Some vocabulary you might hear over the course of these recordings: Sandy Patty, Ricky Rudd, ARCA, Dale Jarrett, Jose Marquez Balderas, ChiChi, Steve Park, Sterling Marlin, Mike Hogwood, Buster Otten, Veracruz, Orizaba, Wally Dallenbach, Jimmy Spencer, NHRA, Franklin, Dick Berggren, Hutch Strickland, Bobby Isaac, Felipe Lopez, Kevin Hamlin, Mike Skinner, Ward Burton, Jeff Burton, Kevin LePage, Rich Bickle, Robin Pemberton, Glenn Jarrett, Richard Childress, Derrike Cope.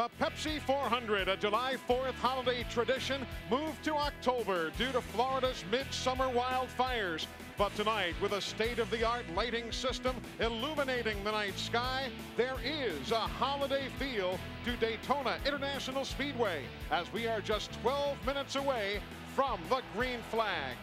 The Pepsi 400, a July 4th holiday tradition, moved to October due to Florida's midsummer wildfires. But tonight, with a state-of-the-art lighting system illuminating the night sky, there is a holiday feel to Daytona International Speedway, as we are just 12 minutes away from the green flag.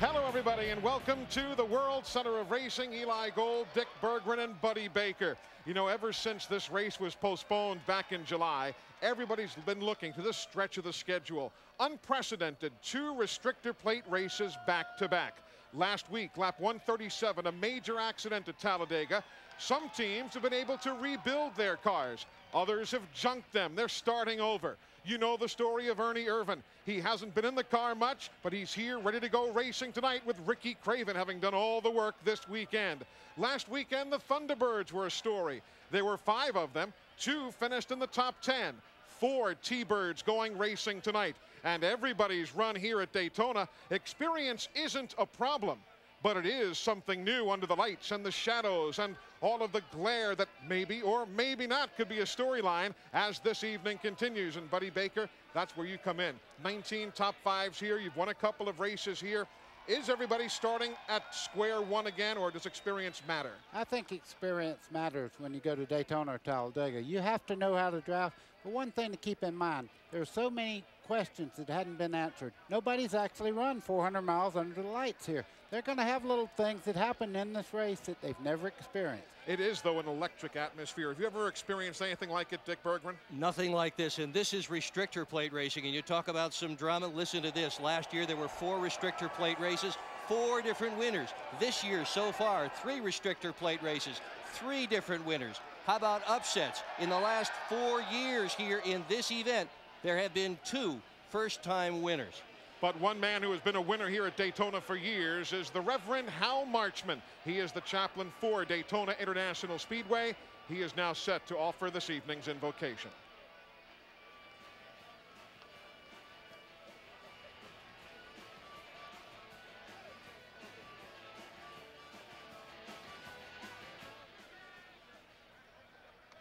Hello, everybody, and welcome to the World Center of Racing. Eli Gold, Dick Bergren, and Buddy Baker. You know, ever since this race was postponed back in July, everybody's been looking to this stretch of the schedule. Unprecedented, two restrictor plate races back-to-back. Last week, lap 137, a major accident at Talladega. Some teams have been able to rebuild their cars. Others have junked them. They're starting over. You know the story of Ernie Irvan. He hasn't been in the car much, but he's here ready to go racing tonight with Ricky Craven, having done all the work this weekend. Last weekend, the Thunderbirds were a story. There were 5 of them. 2 finished in the top 10. 4 T-Birds going racing tonight. And everybody's run here at Daytona. Experience isn't a problem, but it is something new under the lights and the shadows and all of the glare that maybe or maybe not could be a storyline as this evening continues. And Buddy Baker, that's where you come in. 19 top 5s here. You've won a couple of races here. Is everybody starting at square one again, or does experience matter? I think experience matters when you go to Daytona or Talladega. You have to know how to drive. But one thing to keep in mind, there are so many questions that hadn't been answered. Nobody's actually run 400 miles under the lights here. They're going to have little things that happen in this race that they've never experienced. It is, though, an electric atmosphere. Have you ever experienced anything like it, Dick Bergren? Nothing like this, and this is restrictor plate racing, and you talk about some drama. Listen to this. Last year there were 4 restrictor plate races, 4 different winners. This year so far, 3 restrictor plate races, 3 different winners. How about upsets? In the last 4 years here in this event, there have been 2 first-time winners. But one man who has been a winner here at Daytona for years is the Reverend Hal Marchman. He is the chaplain for Daytona International Speedway. He is now set to offer this evening's invocation.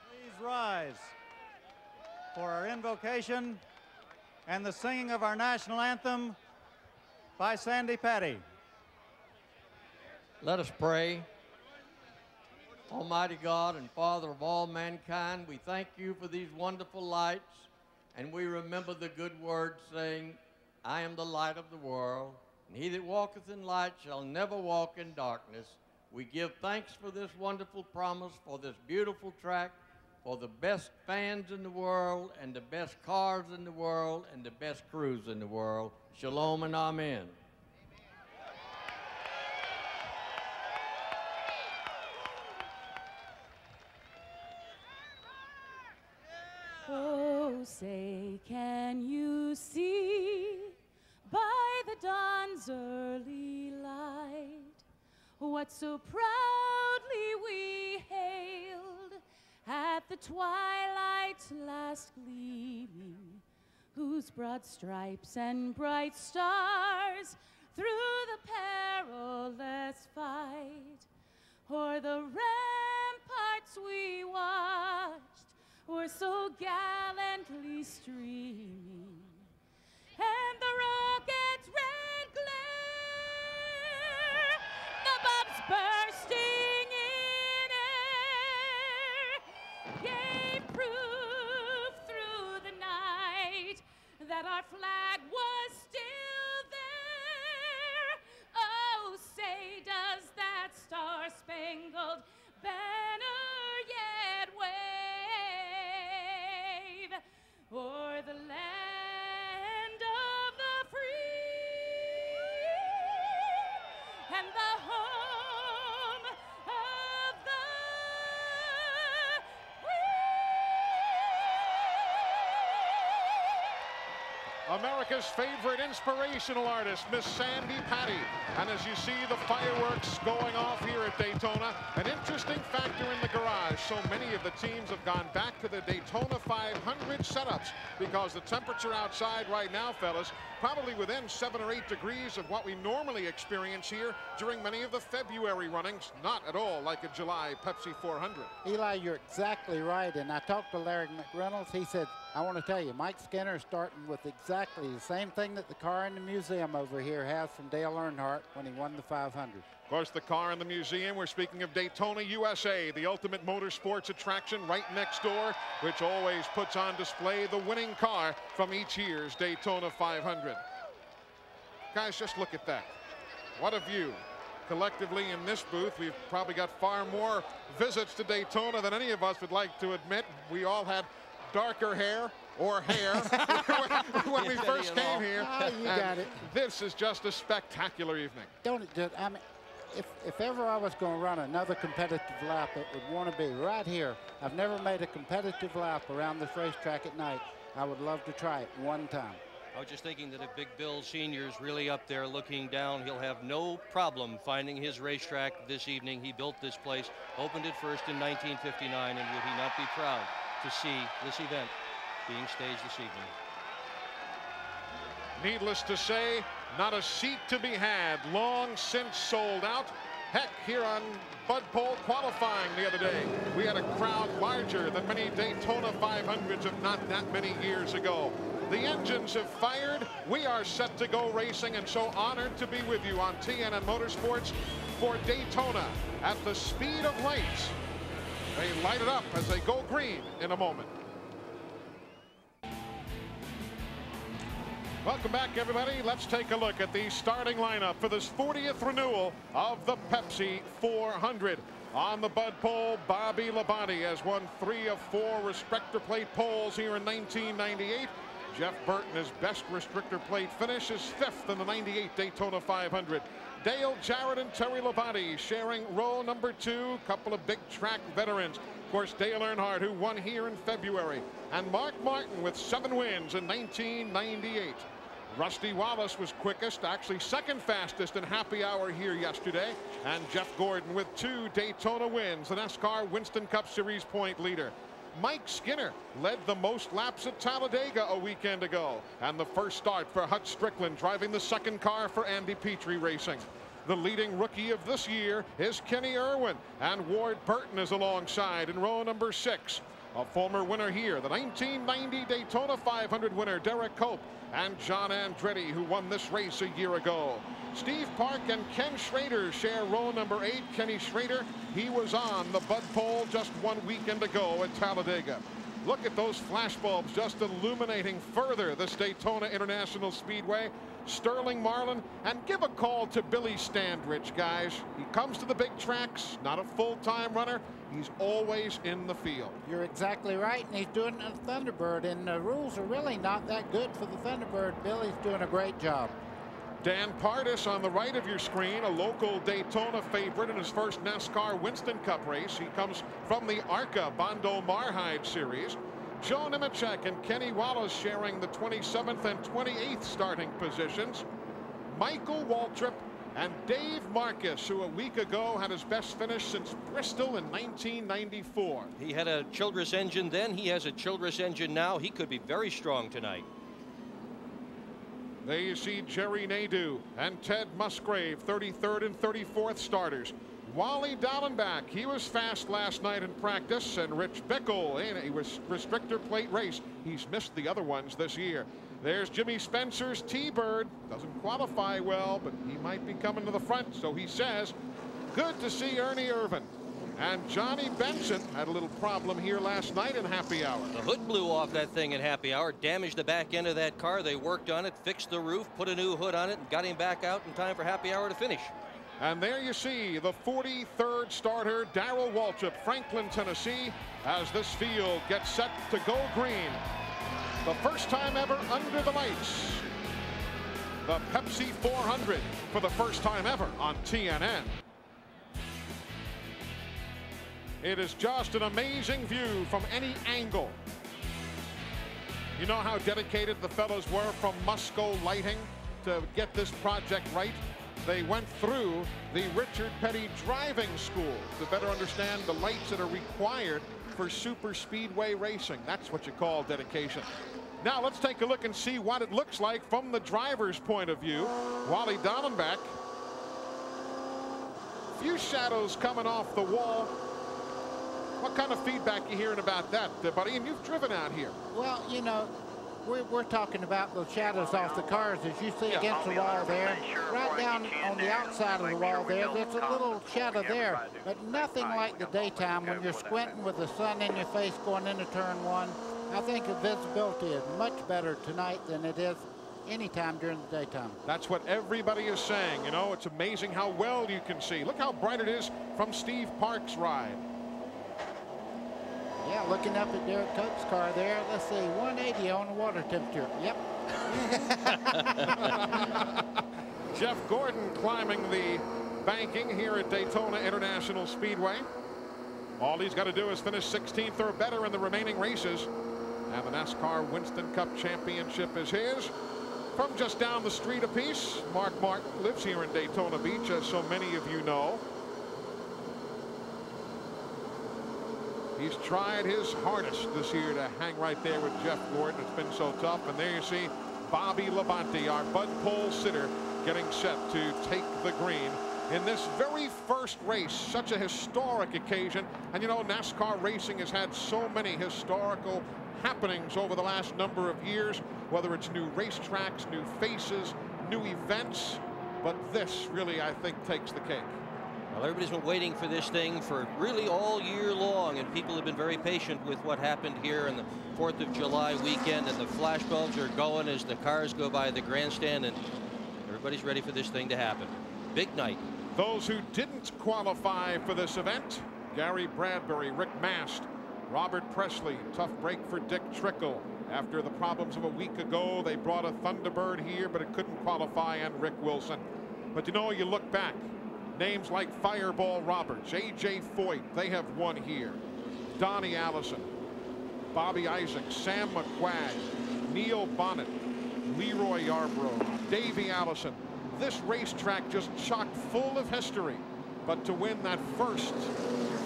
Please rise for our invocation and the singing of our national anthem by Sandy Patty. Let us pray. Almighty God and Father of all mankind, we thank you for these wonderful lights, and we remember the good word saying, I am the light of the world, and he that walketh in light shall never walk in darkness. We give thanks for this wonderful promise, for this beautiful track, for the best fans in the world, and the best cars in the world, and the best crews in the world. Shalom and amen. Oh, say, can you see by the dawn's early light what so proudly we hailed at the twilight's last gleaming, whose broad stripes and bright stars through the perilous fight, o'er the ramparts we watched, were so gallantly streaming, and the rocket's red glare, the bombs bursting, gave proof through the night that our flag was still there. Oh, say, does that star-spangled banner yet wave o'er the land of the free and the home of the America's favorite inspirational artist, Miss Sandy Patty. And as you see the fireworks going off here at Daytona, an interesting factor in the garage. So many of the teams have gone back to to the Daytona 500 setups, because the temperature outside right now, fellas, probably within 7 or 8 degrees of what we normally experience here during many of the February runnings. Not at all like a July Pepsi 400. Eli, you're exactly right. And I talked to Larry McReynolds. He said, I want to tell you, Mike Skinner is starting with exactly the same thing that the car in the museum over here has from Dale Earnhardt when he won the 500. Of course, the car in the museum, we're speaking of Daytona USA, the ultimate motorsports attraction right next door, which always puts on display the winning car from each year's Daytona 500. Guys, just look at that. What a view. Collectively in this booth, we've probably got far more visits to Daytona than any of us would like to admit. We all had darker hair or hair when we first came here. Oh, you got it. This is just a spectacular evening. Don't it just, I mean, If ever I was going to run another competitive lap, it would want to be right here. I've never made a competitive lap around this racetrack at night. I would love to try it one time. I was just thinking that if Big Bill Sr. is really up there looking down, he'll have no problem finding his racetrack this evening. He built this place, opened it first in 1959, and would he not be proud to see this event being staged this evening? Needless to say, not a seat to be had, long since sold out. Heck, here on Bud Pole qualifying the other day, we had a crowd larger than many Daytona 500s, if not that many years ago. The engines have fired. We are set to go racing, and so honored to be with you on TNN Motorsports for Daytona at the speed of lights. They light it up as they go green in a moment. Welcome back, everybody. Let's take a look at the starting lineup for this 40th renewal of the Pepsi 400. On the Bud Pole, Bobby Labonte has won 3 of 4 restrictor plate poles here in 1998. Jeff Burton, his best restrictor plate finish, is 5th in the 98 Daytona 500. Dale Jarrett and Terry Labonte sharing row number 2, couple of big track veterans. Of course, Dale Earnhardt, who won here in February, and Mark Martin with 7 wins in 1998. Rusty Wallace was quickest, actually second fastest in happy hour here yesterday. And Jeff Gordon with 2 Daytona wins, the NASCAR Winston Cup Series point leader. Mike Skinner led the most laps at Talladega a weekend ago. And the first start for Hutch Strickland, driving the second car for Andy Petrie Racing. The leading rookie of this year is Kenny Irwin, and Ward Burton is alongside in row number 6. A former winner here, the 1990 Daytona 500 winner Derrike Cope, and John Andretti, who won this race a year ago. Steve Park and Ken Schrader share row number 8. Kenny Schrader, he was on the Bud Pole just 1 weekend ago at Talladega. Look at those flashbulbs just illuminating further this Daytona International Speedway. Sterling Marlin, and give a call to Billy Standridge, guys. He comes to the big tracks, not a full-time runner. He's always in the field. You're exactly right, and he's doing a Thunderbird, and the rules are really not that good for the Thunderbird. Billy's doing a great job. Dan Pardus on the right of your screen, a local Daytona favorite in his first NASCAR Winston Cup race. He comes from the ARCA Bondo Marhide Series. Joe Nemechek and Kenny Wallace sharing the 27th and 28th starting positions. Michael Waltrip and Dave Marcus, who a week ago had his best finish since Bristol in 1994. He had a Childress engine then. He has a Childress engine now. He could be very strong tonight. There you see Jerry Nadeau and Ted Musgrave, 33rd and 34th starters. Wally Dallenbach, he was fast last night in practice, and Rich Bickle in a restrictor plate race. He's missed the other ones this year. There's Jimmy Spencer's T-Bird. Doesn't qualify well, but he might be coming to the front, so he says. Good to see Ernie Irvan. And Johnny Benson had a little problem here last night in happy hour. The hood blew off that thing in happy hour, damaged the back end of that car. They worked on it, fixed the roof, put a new hood on it, and got him back out in time for happy hour to finish. And there you see the 43rd starter, Darrell Waltrip, Franklin, Tennessee, as this field gets set to go green. The first time ever under the lights. The Pepsi 400 for the first time ever on TNN. It is just an amazing view from any angle. You know how dedicated the fellows were from Musco Lighting to get this project right? They went through the Richard Petty Driving School to better understand the lights that are required for super speedway racing. That's what you call dedication. Now let's take a look and see what it looks like from the driver's point of view. Wally Dallenbach. Few shadows coming off the wall. What kind of feedback you hearing about that, buddy? And you've driven out here. Well, you know, we're talking about the shadows off the cars as you see against the wall there. Right down on the outside of the wall there, there's a little shadow there, but nothing like the daytime when you're squinting with the sun in your face going into turn one. I think the visibility is much better tonight than it is anytime during the daytime. That's what everybody is saying. You know, it's amazing how well you can see. Look how bright it is from Steve Park's ride. Yeah, looking up at Derrike Cope's car there. Let's see, 180 on the water temperature. Yep. Jeff Gordon climbing the banking here at Daytona International Speedway. All he's got to do is finish 16th or better in the remaining races. And the NASCAR Winston Cup Championship is his. From just down the street apiece, Mark Martin lives here in Daytona Beach, as so many of you know. He's tried his hardest this year to hang right there with Jeff Gordon. It's been so tough. And there you see Bobby Labonte, our Bud Pole sitter, getting set to take the green in this very first race. Such a historic occasion. And you know, NASCAR racing has had so many historical happenings over the last number of years, whether it's new racetracks, new faces, new events. But this really, I think, takes the cake. Well, everybody's been waiting for this thing for really all year long, and people have been very patient with what happened here in the 4th of July weekend, and the flash bulbs are going as the cars go by the grandstand, and everybody's ready for this thing to happen. Big night. Those who didn't qualify for this event: Gary Bradbury, Rick Mast, Robert Presley. Tough break for Dick Trickle. After the problems of a week ago, they brought a Thunderbird here, but it couldn't qualify, and Rick Wilson. But you know, you look back, names like Fireball Roberts, A.J. Foyt, they have won here. Donnie Allison, Bobby Isaac, Sam McQuagg, Neil Bonnet, Leroy Yarbrough, Davey Allison. This racetrack just chock full of history. But to win that first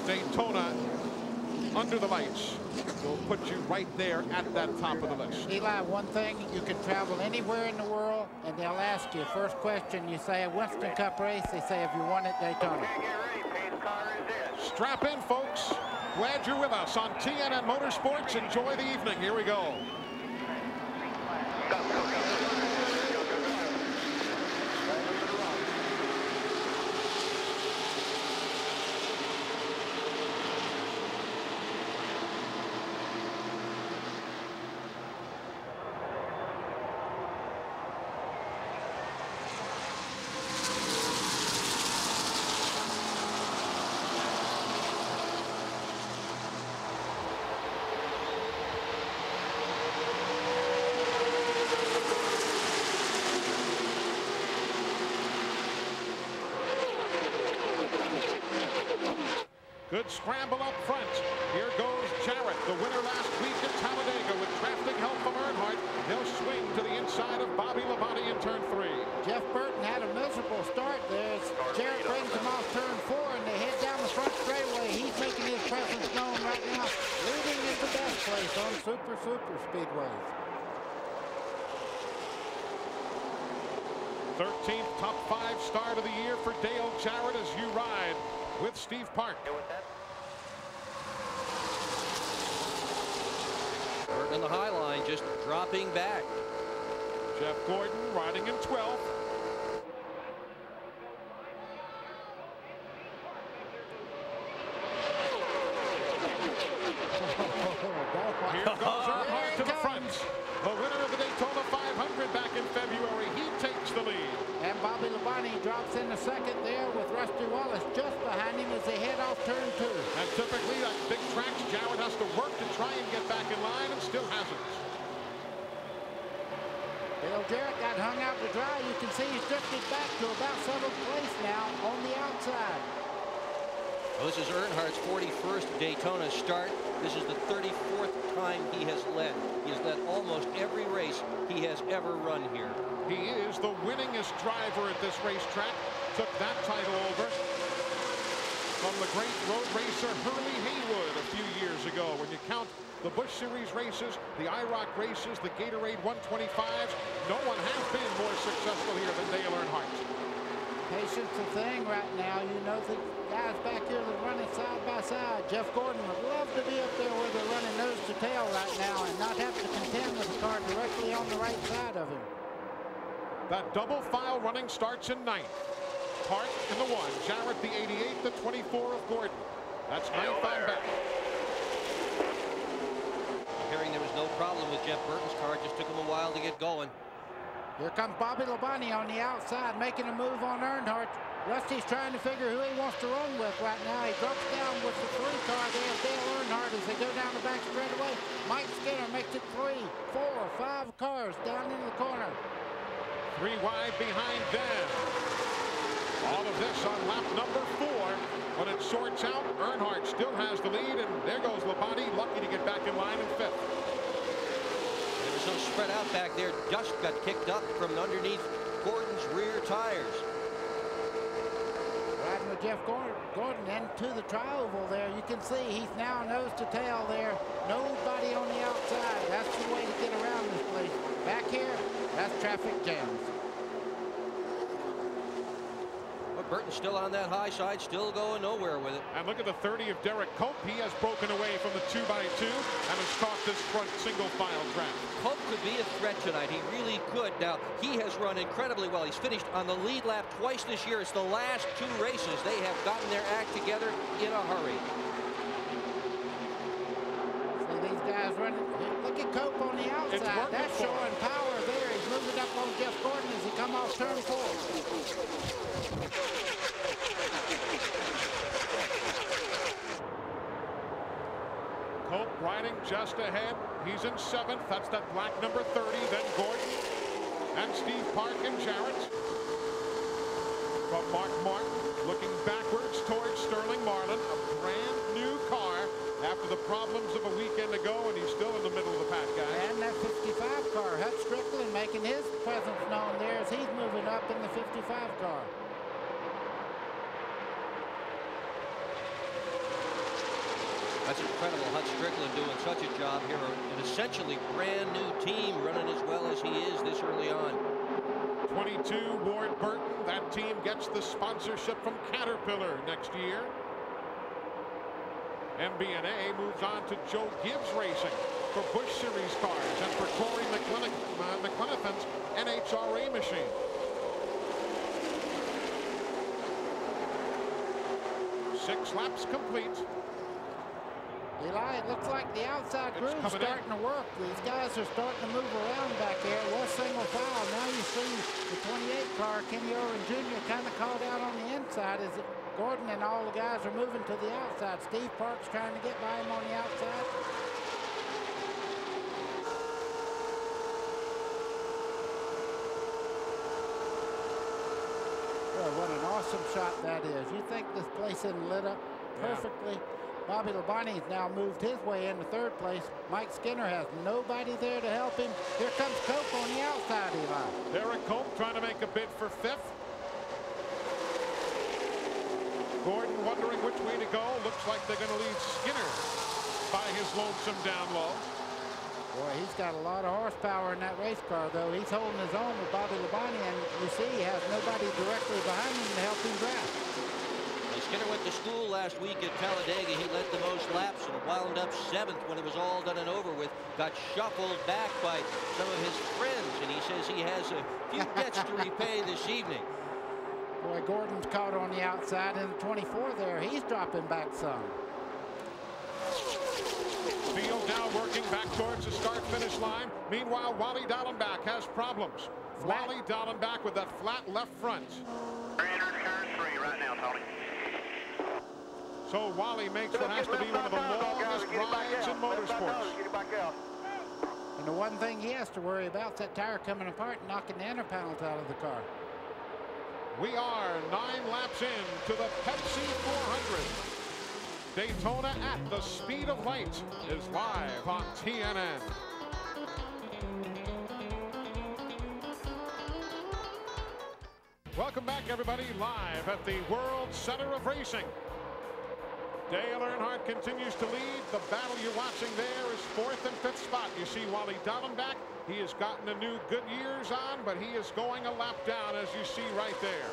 Daytona under the lights will put you right there at that top of the list. Eli, one thing, you can travel anywhere in the world, and they'll ask you, first question, you say a Winston Cup race, they say, have you won at Daytona? Strap in, folks. Glad you're with us on TNN Motorsports. Enjoy the evening. Here we go. Good scramble up front. Here goes Jarrett, the winner last week at Talladega, with drafting help from Earnhardt. He'll swing to the inside of Bobby Labonte in turn three. Jeff Burton had a miserable start there. Jarrett brings him off turn four, and they head down the front straightaway. He's making his presence known right now. Leading is the best place on super speedways. 13th top five start of the year for Dale Jarrett as you ride with Steve Park. Burton in the high line, just dropping back. Jeff Gordon riding in 12th. Here goes Earnhardt to the front. The winner of the Daytona 500 back in February, he takes the lead. And Bobby Labonte drops in the second there with Rusty Wallace just behind him as they head off turn two. And typically on big tracks, Jarrett has to work to try and get back in line, and still hasn't. Dale Jarrett got hung out to dry. You can see he's drifted back to about 7th place now on the outside. Well, this is Earnhardt's 41st Daytona start. This is the 34th time he has led. He has led almost every race he has ever run here. He is the winningest driver at this racetrack. Took that title over from the great road racer Hurley Haywood a few years ago. When you count the Busch Series races, the IROC races, the Gatorade 125s, no one has been more successful here than Dale Earnhardt. Patience a thing right now. You know the guys back here that are running side by side. Jeff Gordon would love to be up there where they're running nose to tail right now and not have to contend with the car directly on the right side of him. That double file running starts in ninth. Park in the 1, Jarrett the 88, the 24 of Gordon. That's ninth on back. Hearing there was no problem with Jeff Burton's car, it just took him a while to get going. Here comes Bobby Labonte on the outside, making a move on Earnhardt. Rusty's trying to figure who he wants to run with right now. He drops down with the 3 car there, Dale Earnhardt, as they go down the back straightaway. Mike Skinner makes it 3, 4, 5 cars down in the corner. 3 wide behind them. All of this on lap number 4. When it sorts out, Earnhardt still has the lead, and there goes Labonte, lucky to get back in line in 5th. There was some spread out back there. Dust got kicked up from underneath Gordon's rear tires. Riding with Jeff Gordon into the tri-oval there. You can see he's now nose to tail there. Nobody on the outside. That's the way to get around this place. Back here, that's traffic jams. Burton still on that high side, still going nowhere with it. And look at the 30 of Derrike Cope. He has broken away from the 2x2 and has caught this front single file track. Cope could be a threat tonight. He really could. Now, he has run incredibly well. He's finished on the lead lap twice this year. It's the last 2 races. They have gotten their act together in a hurry. See these guys running. Look at Cope on the outside. That's showing power there. Moving up on Jeff Gordon as he come off turn 4. Cope riding just ahead. He's in 7th. That's that black number 30. Then Gordon and Steve Park and Jarrett. From Mark Martin looking backwards towards Sterling Marlin. A brand new car after the problems of a weekend ago, and he's still in the middle of the pack, guys. And that 55 car, Hutch Strickland making his presence known there as he's moving up in the 55 car. That's incredible, Hutch Strickland doing such a job here. An essentially brand new team running as well as he is this early on. 22, Ward Burton. That team gets the sponsorship from Caterpillar next year. MBNA moves on to Joe Gibbs Racing for Busch Series cars and for Corey McClenathan's NHRA machine. Six laps complete. Eli, it looks like the outside groove's starting to work. These guys are starting to move around back there. One single foul. Now you see the 28 car, Kenny Irwin Jr., kind of called out on the inside as Gordon and all the guys are moving to the outside. Steve Park's trying to get by him on the outside. Well, what an awesome shot that is. You think this place isn't lit up perfectly? Yeah. Bobby Labonte's now moved his way into 3rd place. Mike Skinner has nobody there to help him. Here comes Cope on the outside, Eli. Derrike Cope trying to make a bid for 5th. Gordon wondering which way to go. Looks like they're going to leave Skinner by his lonesome down low. Boy, he's got a lot of horsepower in that race car, though. He's holding his own with Bobby Labonte, and you see he has nobody directly behind him to help him drive. Skinner went to school last week at Talladega. He led the most laps and wound up 7th when it was all done and over with. Got shuffled back by some of his friends, and he says he has a few debts to repay this evening. Boy, Gordon's caught on the outside, and the 24 there, he's dropping back some. Field now working back towards the start-finish line. Meanwhile, Wally Dallenbach has problems. Flat. Wally Dallenbach with that flat left front. We're entering turn 3 right now, Tony. So Wally makes what has to be one of the longest rides in motorsports. And the one thing he has to worry about is that tire coming apart and knocking the inner panels out of the car. We are 9 laps in to the Pepsi 400. Daytona at the Speed of Light is live on TNN. Welcome back, everybody, live at the World Center of Racing. Dale Earnhardt continues to lead. The battle you're watching there is fourth and fifth spot. You see Wally Dallenbach. He has gotten the new Goodyears on, but he is going a lap down, as you see right there.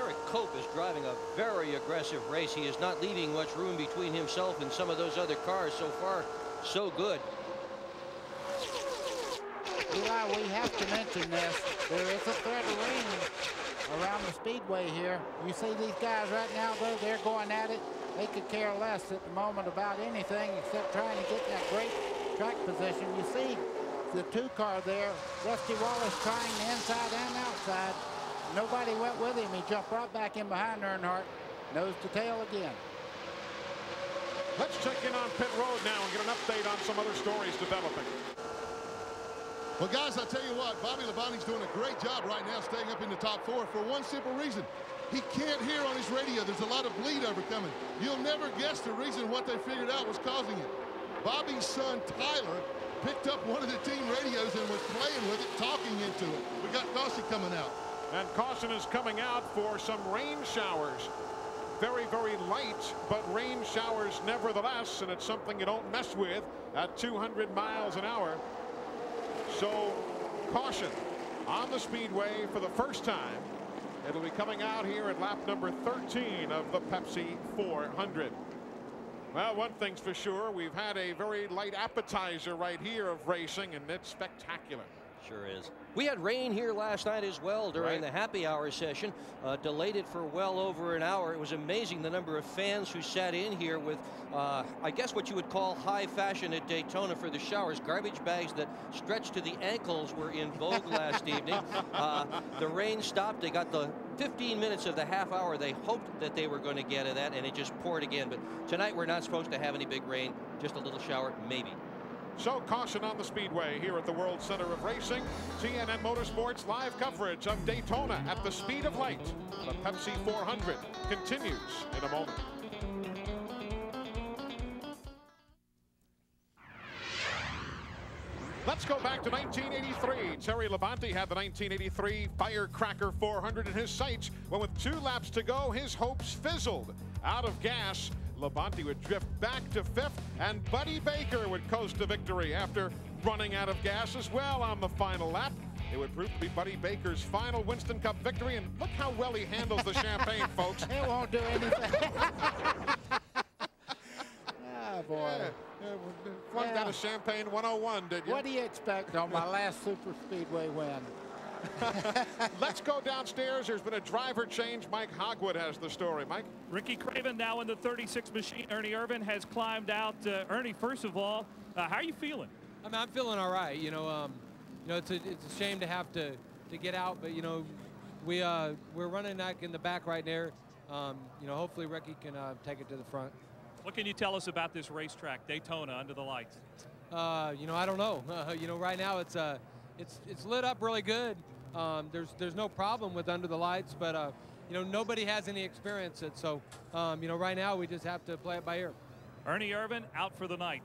Derrike Cope is driving a very aggressive race. He is not leaving much room between himself and some of those other cars. So far, so good. Eli, we have to mention this. There is a threat of rain around the speedway here. You see these guys right now, though, they're going at it. They could care less at the moment about anything except trying to get that great track position. You see the two car there, Rusty Wallace trying the inside and outside. Nobody went with him. He jumped right back in behind Earnhardt, nose to tail again. Let's check in on pit road now and get an update on some other stories developing. Well, guys, I'll tell you what, Bobby Labonte's doing a great job right now staying up in the top four for one simple reason. He can't hear on his radio. There's a lot of bleed overcoming. You'll never guess the reason what they figured out was causing it. Bobby's son, Tyler, picked up one of the team radios and was playing with it, talking into it. We got caution coming out. And caution is coming out for some rain showers. Very, very light, but rain showers nevertheless, and it's something you don't mess with at 200 miles an hour. So caution on the speedway for the first time. It'll be coming out here at lap number 13 of the Pepsi 400. Well, one thing's for sure, we've had a very light appetizer right here of racing, and it's spectacular. Sure is. We had rain here last night as well during the happy hour session. Delayed it for well over an hour. It was amazing the number of fans who sat in here with, I guess, what you would call high fashion at Daytona for the showers. Garbage bags that stretched to the ankles were in vogue last evening. The rain stopped. They got the 15 minutes of the half hour they hoped that they were going to get of that, and it just poured again. But tonight we're not supposed to have any big rain, just a little shower, maybe. So caution on the speedway here at the World Center of Racing. TNN Motorsports live coverage of Daytona at the speed of light. The Pepsi 400 continues in a moment. Let's go back to 1983. Terry Labonte had the 1983 Firecracker 400 in his sights, when with 2 laps to go, his hopes fizzled. Out of gas, Labonte would drift back to fifth, and Buddy Baker would coast to victory after running out of gas as well on the final lap. It would prove to be Buddy Baker's final Winston Cup victory, and look how well he handles the champagne, folks. It won't do anything. Oh, boy. Plugged out of Champagne 101, did you? What do you expect on my last Super Speedway win? Let's go downstairs. There's been a driver change. Mike Hogwood has the story. Mike? Ricky Craven now in the 36 machine. Ernie Irvan has climbed out. Ernie, first of all, how are you feeling? I mean, I'm feeling all right. You know, it's a shame to have to get out, but you know, we're running back in the back right there. You know, hopefully Ricky can take it to the front. What can you tell us about this racetrack, Daytona under the lights? You know, I don't know. You know, right now it's lit up really good. There's no problem with under the lights, but you know, nobody has any experience it, so you know, right now we just have to play it by ear. Ernie Irvan out for the night.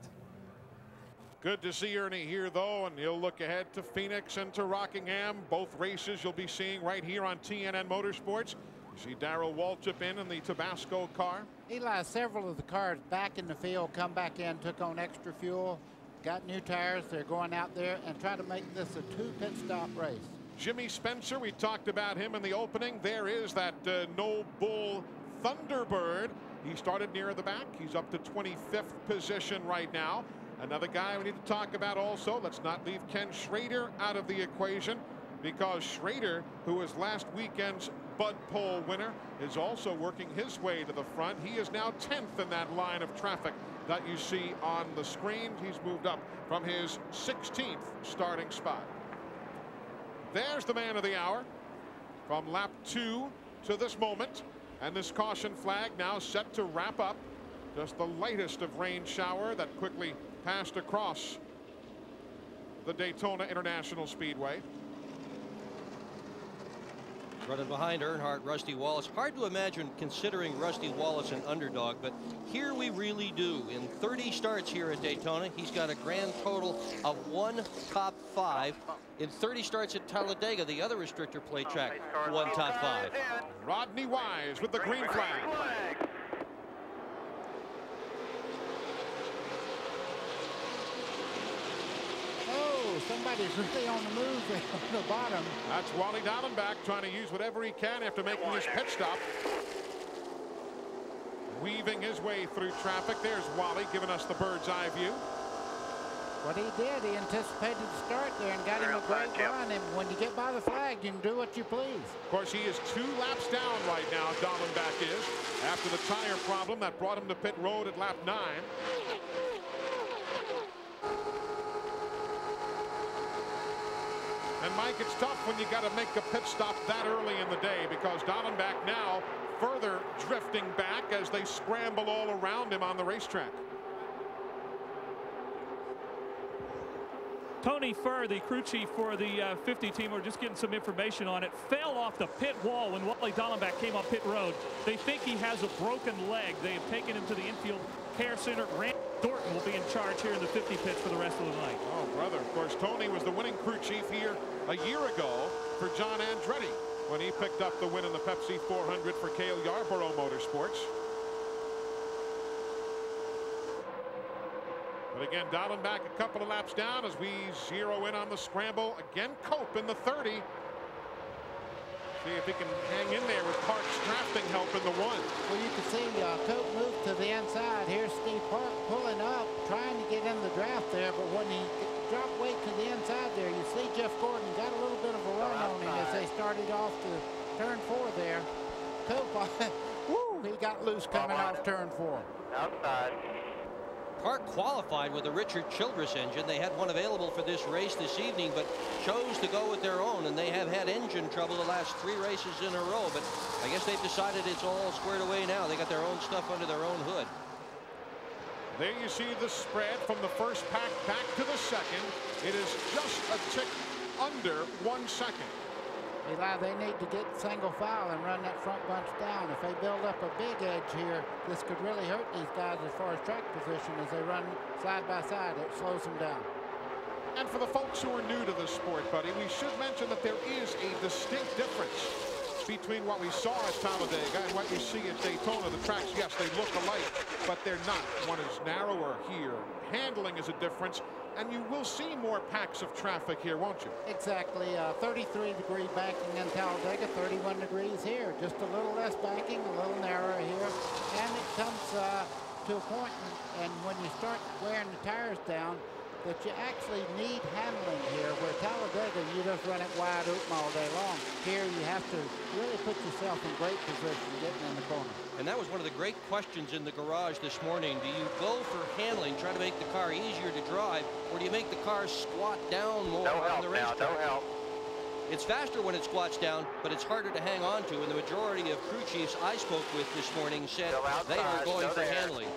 Good to see Ernie here though, and he'll look ahead to Phoenix and to Rockingham. Both races you'll be seeing right here on TNN Motorsports. You see Darrell Waltrip in the Tabasco car. Eli, several of the cars back in the field come back in, took on extra fuel, got new tires. They're going out there and try to make this a 2 pit stop race. Jimmy Spencer, we talked about him in the opening. There is that no bull Thunderbird. He started near the back. He's up to 25th position right now. Another guy we need to talk about also. Let's not leave Ken Schrader out of the equation, because Schrader, who was last weekend's Bud Pole winner, is also working his way to the front. He is now 10th in that line of traffic that you see on the screen. He's moved up from his 16th starting spot. There's the man of the hour from lap 2 to this moment, and this caution flag now set to wrap up just the lightest of rain shower that quickly passed across the Daytona International Speedway. Running behind Earnhardt, Rusty Wallace. Hard to imagine considering Rusty Wallace an underdog, but here we really do. In 30 starts here at Daytona, he's got a grand total of 1 top 5. In 30 starts at Talladega, the other restrictor plate track, 1 top 5. Rodney Wise with the green flag. Somebody's really on the move on the bottom. That's Wally Dallenbach trying to use whatever he can after making his pit stop. Weaving his way through traffic. There's Wally giving us the bird's eye view. What he did, he anticipated the start there and got him a great run. And when you get by the flag, you can do what you please. Of course, he is 2 laps down right now, Dallenbach is, after the tire problem that brought him to pit road at lap 9. And Mike, it's tough when you got to make a pit stop that early in the day, because Dallenbach now further drifting back as they scramble all around him on the racetrack. Tony Furr, the crew chief for the 50 team, we're just getting some information on it, fell off the pit wall when Wally Dallenbach came off pit road. They think he has a broken leg. They have taken him to the infield care center. Randy Dorton will be in charge here in the 50 pits for the rest of the night. Oh, brother. Of course, Tony was the winning crew chief here a year ago for John Andretti when he picked up the win in the Pepsi 400 for Cale Yarborough Motorsports. But again, Dallenbach a couple of laps down as we zero in on the scramble. Again, Cope in the 30. See if he can hang in there with Park's drafting help in the 1. Well, you can see Cope move to the inside. Here's Steve Park pulling up, trying to get in the draft there. But when he dropped weight to the inside there, you see Jeff Gordon got a little bit of a run on him as they started off to turn 4 there. Cope, woo, he got loose coming off turn 4. Outside. Park qualified with a Richard Childress engine. They had one available for this race this evening, but chose to go with their own, and they have had engine trouble the last 3 races in a row, but I guess they've decided it's all squared away now. They got their own stuff under their own hood. There you see the spread from the first pack back to the second. It is just a tick under 1 second. Eli, they need to get single file and run that front bunch down. If they build up a big edge here, this could really hurt these guys as far as track position. As they run side by side, it slows them down. And for the folks who are new to this sport, Buddy, we should mention that there is a distinct difference between what we saw at Talladega and what we see at Daytona. The tracks, yes, they look alike, but they're not. One is narrower here. Handling is a difference. And you will see more packs of traffic here, won't you? Exactly. 33-degree banking in Talladega, 31 degrees here. Just a little less banking, a little narrower here. And it comes to a point, and when you start wearing the tires down, that you actually need handling here, where Talladega, you just run it wide open all day long. Here, you have to really put yourself in great position getting in the corner. And that was one of the great questions in the garage this morning. Do you go for handling, try to make the car easier to drive, or do you make the car squat down more on the racetrack? No help. It's faster when it squats down, but it's harder to hang on to, and the majority of crew chiefs I spoke with this morning said they are going for handling.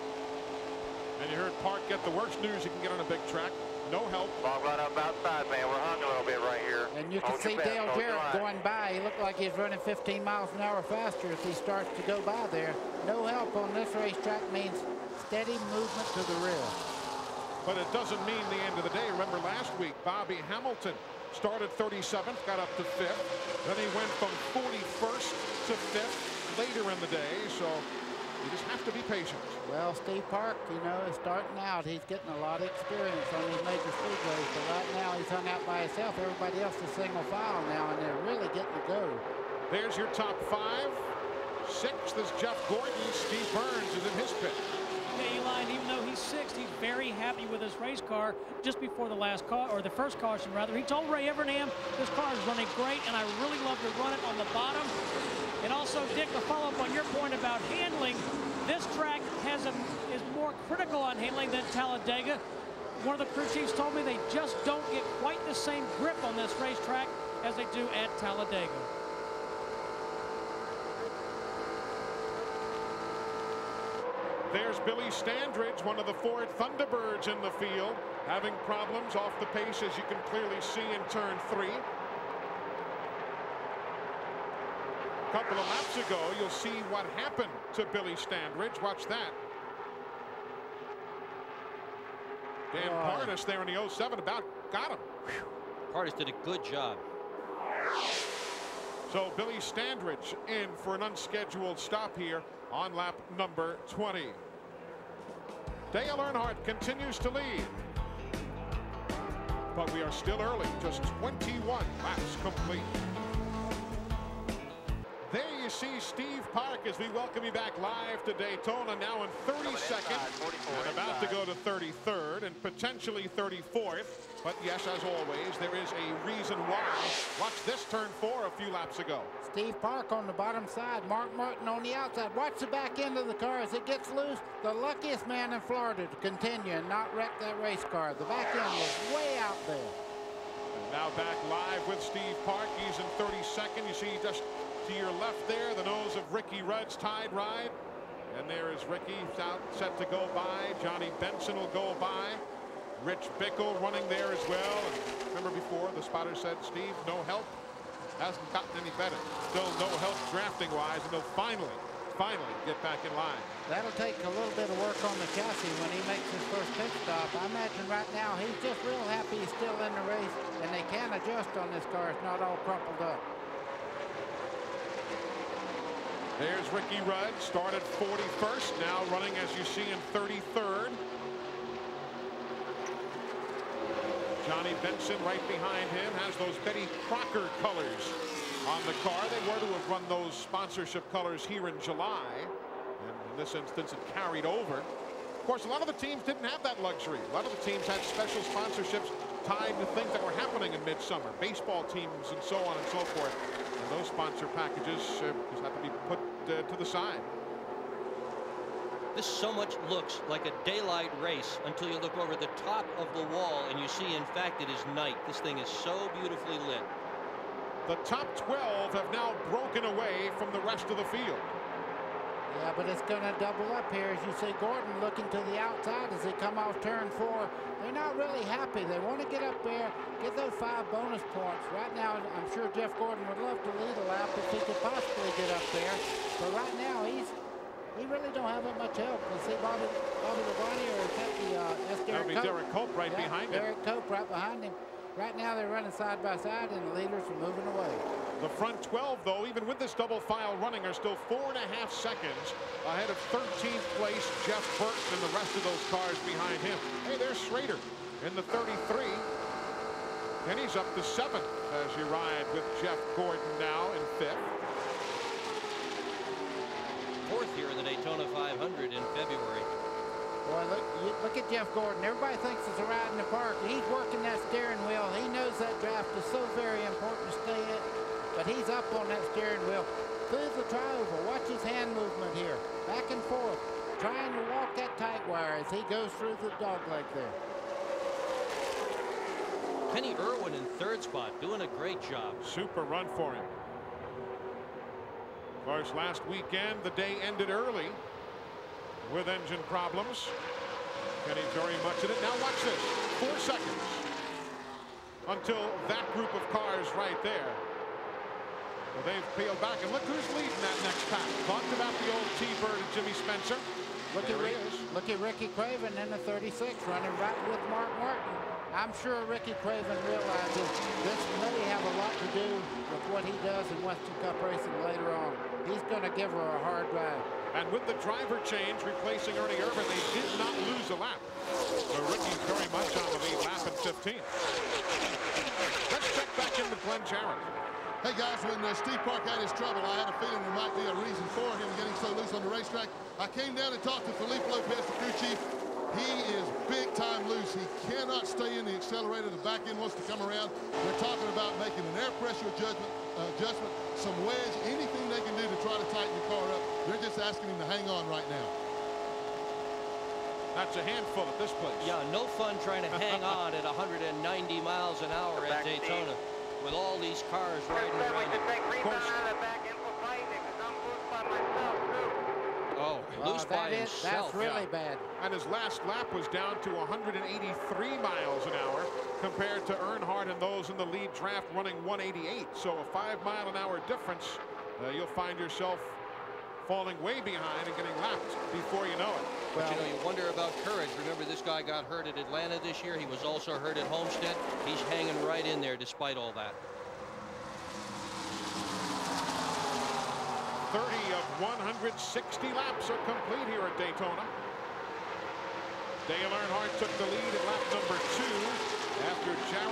And you heard Park get the worst news you can get on a big track. No help. Ball right up outside, man. We're hung a little bit right here. And you can see Dale Jarrett going by. He looked like he's running 15 miles an hour faster if he starts to go by there. No help on this racetrack means steady movement to the rear. But it doesn't mean the end of the day. Remember last week, Bobby Hamilton started 37th, got up to 5th. Then he went from 41st to 5th later in the day. So you just have to be patient. Well, Steve Park, you know, is starting out. He's getting a lot of experience on these major speedways, but right now he's hung out by himself. Everybody else is single file now, and they're really getting to go. There's your top 5. 6th is Jeff Gordon. Steve Burns is in his pit. Hey, Eli, even though he's 6th, he's very happy with his race car. Just before the last car, or the first caution rather, he told Ray Evernham, "This car is running great, and I really love to run it on the bottom." And also, Dick, to follow up on your point about handling, this track has is more critical on handling than Talladega. One of the crew chiefs told me they just don't get quite the same grip on this racetrack as they do at Talladega. There's Billy Standridge, one of the 4 Thunderbirds in the field, having problems off the pace, as you can clearly see in turn 3. A couple of laps ago, you'll see what happened to Billy Standridge. Watch that. Dan Pardus there in the 07 about got him. Pardus did a good job. So Billy Standridge in for an unscheduled stop here on lap number 20. Dale Earnhardt continues to lead. but we are still early, just 21 laps complete. There you see Steve Park as we welcome you back live to Daytona, now in 32nd and about to go to 33rd and potentially 34th. But yes, as always, there is a reason why. Watch this turn four a few laps ago. Steve Park on the bottom side, Mark Martin on the outside. Watch the back end of the car as it gets loose. The luckiest man in Florida to continue and not wreck that race car. The back end was way out there. And now back live with Steve Park. He's in 32nd. You see just to your left there, the nose of Ricky Rudd's Tide Ride. And there is Ricky out, set to go by. Johnny Benson will go by. Rich Bickle running there as well. And remember before, the spotter said, Steve, no help. Hasn't gotten any better. Still no help drafting-wise, and they'll finally get back in line. That'll take a little bit of work on the chassis when he makes his first pit stop. I imagine right now he's just real happy he's still in the race, and they can adjust on this car. It's not all crumpled up. There's Ricky Rudd, started 41st, now running, as you see, in 33rd. Johnny Benson right behind him has those Betty Crocker colors on the car. They were to have run those sponsorship colors here in July, and in this instance it carried over. Of course, a lot of the teams didn't have that luxury. A lot of the teams had special sponsorships tied to things that were happening in midsummer, baseball teams and so on and so forth. And those sponsor packages just have to be put to the side. This so much looks like a daylight race until you look over the top of the wall and you see, in fact, it is night. This thing is so beautifully lit. The top 12 have now broken away from the rest of the field. Yeah, but it's going to double up here. As you see, Gordon looking to the outside as they come off turn four. They're not really happy. They want to get up there, get those 5 bonus points. Right now, I'm sure Jeff Gordon would love to lead a lap if he could possibly get up there. But right now, he really don't have that much help. Let's see, Bobby Labonte, or is that the Derrike Cope right behind him. Derrike Cope right behind him. Right now they're running side by side, and the leaders are moving away. The front 12, though, even with this double file running, are still 4.5 seconds ahead of 13th place Jeff Burton and the rest of those cars behind him. Hey, there's Schrader in the 33, and he's up to 7th as you ride with Jeff Gordon now in 5th. 4th here in the Daytona 500 in February. Boy, look at Jeff Gordon. Everybody thinks it's a ride in the park. He's working that steering wheel. He knows that draft is so very important to stay in, but he's up on that steering wheel. Through the trioval, watch his hand movement here. Back and forth, trying to walk that tight wire as he goes through the dogleg there. Kenny Irwin in 3rd spot, doing a great job. Super run for him. Of course, last weekend, the day ended early with engine problems. Kenny very much in it. Now watch this. 4 seconds until that group of cars right there. Well, they've peeled back, and look who's leading that next pack. Talked about the old T-Bird and Jimmy Spencer. Look at Ricky Craven in the 36, running right with Mark Martin. I'm sure Ricky Craven realizes this may have a lot to do with what he does in Western Cup racing later on. He's going to give her a hard drive. And with the driver change replacing Ernie Irvan, they did not lose a lap. So Ricky's very much on the lead lap in 15th. Let's check back into Glenn Jarrett. Hey guys, when Steve Park had his trouble, I had a feeling there might be a reason for him getting so loose on the racetrack. I came down and talked to Felipe Lopez, the crew chief. He is big time loose. He cannot stay in the accelerator. The back end wants to come around. They're talking about making an air pressure adjustment, some wedge, anything they can do to try to tighten the car up. They're just asking him to hang on right now. That's a handful at this place. Yeah, no fun trying to hang on at 190 miles an hour at Daytona with all these cars riding around. Loose by himself. That's really bad. And his last lap was down to 183 miles an hour compared to Earnhardt and those in the lead draft running 188. So a 5-mile-an-hour difference. You'll find yourself falling way behind and getting lapped before you know it. But well, you wonder about courage. Remember, this guy got hurt at Atlanta this year. He was also hurt at Homestead. He's hanging right in there despite all that. 30 of 160 laps are complete here at Daytona. Dale Earnhardt took the lead at lap number 2 after Jarrett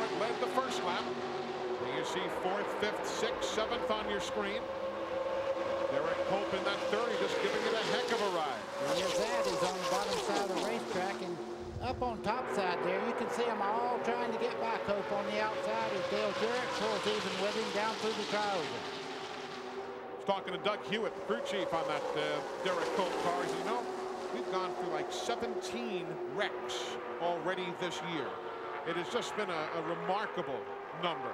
see fourth, fifth, sixth, seventh on your screen. Derrike Cope in that 30, just giving it a heck of a ride. And there's that. He's on the bottom side of the racetrack and up on top side there. You can see them all trying to get by Cope on the outside as Dale Jarrett pulls even with him down through the crowd. Talking to Doug Hewitt, crew chief on that Derrike Cope car. As you know, we've gone through like 17 wrecks already this year. It has just been a remarkable number.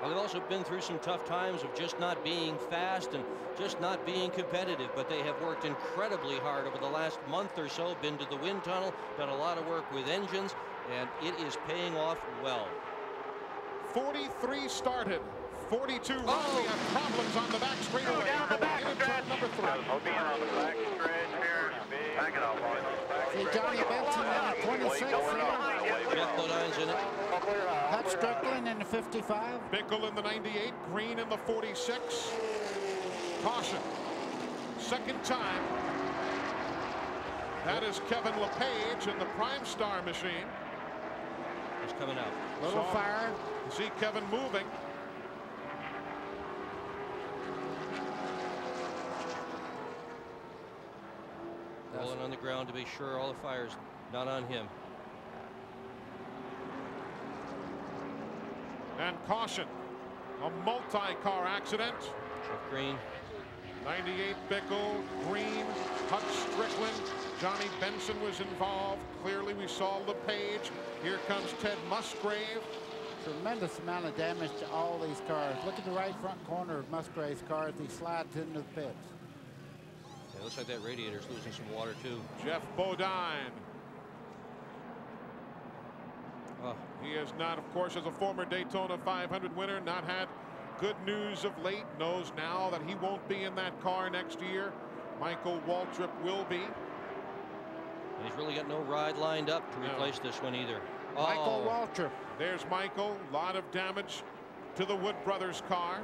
Well, they've also been through some tough times of just not being fast and just not being competitive, but they have worked incredibly hard over the last month or so, been to the wind tunnel, done a lot of work with engines, and it is paying off well. 43 started, 42 runs. We have problems on the back straightaway. Go down the back stretch. Number three. I'll be on the back stretch here. Back it up, see Johnny Benson in the 26. Jeff Bodine's in it. Hutch Strickland in the 55. Bickle in the 98. Green in the 46. Caution. Second time. That is Kevin LePage in the Prime Star machine. He's coming out. Little fire. See Kevin moving. Rolling on the ground to be sure all the fire's not on him. And caution, a multi-car accident. Jeff Green, 98 Bickle, Green, Hutch Strickland, Johnny Benson was involved. Clearly, we saw LePage. Here comes Ted Musgrave. Tremendous amount of damage to all these cars. Look at the right front corner of Musgrave's car as he slides into the pits. It looks like that radiator's losing some water, too. Jeff Bodine. He is not, of course, as a former Daytona 500 winner, not had good news of late. Knows now that he won't be in that car next year. Michael Waltrip will be. And he's really got no ride lined up to replace this one either. Michael Waltrip. There's Michael. A lot of damage to the Wood Brothers car.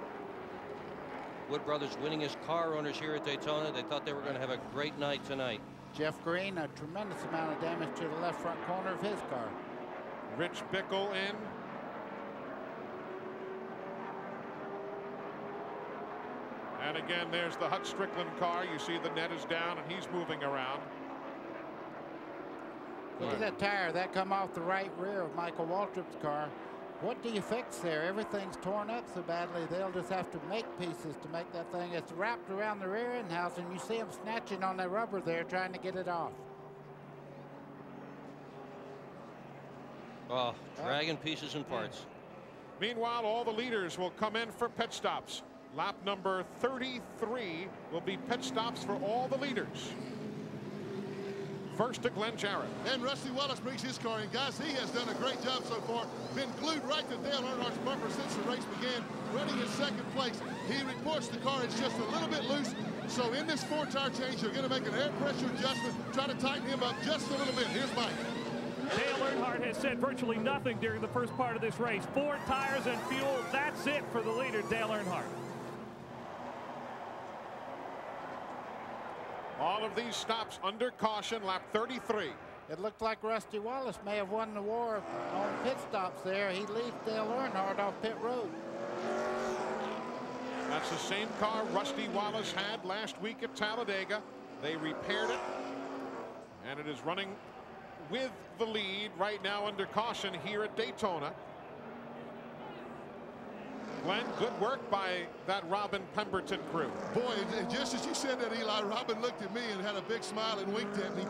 Wood Brothers winning as car owners here at Daytona. They thought they were going to have a great night tonight. Jeff Green, a tremendous amount of damage to the left front corner of his car. Rich Bickle in. And again, there's the Hutch Strickland car. You see the net is down and he's moving around. Look at that tire. That come off the right rear of Michael Waltrip's car. What do you fix there? Everything's torn up so badly, they'll just have to make pieces to make that thing. It's wrapped around the rear end house, and you see them snatching on that rubber there trying to get it off. Oh, dragging pieces and parts. Meanwhile, all the leaders will come in for pit stops. Lap number 33 will be pit stops for all the leaders. First to Glenn Jarrett. And Rusty Wallace brings his car in. Guys, he has done a great job so far. Been glued right to Dale Earnhardt's bumper since the race began, running in second place. He reports the car is just a little bit loose. So in this four-tire change, they're going to make an air pressure adjustment, try to tighten him up just a little bit. Here's Mike. Dale Earnhardt has said virtually nothing during the first part of this race. Four tires and fuel, that's it for the leader, Dale Earnhardt. All of these stops under caution, lap 33. It looked like Rusty Wallace may have won the war on pit stops there. He leads Dale Earnhardt off pit road. That's the same car Rusty Wallace had last week at Talladega. They repaired it, and it is running with the lead right now under caution here at Daytona. Glenn, good work by that Robin Pemberton crew. Boy, just as you said that, Eli, Robin looked at me and had a big smile and winked at me.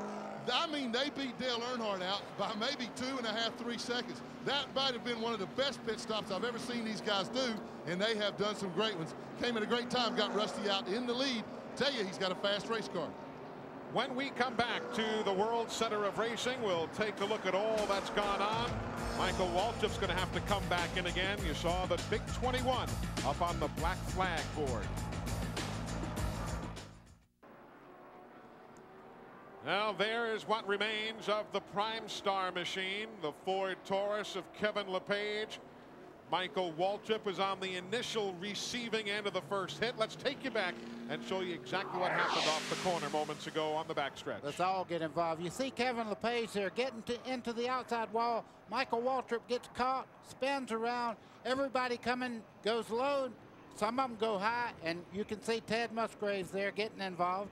I mean, they beat Dale Earnhardt out by maybe 2.5, 3 seconds. That might have been one of the best pit stops I've ever seen these guys do, and they have done some great ones. Came at a great time, got Rusty out in the lead. Tell you, he's got a fast race car. When we come back to the World Center of Racing, we'll take a look at all that's gone on. Michael Waltrip's going to have to come back in again. You saw the big 21 up on the black flag board. Now there is what remains of the Prime Star machine, the Ford Taurus of Kevin LePage, Michael Waltrip was on the initial receiving end of the first hit. Let's take you back and show you exactly what happened off the corner moments ago on the backstretch. Let's all get involved. You see Kevin LePage there getting into the outside wall. Michael Waltrip gets caught, spins around. Everybody coming goes low. Some of them go high, and you can see Ted Musgrave there getting involved.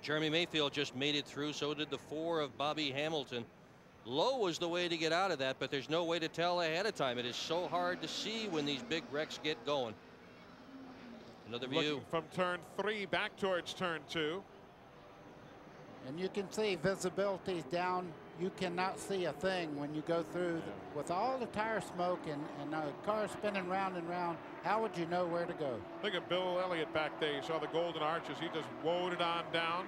Jeremy Mayfield just made it through, so did the four of Bobby Hamilton. Low was the way to get out of that, but there's no way to tell ahead of time. It is so hard to see when these big wrecks get going. Another view. Looking from turn three back towards turn two. And you can see visibility's down. You cannot see a thing when you go through with all the tire smoke and cars spinning round and round. How would you know where to go? Look at Bill Elliott back there. You saw the golden arches. He just woed it on down.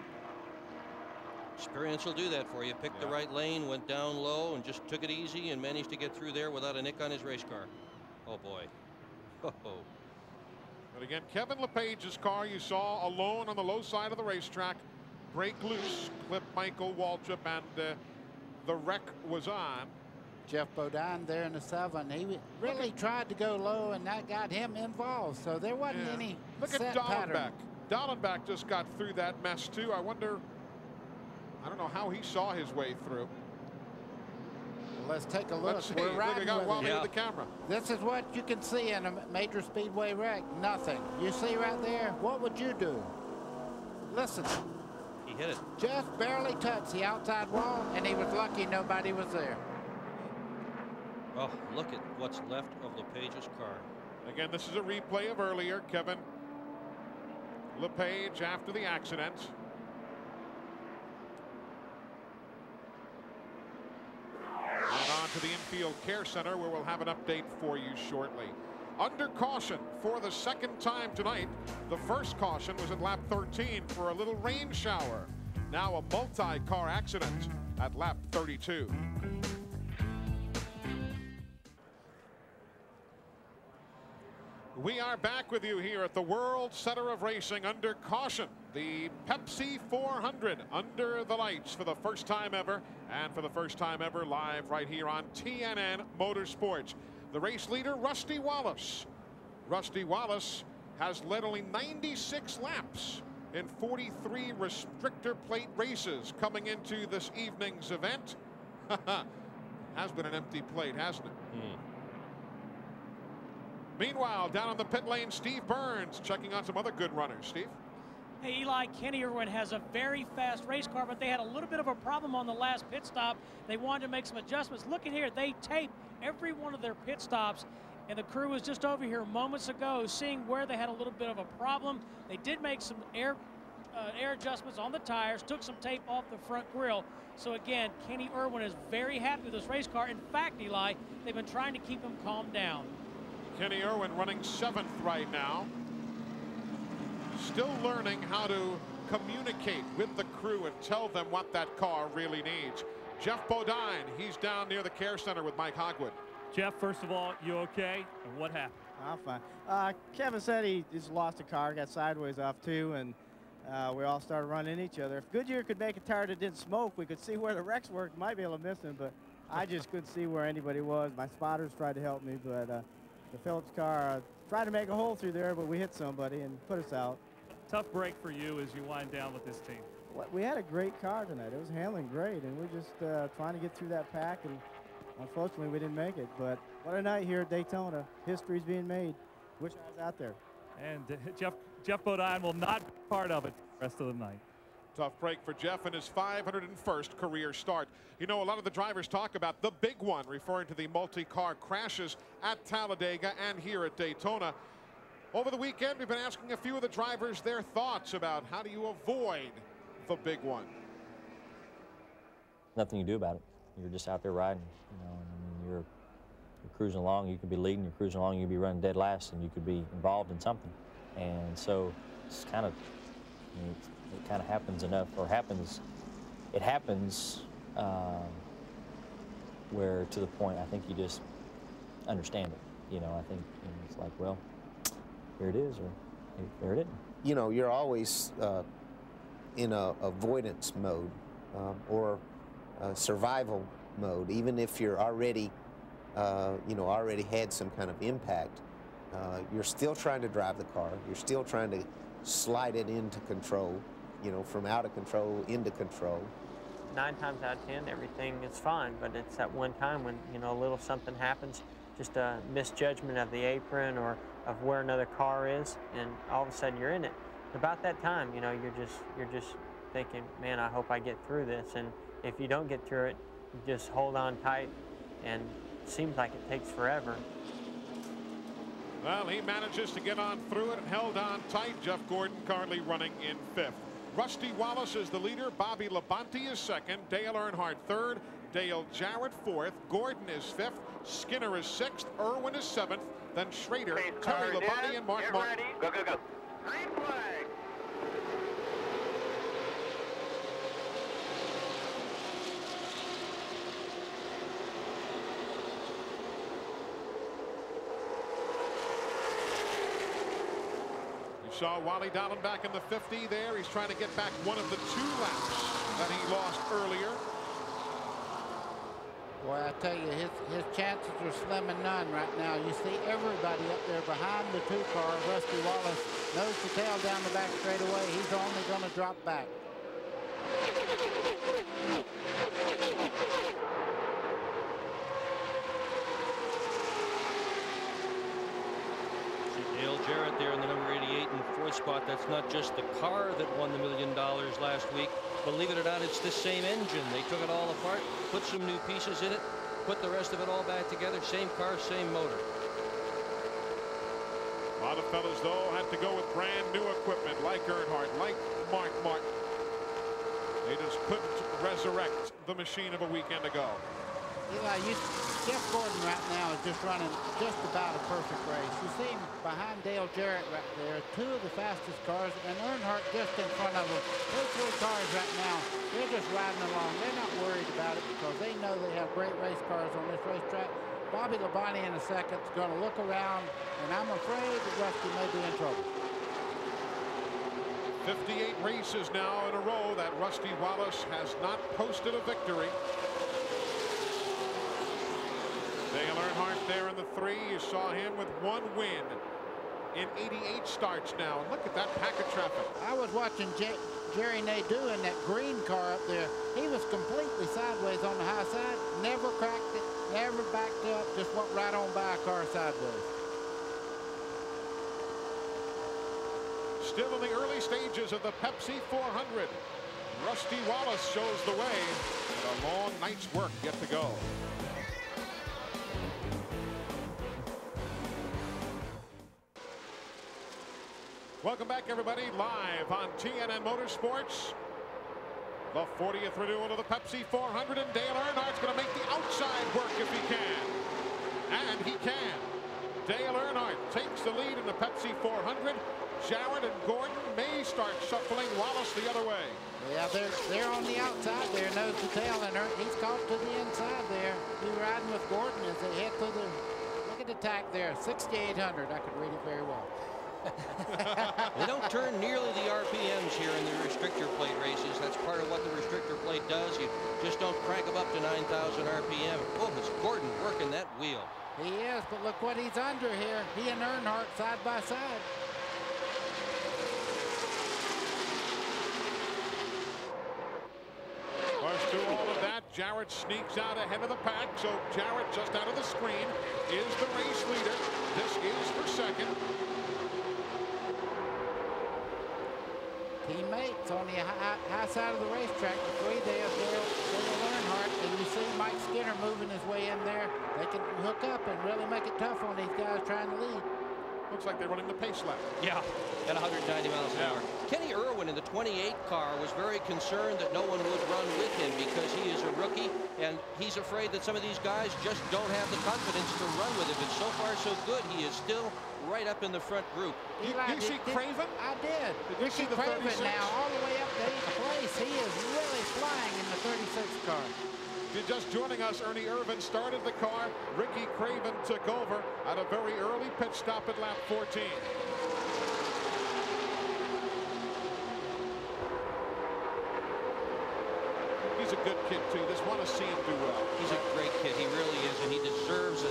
Experience will do that for you. Picked the right lane, went down low, and just took it easy and managed to get through there without a nick on his race car. Oh, boy. Oh. But again, Kevin LePage's car you saw alone on the low side of the racetrack. Break loose, clip Michael Waltrip, and the wreck was on. Jeff Bodine there in the 7. He really tried to go low, and that got him involved. So there wasn't any set pattern. Look at Dallenbach. Dallenbach just got through that mess, too. I wonder, I don't know how he saw his way through. Well, let's take a look. Let's see. We're riding with the camera. This is what you can see in a major speedway wreck. Nothing. You see right there? What would you do? Listen. He hit it. Just barely touched the outside wall, and he was lucky nobody was there. Oh, look at what's left of LePage's car. Again, this is a replay of earlier. Kevin LePage after the accident. And on to the infield care center, where we'll have an update for you shortly. Under caution for the second time tonight. The first caution was at lap 13 for a little rain shower. Now a multi-car accident at lap 32. We are back with you here at the World Center of Racing under caution. The Pepsi 400 under the lights for the first time ever, and for the first time ever live right here on TNN Motorsports. The race leader, Rusty Wallace. Rusty Wallace has led only 96 laps in 43 restrictor plate races coming into this evening's event. Has been an empty plate, hasn't it? Meanwhile, down on the pit lane, Steve Burns checking on some other good runners. Steve? Hey, Eli, Kenny Irwin has a very fast race car, but they had a little bit of a problem on the last pit stop. They wanted to make some adjustments. Look at here. They taped every one of their pit stops, and the crew was just over here moments ago seeing where they had a little bit of a problem. They did make some air adjustments on the tires, took some tape off the front grille. So, again, Kenny Irwin is very happy with this race car. In fact, Eli, they've been trying to keep him calmed down. Kenny Irwin running 7th right now. Still learning how to communicate with the crew and tell them what that car really needs. Jeff Bodine, he's down near the care center with Mike Hogwood. Jeff, first of all, you okay? And what happened? I'm fine. Kevin said he just lost a car, got sideways off too, and we all started running each other. If Goodyear could make a tire that didn't smoke, we could see where the wrecks were. Might be able to miss him, but I just couldn't see where anybody was. My spotters tried to help me, but the Phillips car tried to make a hole through there, but we hit somebody and put us out. Tough break for you as you wind down with this team. We had a great car tonight. It was handling great, and we're just trying to get through that pack, and unfortunately we didn't make it. But what a night here at Daytona. History's being made. Wish I was out there. And Jeff Bodine will not be part of it the rest of the night. Tough break for Jeff in his 501st career start. You know, a lot of the drivers talk about the big one, referring to the multi-car crashes at Talladega and here at Daytona. Over the weekend, we've been asking a few of the drivers their thoughts about how do you avoid the big one. Nothing you do about it. You're just out there riding. You know, and you're cruising along. You could be leading. You're cruising along. You could be running dead last, and you could be involved in something. And so it's kind of, I mean, it kind of happens enough, or happens, it happens where to the point I think you just understand it. You know, I think, you know, it's like, well, here it is, or here it isn't. You know, you're always in a avoidance mode or survival mode, even if you're already you know, already had some kind of impact, you're still trying to drive the car. You're still trying to slide it into control, you know, from out of control into control. 9 times out of 10, everything is fine, but it's that one time when, you know, a little something happens, just a misjudgment of the apron or of where another car is, and all of a sudden you're in it. About that time, you know, you're just thinking, man, I hope I get through this. And if you don't get through it, just hold on tight, and it seems like it takes forever. Well, he manages to get on through it and held on tight. Jeff Gordon currently running in 5th. Rusty Wallace is the leader. Bobby Labonte is 2nd. Dale Earnhardt 3rd. Dale Jarrett 4th. Gordon is 5th. Skinner is 6th. Irwin is 7th. Then Schrader, Terry Labonte, and Mark Martin. Go, go, go. Green flag. You saw Wally Dallenbach in the 50 there. He's trying to get back one of the 2 laps that he lost earlier. Boy, I tell you, his chances are slim and none right now. You see everybody up there behind the 2 car. Rusty Wallace nose to tail down the back straightaway. He's only going to drop back. See Dale Jarrett there in the number 88 in 4th spot. That's not just the car that won the $1 million last week. Believe it or not, it's the same engine. They took it all apart, put some new pieces in it, put the rest of it all back together. Same car, same motor. A lot of fellas, though, had to go with brand new equipment, like Earnhardt, like Mark Martin. They just couldn't resurrect the machine of a weekend ago. Eli, Jeff Gordon right now is just running just about a perfect race. You see him behind Dale Jarrett right there, 2 of the fastest cars, and Earnhardt just in front of him. Those 3 cars right now, they're just riding along. They're not worried about it because they know they have great race cars on this racetrack. Bobby Labonte in a second is going to look around, and I'm afraid that Rusty may be in trouble. 58 races now in a row that Rusty Wallace has not posted a victory. Dale Earnhardt there in the 3. You saw him with 1 win in 88 starts now. Look at that pack of traffic. I was watching Jerry Nadeau in that green car up there. He was completely sideways on the high side, never cracked it, never backed up, just went right on by a car sideways. Still in the early stages of the Pepsi 400. Rusty Wallace shows the way, and a long night's work yet to go. Welcome back, everybody, live on TNN Motorsports. The 40th renewal of the Pepsi 400, and Dale Earnhardt's going to make the outside work if he can. And he can. Dale Earnhardt takes the lead in the Pepsi 400. Jarrett and Gordon may start shuffling Wallace the other way. Yeah, they're on the outside there, nose to tail, and he's caught to the inside there. He's riding with Gordon as they head through the... Look at the tack there, 6,800. I could read it very well. They don't turn nearly the RPMs here in the restrictor plate races. That's part of what the restrictor plate does. You just don't crank them up to 9,000 RPM. Oh, it's Gordon working that wheel. He is, but look what he's under here. He and Earnhardt side by side. First through all of that, Jarrett sneaks out ahead of the pack. So Jarrett, just out of the screen, is the race leader. This is for 2nd. Teammates on the high side of the racetrack, the 3 there, Dale Earnhardt, and you see Mike Skinner moving his way in there. They can hook up and really make it tough on these guys trying to lead. Looks like they're running the pace lap. Yeah, at 190 miles an hour. Kenny Irwin in the 28 car was very concerned that no one would run with him because he is a rookie, and he's afraid that some of these guys just don't have the confidence to run with him. And so far, so good. He is still right up in the front group. Did you see Craven? I did. Did you see the Craven 36? Now all the way up to 8th place. He is really flying in the 36 car. You're just joining us. Ernie Irvan started the car. Ricky Craven took over at a very early pit stop at lap 14. He's a good kid, too. Just want to see him do well. He's a great kid. He really is, and he deserves a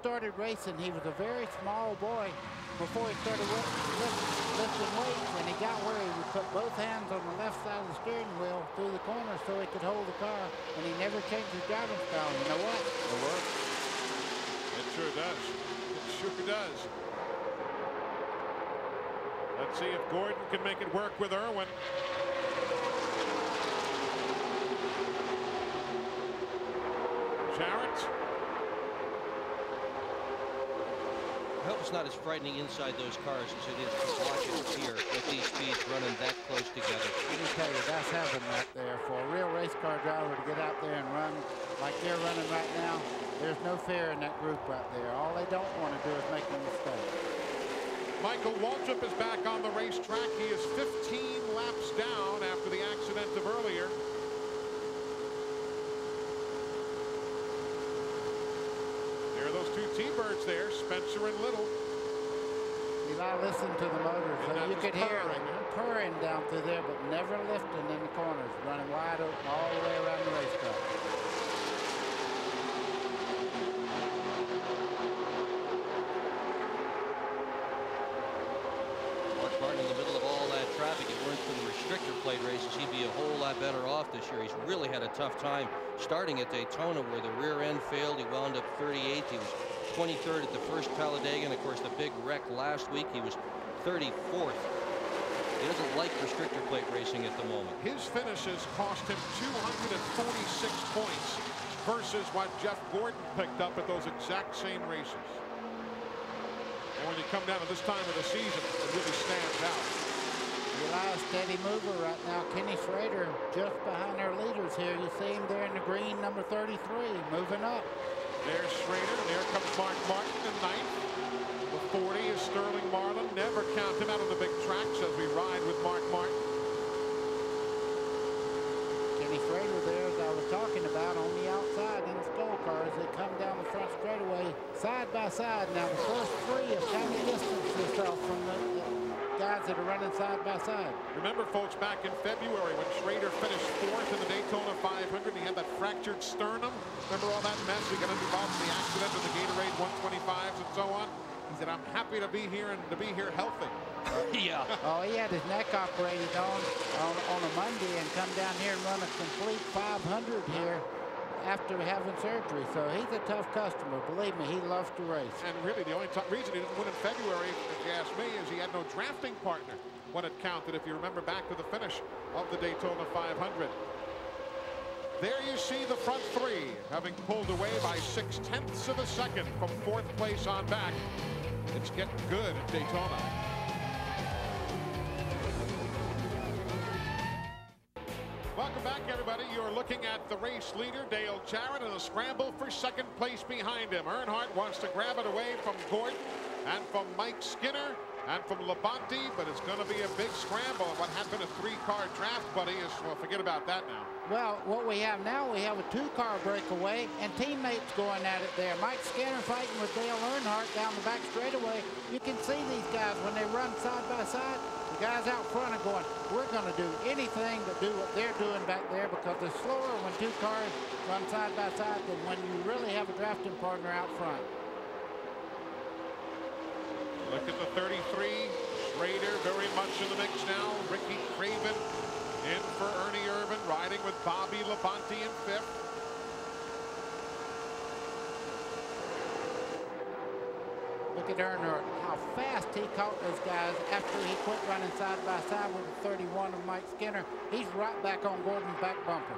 started racing, he was a very small boy before he started lifting weights, and he got where he would put both hands on the left side of the steering wheel through the corner so he could hold the car, and he never changed his driving style. You know what? It worked. It sure does. It sure does. Let's see if Gordon can make it work with Irwin. Jarrett. I hope it's not as frightening inside those cars as it is to watch it here with these speeds running that close together. Let me tell you, that's heaven right there for a real race car driver to get out there and run like they're running right now. There's no fear in that group right there. All they don't want to do is make a mistake. Michael Waltrip is back on the racetrack. He is 15 laps down after the accident of earlier. There are those two T-Birds there, Spencer and Little. Eli, listen to the motors. You could hear them purring down through there, but never lifting in the corners, running wide open all the way around the racetrack. If it weren't for the restrictor plate races, he'd be a whole lot better off this year. He's really had a tough time starting at Daytona, where the rear end failed. He wound up 38th. He was 23rd at the first Talladega, and of course the big wreck last week, he was 34th. He doesn't like restrictor plate racing at the moment. His finishes cost him 246 points versus what Jeff Gordon picked up at those exact same races. And when you come down to this time of the season, it really stands out. Eli, steady mover right now. Kenny Schrader just behind their leaders here. You see him there in the green, number 33, moving up. There's Schrader. There comes Mark Martin in ninth. The 40 is Sterling Marlin. Never count him out on the big tracks as we ride with Mark Martin. Kenny Schrader there, as I was talking about, on the outside in the stall car as they come down the front straightaway, side by side. Now the first three have kind of distanced themselves from the guys that are running side by side. Remember, folks, back in February when Schrader finished fourth in the Daytona 500, he had that fractured sternum. Remember all that mess? He got involved in the accident with the Gatorade 125s and so on. He said, "I'm happy to be here and to be here healthy." Yeah. Oh, he had his neck operated on a Monday and come down here and run a complete 500 here after having surgery. So he's a tough customer. Believe me, he loves to race. And really, the only reason he didn't win in February, if you ask me, is he had no drafting partner when it counted, if you remember back to the finish of the Daytona 500. There you see the front three, having pulled away by 0.6 of a second from fourth place on back. It's getting good at Daytona. Welcome back, everybody. You're looking at the race leader, Dale Jarrett, and a scramble for second place behind him. Earnhardt wants to grab it away from Gordon and from Mike Skinner and from Labonte, but it's going to be a big scramble. What happened to three-car draft, buddy, is, well, forget about that now. Well, what we have now, we have a two-car breakaway and teammates going at it there. Mike Skinner fighting with Dale Earnhardt down the back straightaway. You can see these guys when they run side by side. Guys out front are going, we're going to do anything but do what they're doing back there, because it's slower when two cars run side by side than when you really have a drafting partner out front. Look at the 33. Schrader very much in the mix now. Ricky Craven in for Ernie Irvan, riding with Bobby Labonte in fifth. Look at Earnhardt, how fast he caught those guys after he quit running side by side with the 31 of Mike Skinner. He's right back on Gordon's back bumper.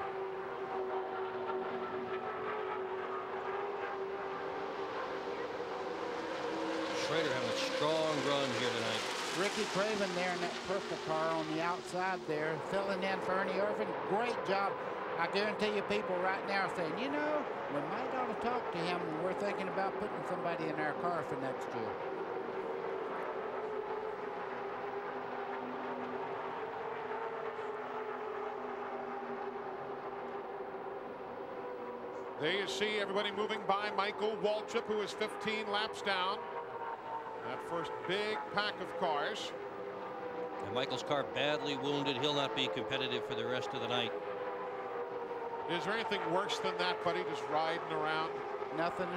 Schrader having a strong run here tonight. Ricky Craven there in that purple car on the outside there, filling in for Ernie Irvan. Great job. I guarantee you people right now are saying, you know, we might ought to talk to him when we're thinking about putting somebody in our car for next year. There you see everybody moving by Michael Waltrip, who is 15 laps down. That first big pack of cars. And Michael's car badly wounded. He'll not be competitive for the rest of the night. Is there anything worse than that, buddy, just riding around? nothing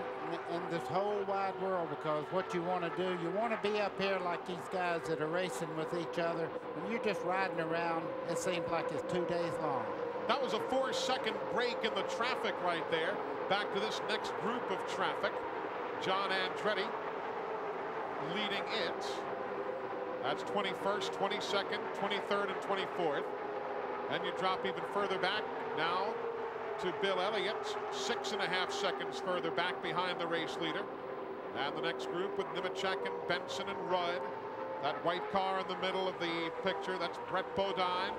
in this whole wide world, because what you want to do, you want to be up here like these guys that are racing with each other. When you're just riding around, it seems like it's 2 days long. That was a 4-second break in the traffic right there. Back to this next group of traffic. John Andretti leading it. That's 21st, 22nd, 23rd, and 24th. And you drop even further back now to Bill Elliott, 6.5 seconds further back behind the race leader. And the next group with Nemechek and Benson and Rudd. That white car in the middle of the picture, that's Brett Bodine.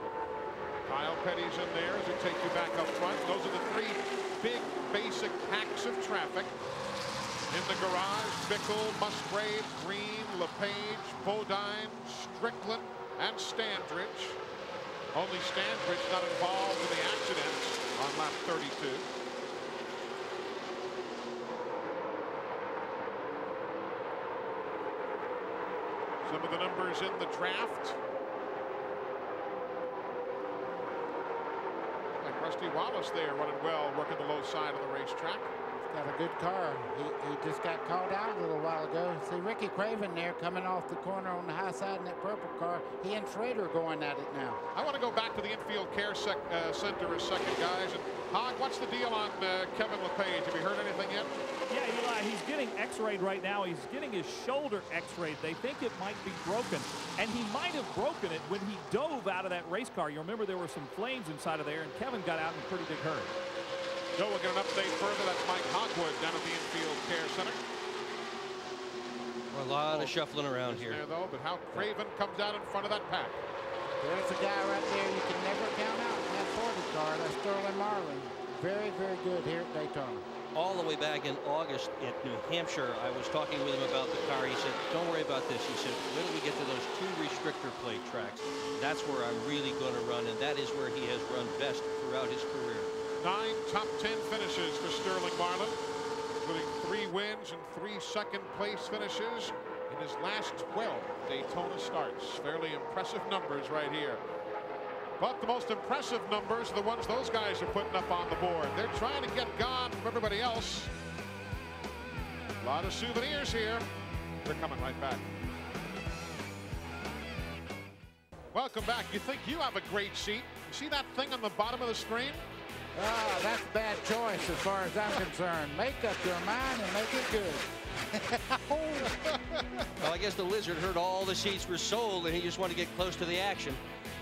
Kyle Petty's in there as we take you back up front. Those are the three big basic packs of traffic. In the garage, Bickle, Musgrave, Green, LePage, Bodine, Strickland, and Standridge. Only Standridge not involved in the accidents on lap 32. Some of the numbers in the draft. Like Rusty Wallace there running well, working the low side of the racetrack. Got a good car. He just got called out a little while ago. See Ricky Craven there coming off the corner on the high side in that purple car. He and Schrader are going at it now. I want to go back to the infield care center a second, guys. And Hogg, what's the deal on Kevin LePage? Have you heard anything yet? Yeah, Eli, he's getting x-rayed right now. He's getting his shoulder x-rayed. They think it might be broken. And he might have broken it when he dove out of that race car. You remember there were some flames inside of there, and Kevin got out in a pretty big hurry. Joe will get an update further. That's Mike Hogwood down at the infield care center. A lot of shuffling around here. There, though, but how Craven comes out in front of that pack. There's a guy right there you can never count out in that 40 car. That's Sterling Marlin. Very, very good here at Daytona. All the way back in August at New Hampshire, I was talking with him about the car. He said, don't worry about this. He said, when we get to those two restrictor plate tracks, that's where I'm really going to run, and that is where he has run best throughout his career. 9 top 10 finishes for Sterling Marlin, including 3 wins and 3 second-place finishes in his last 12 Daytona starts. Fairly impressive numbers right here. But the most impressive numbers are the ones those guys are putting up on the board. They're trying to get gone from everybody else. A lot of souvenirs here. They're coming right back. Welcome back. You think you have a great seat? You see that thing on the bottom of the screen? Oh, that's a bad choice as far as I'm concerned. Make up your mind and make it good. Well, I guess the Lizard heard all the seats were sold and he just wanted to get close to the action.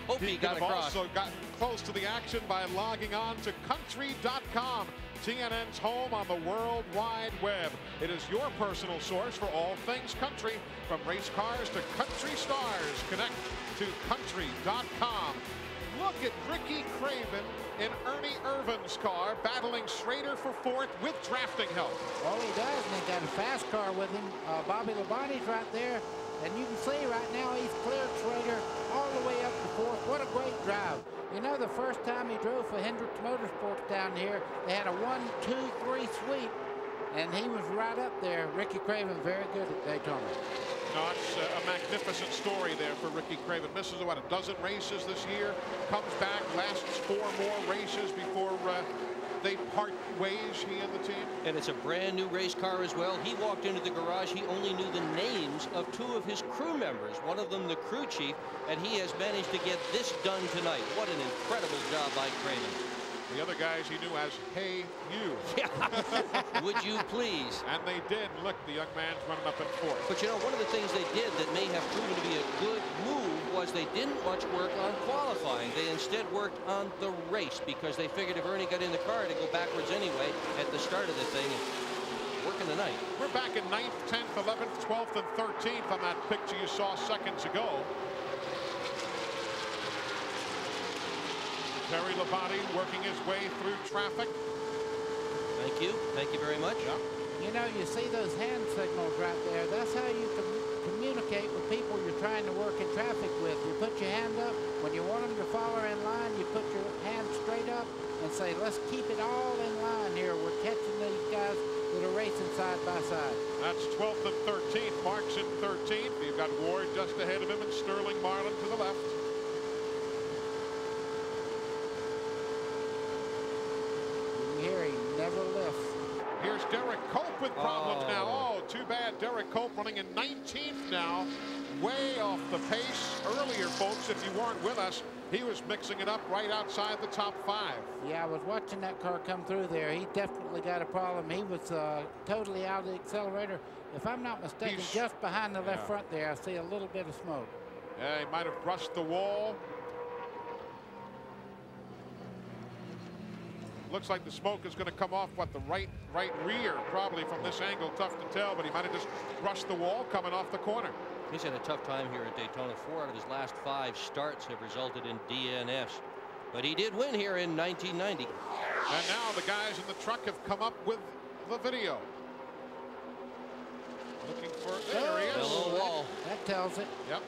Hope he got across. He could have also gotten close to the action by logging on to country.com, TNN's home on the World Wide Web. It is your personal source for all things country, from race cars to country stars. Connect to country.com. Look at Ricky Craven in Ernie Irvan's car battling Schrader for fourth with drafting help. Well, he does, and he got a fast car with him. Bobby Labonte's right there, and you can see right now he's cleared Schrader all the way up to fourth. What a great drive. You know, the first time he drove for Hendrick Motorsports down here, they had a 1-2-3 sweep, and he was right up there. Ricky Craven, very good at Daytona. No, it's a magnificent story there for Ricky Craven. Misses about a dozen races this year, comes back, lasts 4 more races before they part ways, he and the team. And it's a brand new race car as well. He walked into the garage. He only knew the names of 2 of his crew members, one of them the crew chief, and he has managed to get this done tonight. What an incredible job by Craven. The other guys he knew as Hey You. Yeah. Would you please? And they did. Look, the young man's running up and forth. But you know, one of the things they did that may have proven to be a good move was they didn't much work on qualifying. They instead worked on the race, because they figured if Ernie got in the car to go backwards anyway at the start of the thing. Working tonight. We're back in 9th, 10th, 11th, 12th, and 13th on that picture you saw seconds ago. Terry Labonte working his way through traffic. Thank you. Thank you very much. Yeah. You know, you see those hand signals right there. That's how you communicate with people you're trying to work in traffic with. You put your hand up. When you want them to follow in line, you put your hand straight up and say, let's keep it all in line here. We're catching these guys that are racing side by side. That's 12th and 13th. Mark's in 13th. You've got Ward just ahead of him and Sterling Marlin to the left. Never left. Here's Derrike Cope with problems now. Oh, too bad. Derrike Cope running in 19th now, way off the pace. Earlier, folks, if you weren't with us, he was mixing it up right outside the top five. Yeah, I was watching that car come through there. He definitely got a problem. He was totally out of the accelerator. If I'm not mistaken, he's just behind the left front there. I see a little bit of smoke. Yeah, he might have brushed the wall. Looks like the smoke is going to come off, what, the right rear, probably from this angle. Tough to tell, but he might have just brushed the wall coming off the corner. He's had a tough time here at Daytona. 4 out of his last 5 starts have resulted in DNFs. But he did win here in 1990. And now the guys in the truck have come up with the video. Looking for it. There he is. Hello, wall. That tells it. Yep.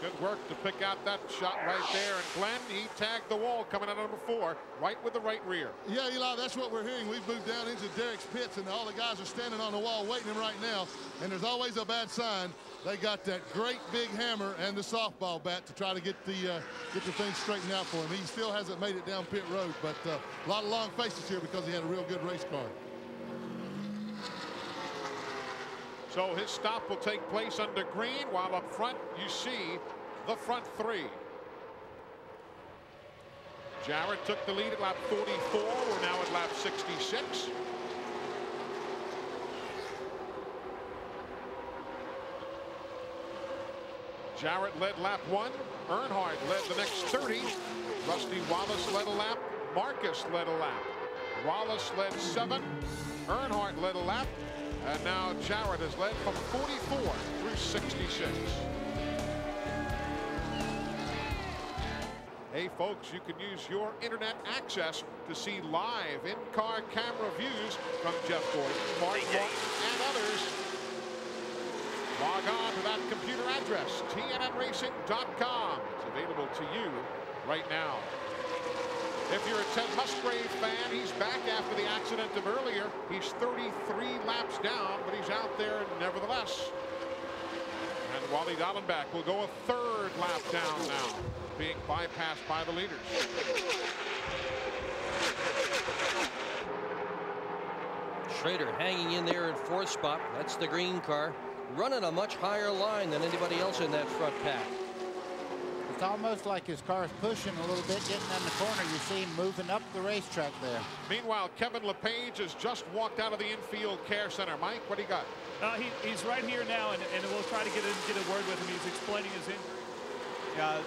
Good work to pick out that shot right there. And Glenn, he tagged the wall coming out of number 4, right with the right rear. Yeah, Eli, that's what we're hearing. We've moved down into Derek's pits, and all the guys are standing on the wall waiting him right now. And there's always a bad sign. They got that great big hammer and the softball bat to try to get the thing straightened out for him. He still hasn't made it down pit road, but a lot of long faces here because he had a real good race car. So his stop will take place under green, while up front you see the front 3. Jarrett took the lead at lap 44. We're now at lap 66. Jarrett led lap 1. Earnhardt led the next 30. Rusty Wallace led a lap. Marcus led a lap. Wallace led 7. Earnhardt led a lap. And now Jarrett has led from 44 through 66. Hey, folks, you can use your internet access to see live in-car camera views from Jeff Gordon, Mark Martin, and others. Log on to that computer address, tnnracing.com. It's available to you right now. If you're a Ted Musgrave fan, he's back after the accident of earlier. He's 33 laps down, but he's out there nevertheless. And Wally Dallenbach will go a third lap down now, being bypassed by the leaders. Schrader hanging in there in 4th spot. That's the green car. Running a much higher line than anybody else in that front pack. It's almost like his car's pushing a little bit, getting in the corner. You see him moving up the racetrack there. Meanwhile, Kevin LePage has just walked out of the infield care center. Mike, what do you got? He's right here now, and we'll try to get a word with him. He's explaining his injury. Yeah,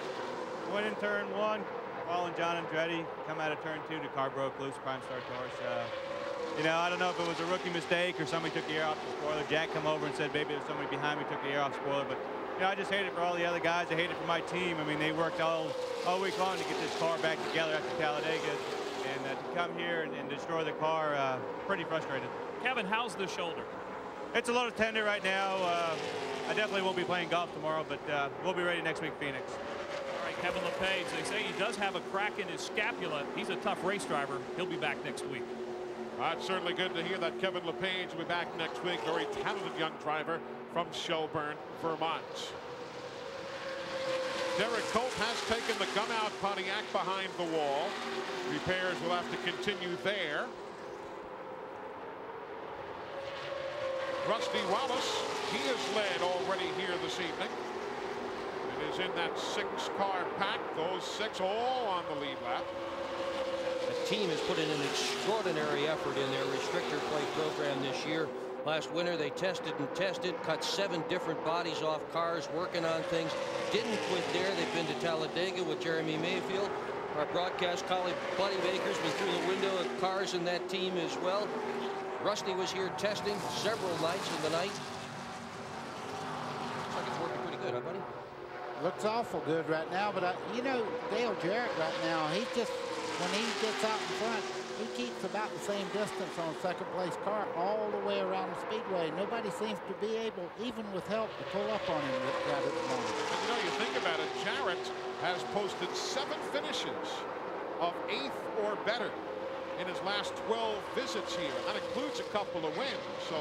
went in turn 1, following John Andretti. Come out of turn 2, the car broke loose, prime start torch. You know, I don't know if it was a rookie mistake or somebody took the air off the spoiler. Jack come over and said, maybe there's somebody behind me took the air off the spoiler, but you know, I just hate it for all the other guys. I hate it for my team. I mean, they worked all week long to get this car back together after Talladega, and to come here and destroy the car, pretty frustrated. Kevin, how's the shoulder? It's a little tender right now. I definitely won't be playing golf tomorrow, but we'll be ready next week, Phoenix. All right, Kevin LePage. They say he does have a crack in his scapula. He's a tough race driver. He'll be back next week. Well, it's certainly good to hear that Kevin LePage will be back next week. Very talented young driver from Shelburne, Vermont. Derrike Cope has taken the gum out Pontiac behind the wall. Repairs will have to continue there. Rusty Wallace, he has led already here this evening. It is in that 6-car pack, those 6 all on the lead lap. The team has put in an extraordinary effort in their restrictor plate program this year. Last winter, they tested and tested, cut 7 different bodies off cars, working on things. Didn't quit there. They've been to Talladega with Jeremy Mayfield. Our broadcast colleague, Buddy Baker, has been through the window of cars in that team as well. Rusty was here testing several nights in the night. Looks like it's working pretty good, huh, buddy? Looks awful good right now, but, you know, Dale Jarrett right now, he just, when he gets out in front, he keeps about the same distance on second-place car all the way around the speedway. Nobody seems to be able, even with help, to pull up on him right at the moment. And you know, you think about it, Jarrett has posted 7 finishes of 8th or better in his last 12 visits here. That includes a couple of wins. So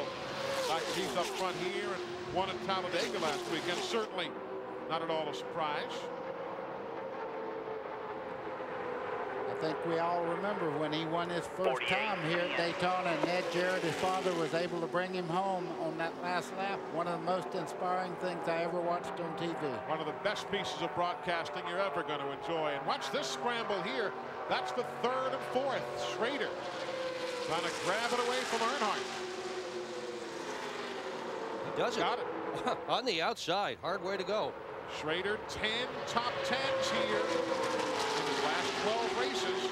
like he's up front here and won at Talladega last weekend. Certainly not at all a surprise. I think we all remember when he won his first time here at Daytona, and Ned Jarrett, his father, was able to bring him home on that last lap. One of the most inspiring things I ever watched on TV. One of the best pieces of broadcasting you're ever going to enjoy. And watch this scramble here. That's the third and fourth. Schrader trying to grab it away from Earnhardt. He does it. Got it. On the outside. Hard way to go. Schrader, 10 top 10s here in his last 12 races.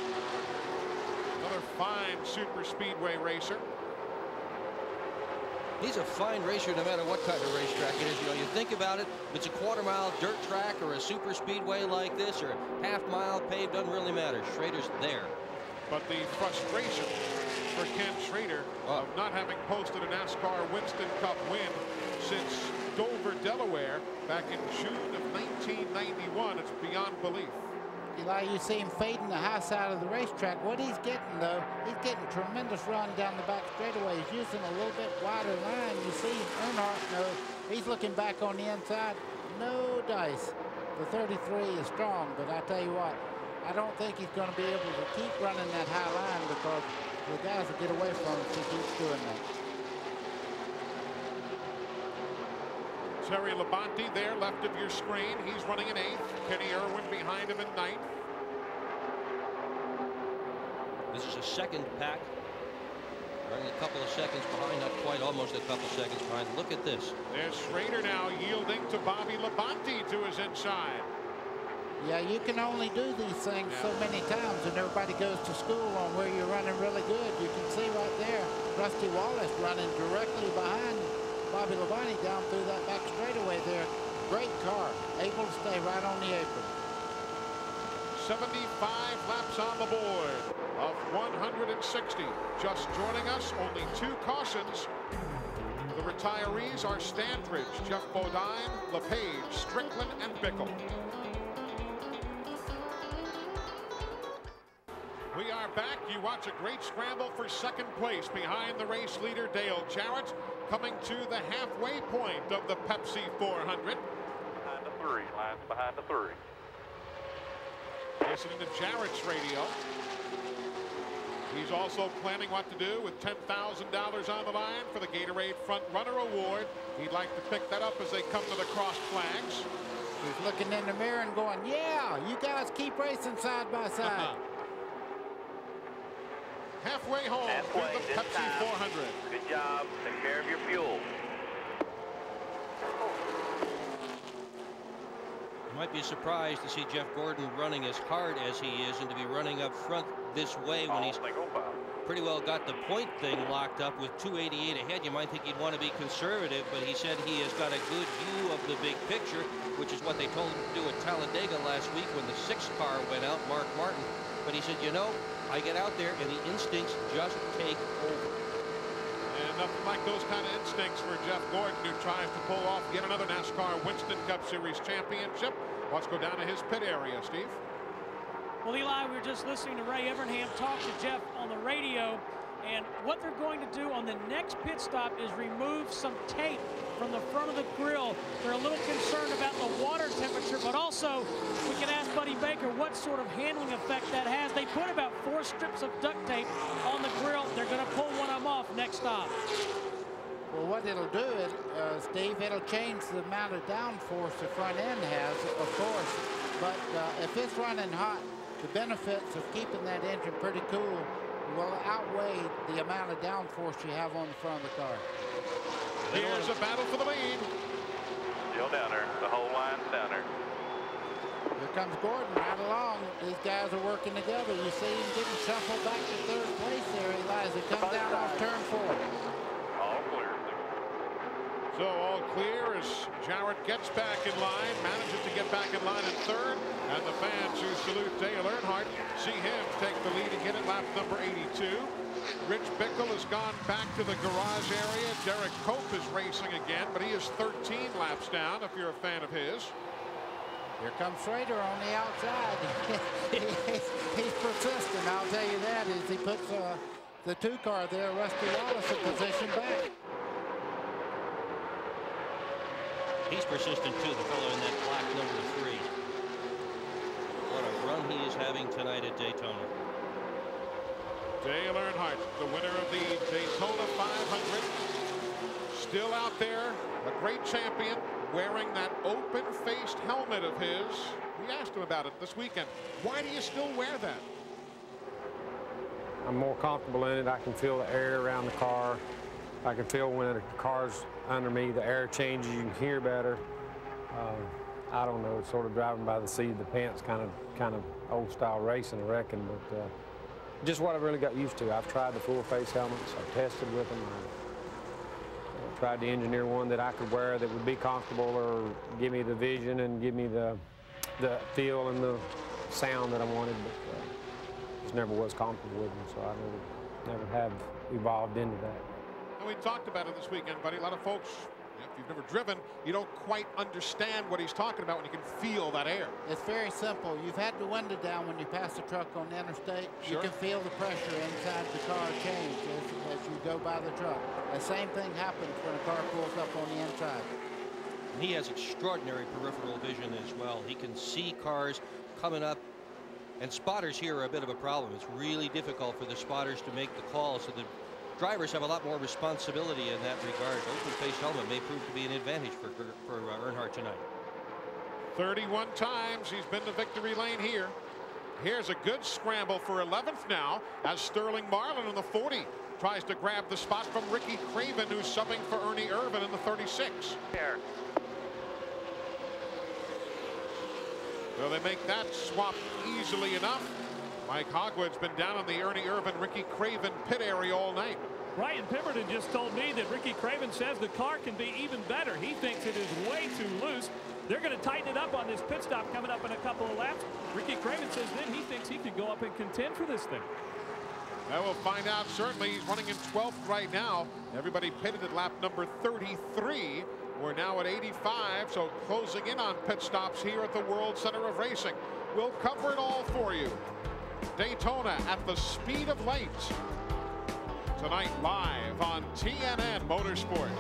Another fine super speedway racer. He's a fine racer no matter what kind of racetrack it is. You know, you think about it, if it's a quarter-mile dirt track or a super speedway like this or a half-mile paved, doesn't really matter. Schrader's there. But the frustration for Ken Schrader of not having posted a NASCAR Winston Cup win since Dover, Delaware, back in June of 1991, it's beyond belief. Eli, you see him fading the high side of the racetrack. What he's getting, though, he's getting a tremendous run down the back straightaway. He's using a little bit wider line. You see Earnhardt, though, he's looking back on the inside. No dice. The 33 is strong, but I tell you what, I don't think he's going to be able to keep running that high line because the guys will get away from him if he keeps doing that. Terry Labonte there, left of your screen. He's running in eighth. Kenny Irwin behind him in ninth. This is a second pack. Running a couple of seconds behind, not quite, almost a couple seconds behind. Look at this. There's Schrader now yielding to Bobby Labonte to his inside. Yeah, you can only do these things so many times, and everybody goes to school on where you're running really good. You can see right there, Rusty Wallace running directly behind Bobby Labonte down through that back straightaway there. Great car, able to stay right on the apron. 75 laps on the board of 160. Just joining us, only two cautions. The retirees are Standridge, Jeff Bodine, LePage, Strickland, and Bickle. We are back. You watch a great scramble for second place behind the race leader Dale Jarrett, coming to the halfway point of the Pepsi 400. Behind the three, lines behind the three. Listening to Jarrett's radio. He's also planning what to do with $10,000 on the line for the Gatorade Front Runner Award. He'd like to pick that up as they come to the cross flags. He's looking in the mirror and going, yeah, you guys keep racing side by side. Halfway home through the Pepsi 400. Good job. Take care of your fuel. You might be surprised to see Jeff Gordon running as hard as he is and to be running up front this way when he's pretty well got the point thing locked up with 288 ahead. You might think he'd want to be conservative, but he said he has got a good view of the big picture, which is what they told him to do at Talladega last week when the sixth car went out, Mark Martin. But he said, you know, I get out there and the instincts just take over. And nothing like those kind of instincts for Jeff Gordon, who tries to pull off yet another NASCAR Winston Cup Series championship. Let's go down to his pit area, Steve. Well, Eli, we were just listening to Ray Evernham talk to Jeff on the radio, and what they're going to do on the next pit stop is remove some tape from the front of the grill. They're a little concerned about the water temperature, but also we can ask Buddy Baker what sort of handling effect that has. They put about 4 strips of duct tape on the grill. They're going to pull one of them off next stop. Well, what it'll do is, Steve, it'll change the amount of downforce the front end has, of course. But if it's running hot, the benefits of keeping that engine pretty cool will outweigh the amount of downforce you have on the front of the car. Here's a battle for the lead. Still down there. The whole line's down there. Here comes Gordon right along. These guys are working together. You see him getting shuffled back to third place there, Eli, as it comes down off turn 4. All clear. So all clear as Jarrett gets back in line, manages to get back in line in third. And the fans who salute Dale Earnhardt see him take the lead again at lap number 82. Rich Bickle has gone back to the garage area. Derrike Cope is racing again, but he is 13 laps down if you're a fan of his. Here comes Schrader on the outside. He's persistent, I'll tell you that, as he puts the 2 car there, Rusty Wallace, in position back. He's persistent, too, the fellow in that black number 3. What a run he is having tonight at Daytona. Dale Earnhardt, the winner of the Daytona 500, still out there, a great champion, wearing that open-faced helmet of his. We asked him about it this weekend. Why do you still wear that? I'm more comfortable in it. I can feel the air around the car. I can feel when the car's under me, the air changes. You can hear better. I don't know. It's sort of driving by the seat of the pants, kind of old-style racing, I reckon. But just what I really got used to. I've tried the full-face helmets. I've tested with them. I tried to engineer one that I could wear that would be comfortable or give me the vision and give me the feel and the sound that I wanted. But just never was comfortable with them, so I never have evolved into that. And we talked about it this weekend, buddy. A lot of folks, if you've never driven, you don't quite understand what he's talking about when you can feel that air. It's very simple. You've had the window down when you pass the truck on the interstate. Sure. You can feel the pressure inside the car change as you go by the truck. The same thing happens when a car pulls up on the inside. And he has extraordinary peripheral vision as well. He can see cars coming up, and spotters here are a bit of a problem. It's really difficult for the spotters to make the call, so the drivers have a lot more responsibility in that regard. Open-faced helmet may prove to be an advantage for Earnhardt tonight. 31 times he's been to victory lane here. Here's a good scramble for 11th now as Sterling Marlin in the 40 tries to grab the spot from Ricky Craven, who's subbing for Ernie Irvan in the 36. There. Well, they make that swap easily enough. Mike Hogwood's been down on the Ernie Irvan, Ricky Craven pit area all night. Ryan Pemberton just told me that Ricky Craven says the car can be even better. He thinks it is way too loose. They're going to tighten it up on this pit stop coming up in a couple of laps. Ricky Craven says then he thinks he could go up and contend for this thing. Well, we'll find out. Certainly, he's running in 12th right now. Everybody pitted at lap number 33. We're now at 85, so closing in on pit stops here at the World Center of Racing. We'll cover it all for you. Daytona at the speed of light. Tonight, live on TNN Motorsports.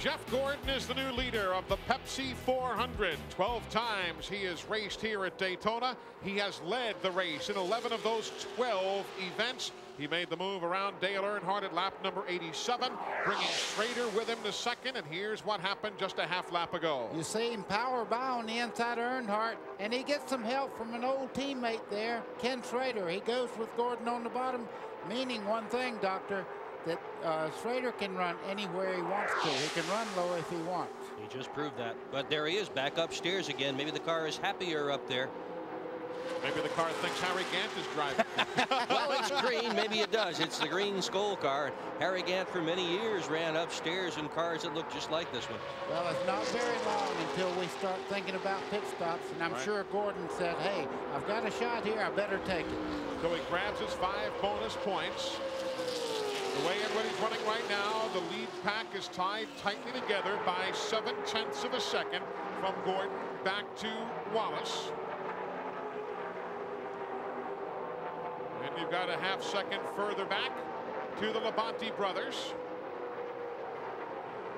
Jeff Gordon is the new leader of the Pepsi 400. 12 times he has raced here at Daytona. He has led the race in 11 of those 12 events. He made the move around Dale Earnhardt at lap number 87, bringing Schrader with him to second, and here's what happened just a half lap ago. You see him power by on the inside of Earnhardt, and he gets some help from an old teammate there, Ken Schrader. He goes with Gordon on the bottom, meaning one thing, Doctor, that Schrader can run anywhere he wants to. He can run lower if he wants. He just proved that, but there he is back upstairs again. Maybe the car is happier up there. Maybe the car thinks Harry Gant is driving. Well, it's green. Maybe it does. It's the green Skoal car. Harry Gant for many years ran upstairs in cars that look just like this one. Well, it's not very long until we start thinking about pit stops, and I'm sure Gordon said, hey, I've got a shot here. I better take it. So he grabs his 5 bonus points. The way everybody's running right now, the lead pack is tied tightly together by 0.7 of a second from Gordon back to Wallace. And you've got a half second further back to the Labonte brothers.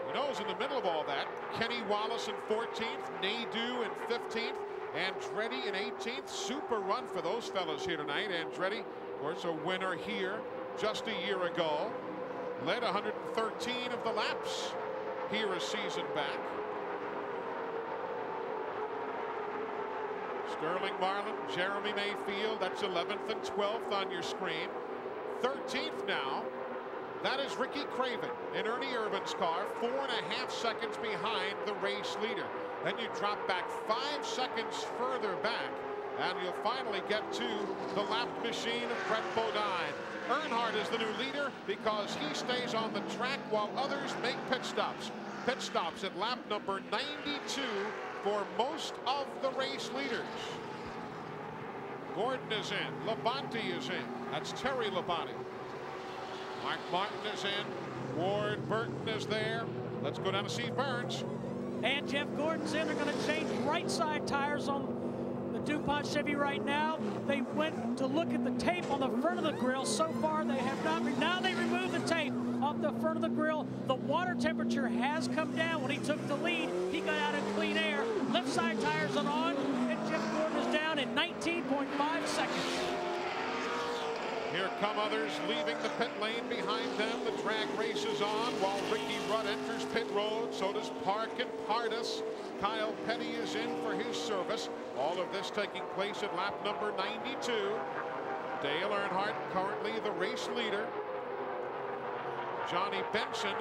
Who knows in the middle of all that? Kenny Wallace in 14th, Nadeau in 15th, Andretti in 18th. Super run for those fellas here tonight. Andretti, of course, a winner here just a year ago. Led 113 of the laps here a season back. Sterling Marlin, Jeremy Mayfield, that's 11th and 12th on your screen. 13th now, that is Ricky Craven in Ernie Irvan's car, 4.5 seconds behind the race leader. Then you drop back 5 seconds further back, and you'll finally get to the lap machine of Brett Bodine. Earnhardt is the new leader because he stays on the track while others make pit stops. Pit stops at lap number 92. For most of the race leaders. Gordon is in. Labonte is in. That's Terry Labonte. Mark Martin is in. Ward Burton is there. Let's go down to Steve Burns. And Jeff Gordon's in. They're going to change right side tires on the DuPont Chevy right now. They went to look at the tape on the front of the grill. So far, they have not. Now they remove the tape. off the front of the grill. The water temperature has come down. When he took the lead, he got out in clean air. Left side tires are on, and Jeff Gordon is down in 19.5 seconds. Here come others leaving the pit lane behind them. The drag race is on while Ricky Rudd enters pit road. So does Park and Pardus. Kyle Petty is in for his service. All of this taking place at lap number 92. Dale Earnhardt currently the race leader. Johnny Benson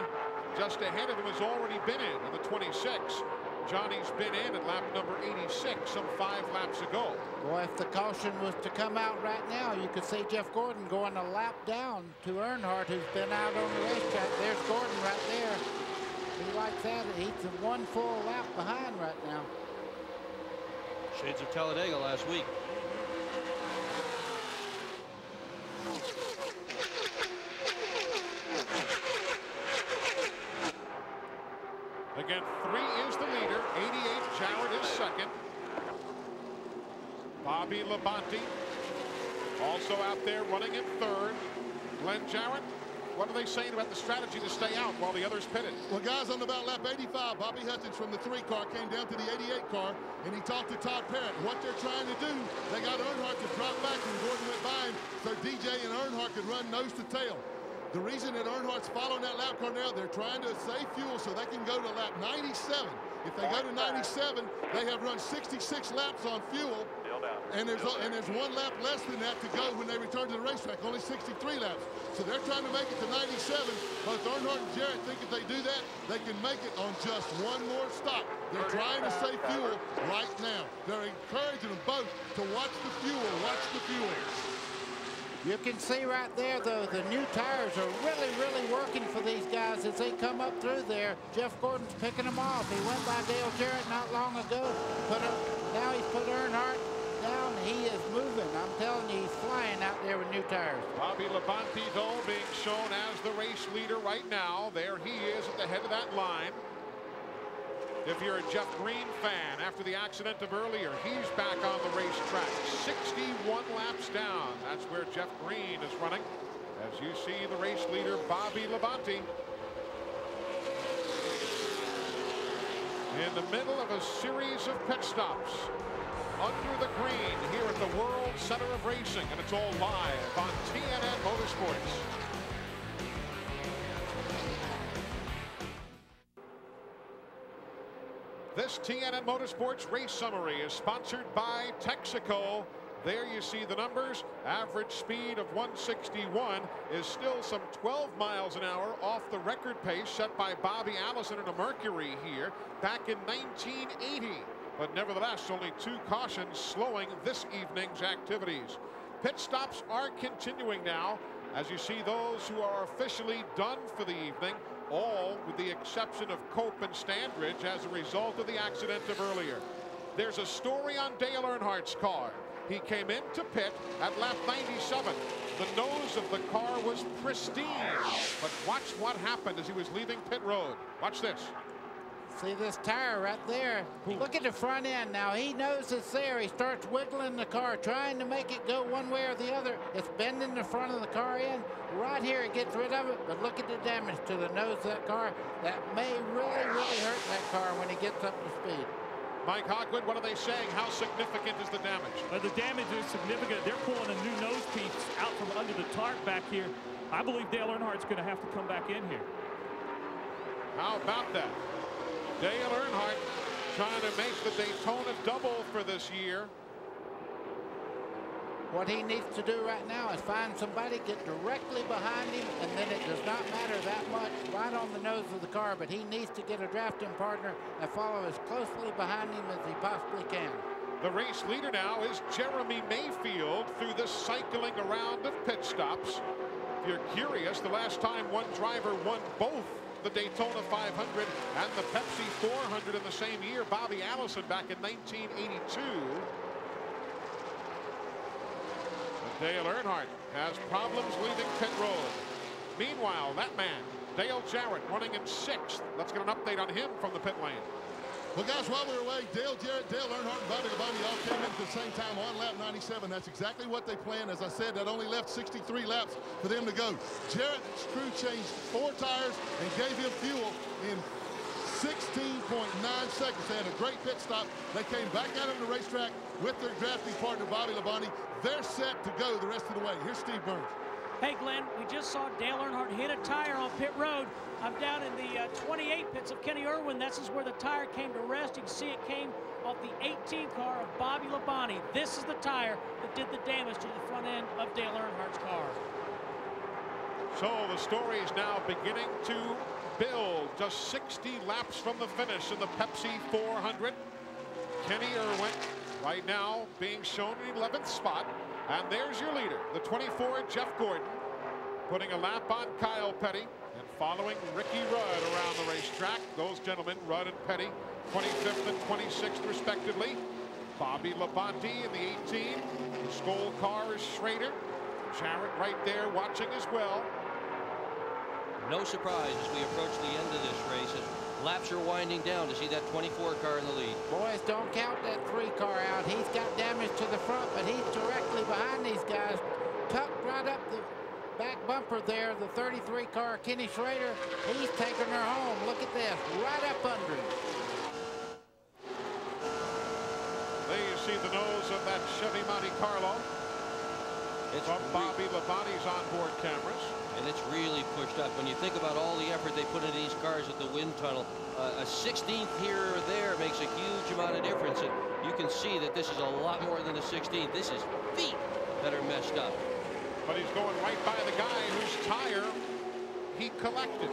just ahead of him has already been in the 26. Johnny's been in at lap number 86 some 5 laps ago. Well, if the caution was to come out right now, you could see Jeff Gordon going a lap down to Earnhardt, who's been out on the racetrack. There's Gordon right there. He likes that. He's one full lap behind right now. Shades of Talladega last week. Again, 3 is the leader, 88, Jarrett is second. Bobby Labonte also out there running in third. Glenn Jarrett, what are they saying about the strategy to stay out while the others pitted? Well, guys, on about lap 85, Bobby Hutchins from the 3 car came down to the 88 car, and he talked to Todd Parrott. What they're trying to do, they got Earnhardt to drop back and Gordon went by him, so DJ and Earnhardt could run nose to tail. The reason that Earnhardt's following that lap car now, they're trying to save fuel so they can go to lap 97. If they go to 97, they have run 66 laps on fuel, and there's 1 lap less than that to go when they return to the racetrack, only 63 laps. So they're trying to make it to 97. Both Earnhardt and Jarrett think if they do that, they can make it on just 1 more stop. They're trying to save fuel right now. They're encouraging them both to watch the fuel, watch the fuel. You can see right there, though, the new tires are really working for these guys as they come up through there. Jeff Gordon's picking them off. He went by Dale Jarrett not long ago. Now he's put Earnhardt down. He is moving. I'm telling you, he's flying out there with new tires. Bobby Labonte, though, being shown as the race leader right now. There he is at the head of that line. If you're a Jeff Green fan, after the accident of earlier, he's back on the racetrack. 61 laps down. That's where Jeff Green is running. As you see the race leader, Bobby Labonte, in the middle of a series of pit stops under the green here at the World Center of Racing. And it's all live on TNN Motorsports. This TNN Motorsports race summary is sponsored by Texaco. There you see the numbers. Average speed of 161 is still some 12 miles an hour off the record pace set by Bobby Allison and a Mercury here back in 1980. But nevertheless, only 2 cautions slowing this evening's activities. Pit stops are continuing now. As you see, those who are officially done for the evening, all with the exception of Cope and Standridge as a result of the accident of earlier. There's a story on Dale Earnhardt's car. He came into pit at lap 97. The nose of the car was pristine, but watch what happened as he was leaving pit road. Watch this. See this tire right there. Look at the front end now. He knows it's there. He starts wiggling the car, trying to make it go one way or the other. It's bending the front of the car in. Right here, it gets rid of it. But look at the damage to the nose of that car. That may really hurt that car when it gets up to speed. Mike Hogwood, what are they saying? How significant is the damage? The damage is significant. They're pulling a new nose piece out from under the tarp back here. I believe Dale Earnhardt's going to have to come back in here. How about that? Dale Earnhardt trying to make the Daytona double for this year. What he needs to do right now is find somebody, get directly behind him, and then it does not matter that much, right on the nose of the car, but he needs to get a drafting partner and follow as closely behind him as he possibly can. The race leader now is Jeremy Mayfield through this cycling around of pit stops. If you're curious, the last time one driver won both the Daytona 500 and the Pepsi 400 in the same year, Bobby Allison back in 1982. But Dale Earnhardt has problems leaving pit road. Meanwhile, that man, Dale Jarrett, running in 6th. Let's get an update on him from the pit lane. Well, guys, while we were away, Dale Jarrett, Dale Earnhardt, and Bobby Labonte all came in at the same time on lap 97. That's exactly what they planned. As I said, that only left 63 laps for them to go. Jarrett's crew changed 4 tires and gave him fuel in 16.9 seconds. They had a great pit stop. They came back out on the racetrack with their drafting partner, Bobby Labonte. They're set to go the rest of the way. Here's Steve Burns. Hey, Glenn, we just saw Dale Earnhardt hit a tire on pit road. I'm down in the 28 pits of Kenny Irwin. This is where the tire came to rest. You can see it came off the 18 car of Bobby Labonte. This is the tire that did the damage to the front end of Dale Earnhardt's car. So the story is now beginning to build. Just 60 laps from the finish in the Pepsi 400. Kenny Irwin right now being shown in 11th spot. And there's your leader, the 24, Jeff Gordon, putting a lap on Kyle Petty and following Ricky Rudd around the racetrack. Those gentlemen, Rudd and Petty, 25th and 26th respectively. Bobby Labonte in the 18. The Skoll car is Schrader. Jarrett right there watching as well. No surprise as we approach the end of this race. Laps are winding down to see that 24 car in the lead. Boys, don't count that 3 car out. He's got damage to the front, but he's directly behind these guys. Tucked right up the back bumper there, the 33 car, Kenny Schrader. He's taking her home. Look at this, right up under him. There you see the nose of that Chevy Monte Carlo. It's from Bobby Labonte's onboard cameras. And it's really pushed up. When you think about all the effort they put into these cars at the wind tunnel, a 16th here or there makes a huge amount of difference. And you can see that this is a lot more than a 16th. This is feet that are messed up. But he's going right by the guy whose tire he collected.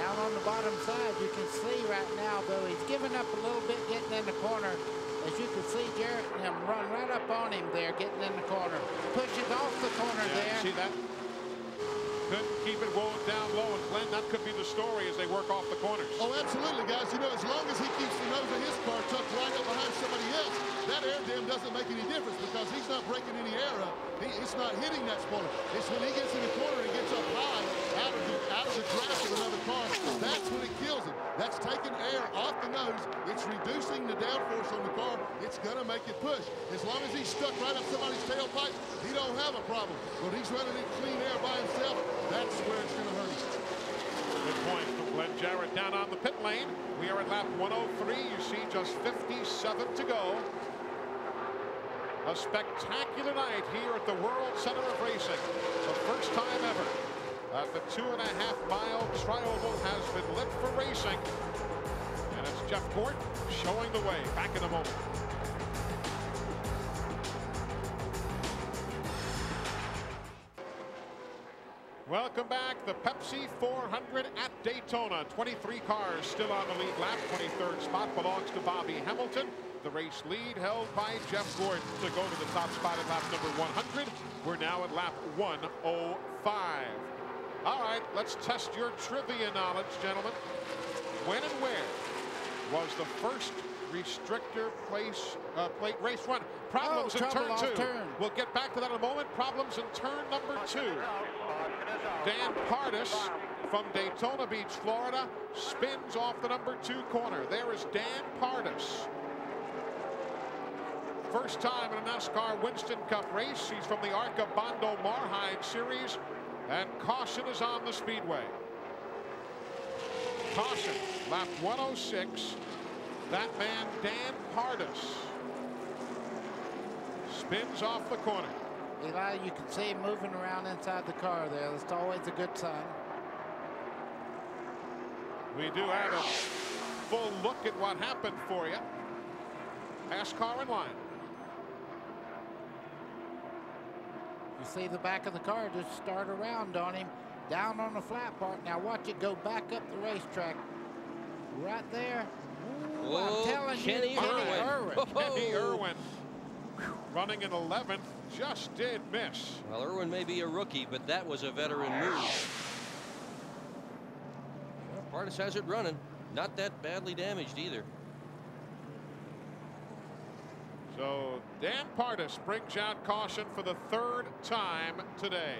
Down on the bottom side, you can see right now, though, he's giving up a little bit getting in the corner. As you can see, Jarrett and him run right up on him there, getting in the corner. Pushes off the corner there. See that? Couldn't keep it down low. And Glenn, that could be the story as they work off the corners. Oh, absolutely, guys. You know, as long as he keeps the nose of his car tucked right up behind somebody else, that air dam doesn't make any difference because he's not breaking any air up. It's not hitting that spoiler. It's when he gets in the corner and gets up high out of the grasp of another car. That's when it kills him. That's taking air off the nose. It's reducing the downforce on the car. It's going to make it push. As long as he's stuck right up somebody's tailpipe, he don't have a problem. But he's running in clean air by himself. That's where it's going to hurt him. Good point from Glenn Jarrett down on the pit lane. We are at lap 103. You see just 57 to go. A spectacular night here at the World Center of Racing. The first time ever that the 2.5-mile trioval has been lit for racing. And it's Jeff Gordon showing the way. Back in a moment. Welcome back. The Pepsi 400 at Daytona. 23 cars still on the lead lap. 23rd spot belongs to Bobby Hamilton. The race lead held by Jeff Gordon to go to the top spot at lap number 100. We're now at lap 105. All right, let's test your trivia knowledge, gentlemen. When and where was the first restrictor plate race run? Problems in turn 2. We'll get back to that in a moment. Problems in turn number 2. Dan Pardus from Daytona Beach, Florida, spins off the number 2 corner. There is Dan Pardus. First time in a NASCAR Winston Cup race. He's from the Arcabondo Marhine Series, and caution is on the speedway. Caution, lap 106. That man, Dan Pardus, spins off the corner. Eli, you can see him moving around inside the car there. That's always a good sign. We do have a full look at what happened for you. NASCAR in line. You see the back of the car just start around on him, down on the flat part. Now watch it go back up the racetrack. Right there. Ooh, whoa, I'm telling you, Kenny Irwin running in 11th, just did miss. Well, Irwin may be a rookie, but that was a veteran move. Well, Pardus has it running. Not that badly damaged either. So Dan Pardus brings out caution for the 3rd time today.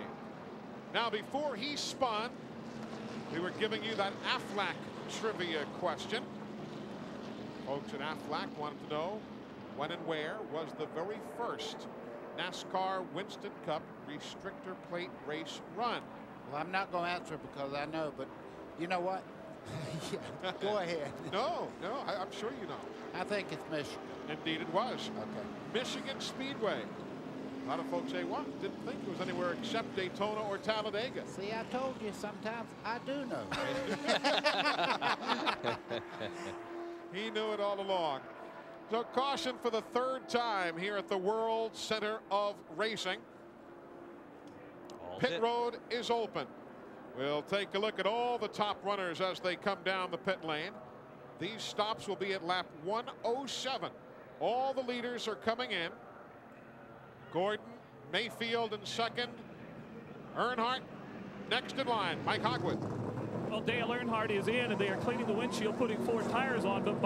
Now, before he spun, we were giving you that Aflac trivia question. folks in Aflac wanted to know when and where was the very first NASCAR Winston Cup restrictor plate race run. Well, I'm not going to answer because I know, but you know what? Yeah, go ahead. No, I'm sure you know. I think it's Michigan. Indeed it was. Okay. Michigan Speedway. A lot of folks say, what? Didn't think it was anywhere except Daytona or Talladega. See, I told you sometimes I do know. He knew it all along. So caution for the third time here at the World Center of Racing. Pit road is open. We'll take a look at all the top runners as they come down the pit lane. These stops will be at lap 107. All the leaders are coming in. Gordon, Mayfield in second. Earnhardt next in line. Mike Hogwood. Well, Dale Earnhardt is in, and they are cleaning the windshield, putting four tires on, but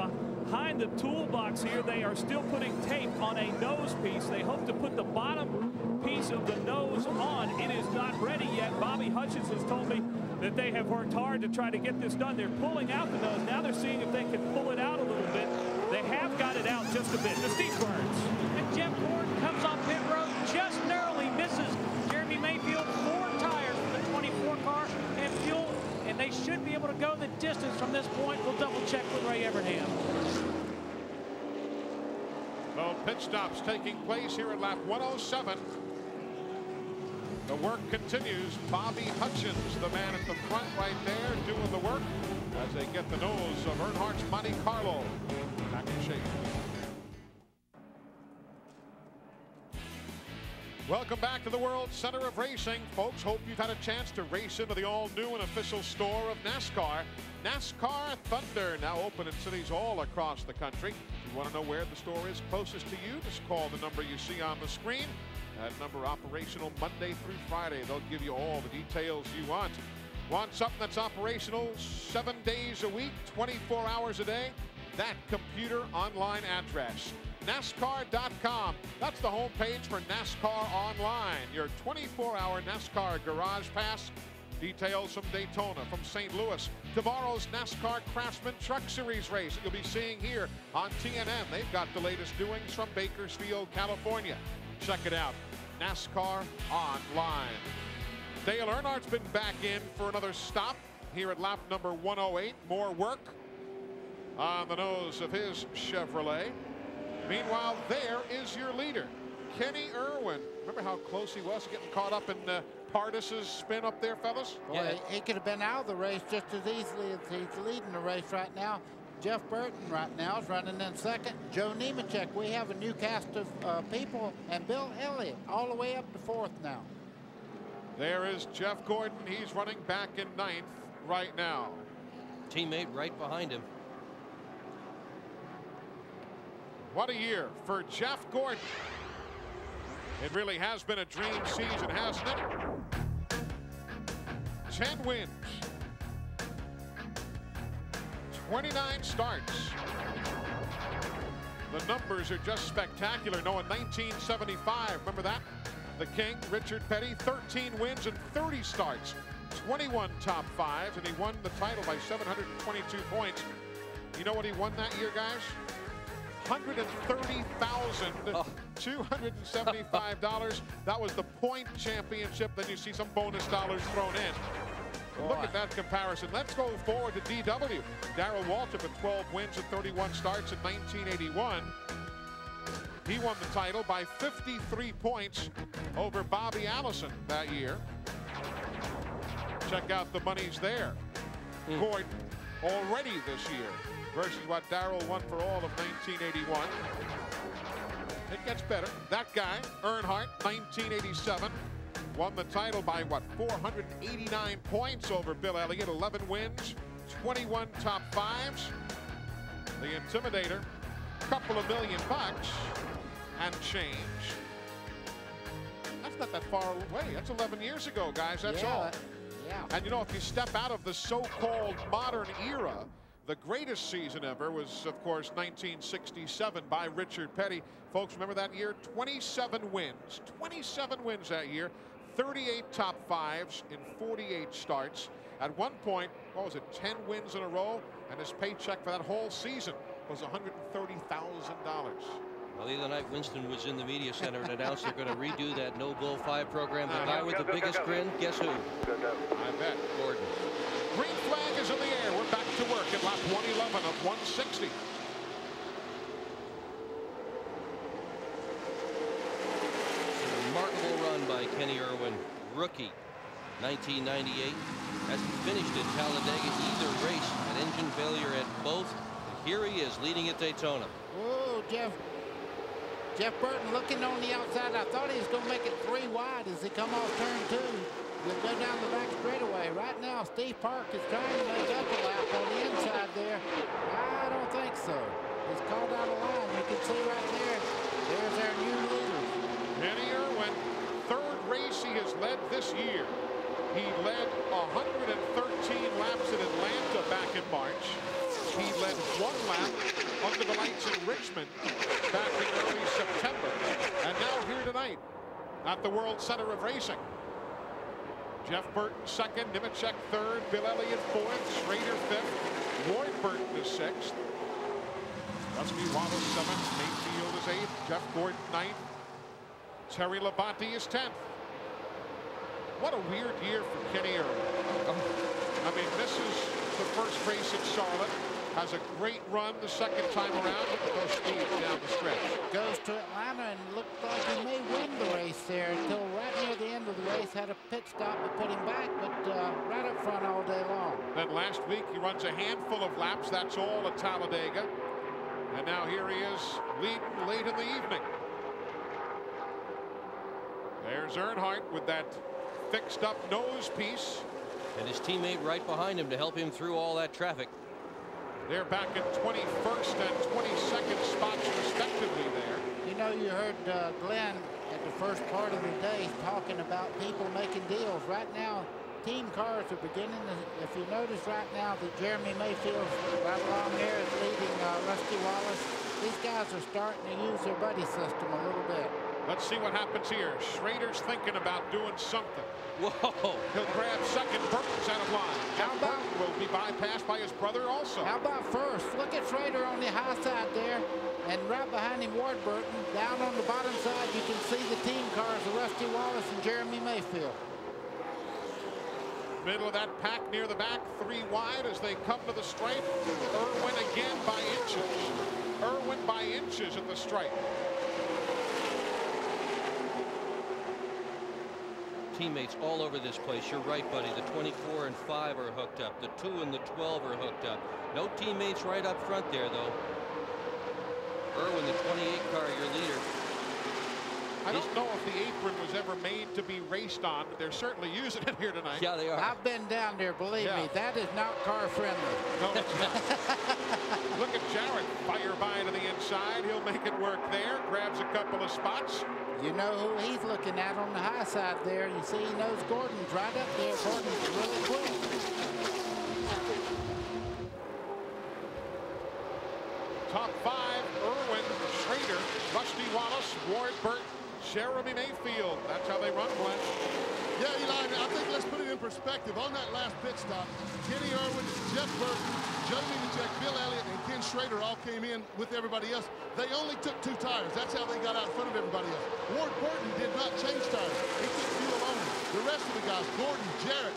behind the toolbox here, they are still putting tape on a nose piece. They hope to put the bottom piece of the nose on. It is not ready yet. Bobby Hutchins has told me that they have worked hard to try to get this done. They're pulling out the nose. Now they're seeing if they can pull it out a little bit. They have got it out just a bit. The Steve Burns. And Jeff Gordon comes off pit road, just narrowly misses Jeremy Mayfield. Four tires for the 24 car and fuel. And they should be able to go the distance from this point. We'll double check with Ray Everham. Well, pit stops taking place here at lap 107. The work continues. Bobby Hutchins, the man at the front right there, doing the work as they get the nose of Earnhardt's Monte Carlo back in shape. Welcome back to the World Center of Racing, folks. Hope you've had a chance to race into the all-new and official store of NASCAR. NASCAR Thunder, now open in cities all across the country. If you want to know where the store is closest to you, just call the number you see on the screen. That number operational Monday through Friday. They'll give you all the details you want. Want something that's operational 7 days a week, 24 hours a day? That computer online address. NASCAR.com. That's the homepage for NASCAR Online, your 24-hour NASCAR garage pass. Details from Daytona, from St. Louis. Tomorrow's NASCAR Craftsman Truck Series race that you'll be seeing here on TNN. They've got the latest doings from Bakersfield, California. Check it out, NASCAR Online. Dale Earnhardt's been back in for another stop here at lap number 108. More work on the nose of his Chevrolet. Meanwhile, there is your leader, Kenny Irwin. Remember how close he was getting caught up in Pardus's spin up there, fellas? Yeah, well, he could have been out of the race just as easily as he's leading the race right now. Jeff Burton right now is running in second. Joe Nemechek, we have a new cast of people, and Bill Elliott all the way up to fourth now. There is Jeff Gordon. He's running back in ninth right now. Teammate right behind him. What a year for Jeff Gordon. It really has been a dream season, hasn't it? 10 wins, 29 starts. The numbers are just spectacular. No, in 1975, remember that? The King, Richard Petty, 13 wins and 30 starts, 21 top fives, and he won the title by 722 points. You know what he won that year, guys? $130,275. That was the point championship. Then you see some bonus dollars thrown in. Boy. Look at that comparison. Let's go forward to DW. Darrell Waltrip with 12 wins and 31 starts in 1981. He won the title by 53 points over Bobby Allison that year. Check out the monies there. Gordon already this year versus what Darrell won for all of 1981. It gets better. That guy, Earnhardt, 1987, won the title by, what, 489 points over Bill Elliott, 11 wins, 21 top fives. The Intimidator, couple of $1,000,000 and change. That's not that far away. That's 11 years ago, guys. That's all. Yeah. And, you know, if you step out of the so-called modern era, the greatest season ever was, of course, 1967 by Richard Petty. Folks, remember that year? 27 wins. 27 wins that year. 38 top fives in 48 starts. At one point, what was it, 10 wins in a row? And his paycheck for that whole season was $130,000. Well, the other night, Winston was in the media center and announced they're going to redo that No Bull 5 program. The guy with the biggest grin, guess who? I bet. Gordon. Green flag is in the air. We're back to work at lap 111 of 160. Remarkable run by Kenny Irwin, rookie, 1998. As he finished at Talladega, either race, an engine failure at both. Here he is leading at Daytona. Oh, Jeff Burton looking on the outside. I thought he was going to make it three wide as he come off turn 2. He'll go down the back straightaway. Right now, Steve Park is trying to make up a lap on the inside there. I don't think so. He's called out of line. You can see right there, there's our new leader. Kenny Irwin, third race he has led this year. He led 113 laps in Atlanta back in March. He led one lap under the lights in Richmond back in early September. And now here tonight at the World Center of Racing. Jeff Burton second, Nemechek third, Bill Elliott fourth, Schrader fifth, Ward Burton is sixth, Rusty Wallace seventh, Mayfield is eighth, Jeff Gordon ninth, Terry Labonte is 10th. What a weird year for Kenny Irwin. I mean, this is the first race at Charlotte. Has a great run the second time around. Goes speed down the stretch. Goes to Atlanta and looked like he may win the race there until right near the end of the race had a pit stop to put him back, but right up front all day long. Then last week he runs a handful of laps. That's all at Talladega. And now here he is leading late in the evening. There's Earnhardt with that fixed up nose piece. And his teammate right behind him to help him through all that traffic. They're back at 21st and 22nd spots respectively there. You know, you heard Glenn at the first part of the day talking about people making deals. Right now, team cars are beginning to, if you notice right now, that Jeremy Mayfield right along there is leading Rusty Wallace. These guys are starting to use their buddy system a little bit. Let's see what happens here. Schrader's thinking about doing something. Whoa. He'll grab second. Burton's out of line. How about Burton will be bypassed by his brother also. How about first? Look at Schrader on the high side there. And right behind him, Ward Burton. Down on the bottom side, you can see the team cars of Rusty Wallace and Jeremy Mayfield. Middle of that pack near the back. Three wide as they come to the stripe. Irwin again by inches. Irwin by inches at the stripe. Teammates all over this place. You're right, buddy. The 24 and 5 are hooked up. The 2 and the 12 are hooked up. No teammates right up front there, though. Irwin, the 28 car, your leader. I don't know if the apron was ever made to be raced on, but they're certainly using it here tonight. Yeah, they are. I've been down there, believe me. That is not car friendly. No, it's not. Look at Jarrett. Fire by to the inside. He'll make it work there. Grabs a couple of spots. You know who he's looking at on the high side there. You see he knows Gordon's right up there. Gordon's really quick. Top 5, Irwin, Schrader, Rusty Wallace, Ward Burton, Jeremy Mayfield. That's how they run, Glenn. Yeah, Eli, I think let's put it in perspective. On that last pit stop, Kenny Irwin, Jeff Burton, Johnny Benson, Bill Elliott, and Ken Schrader all came in with everybody else. They only took 2 tires. That's how they got out in front of everybody else. Ward Burton did not change tires. He took fuel only. The rest of the guys, Gordon, Jarrett,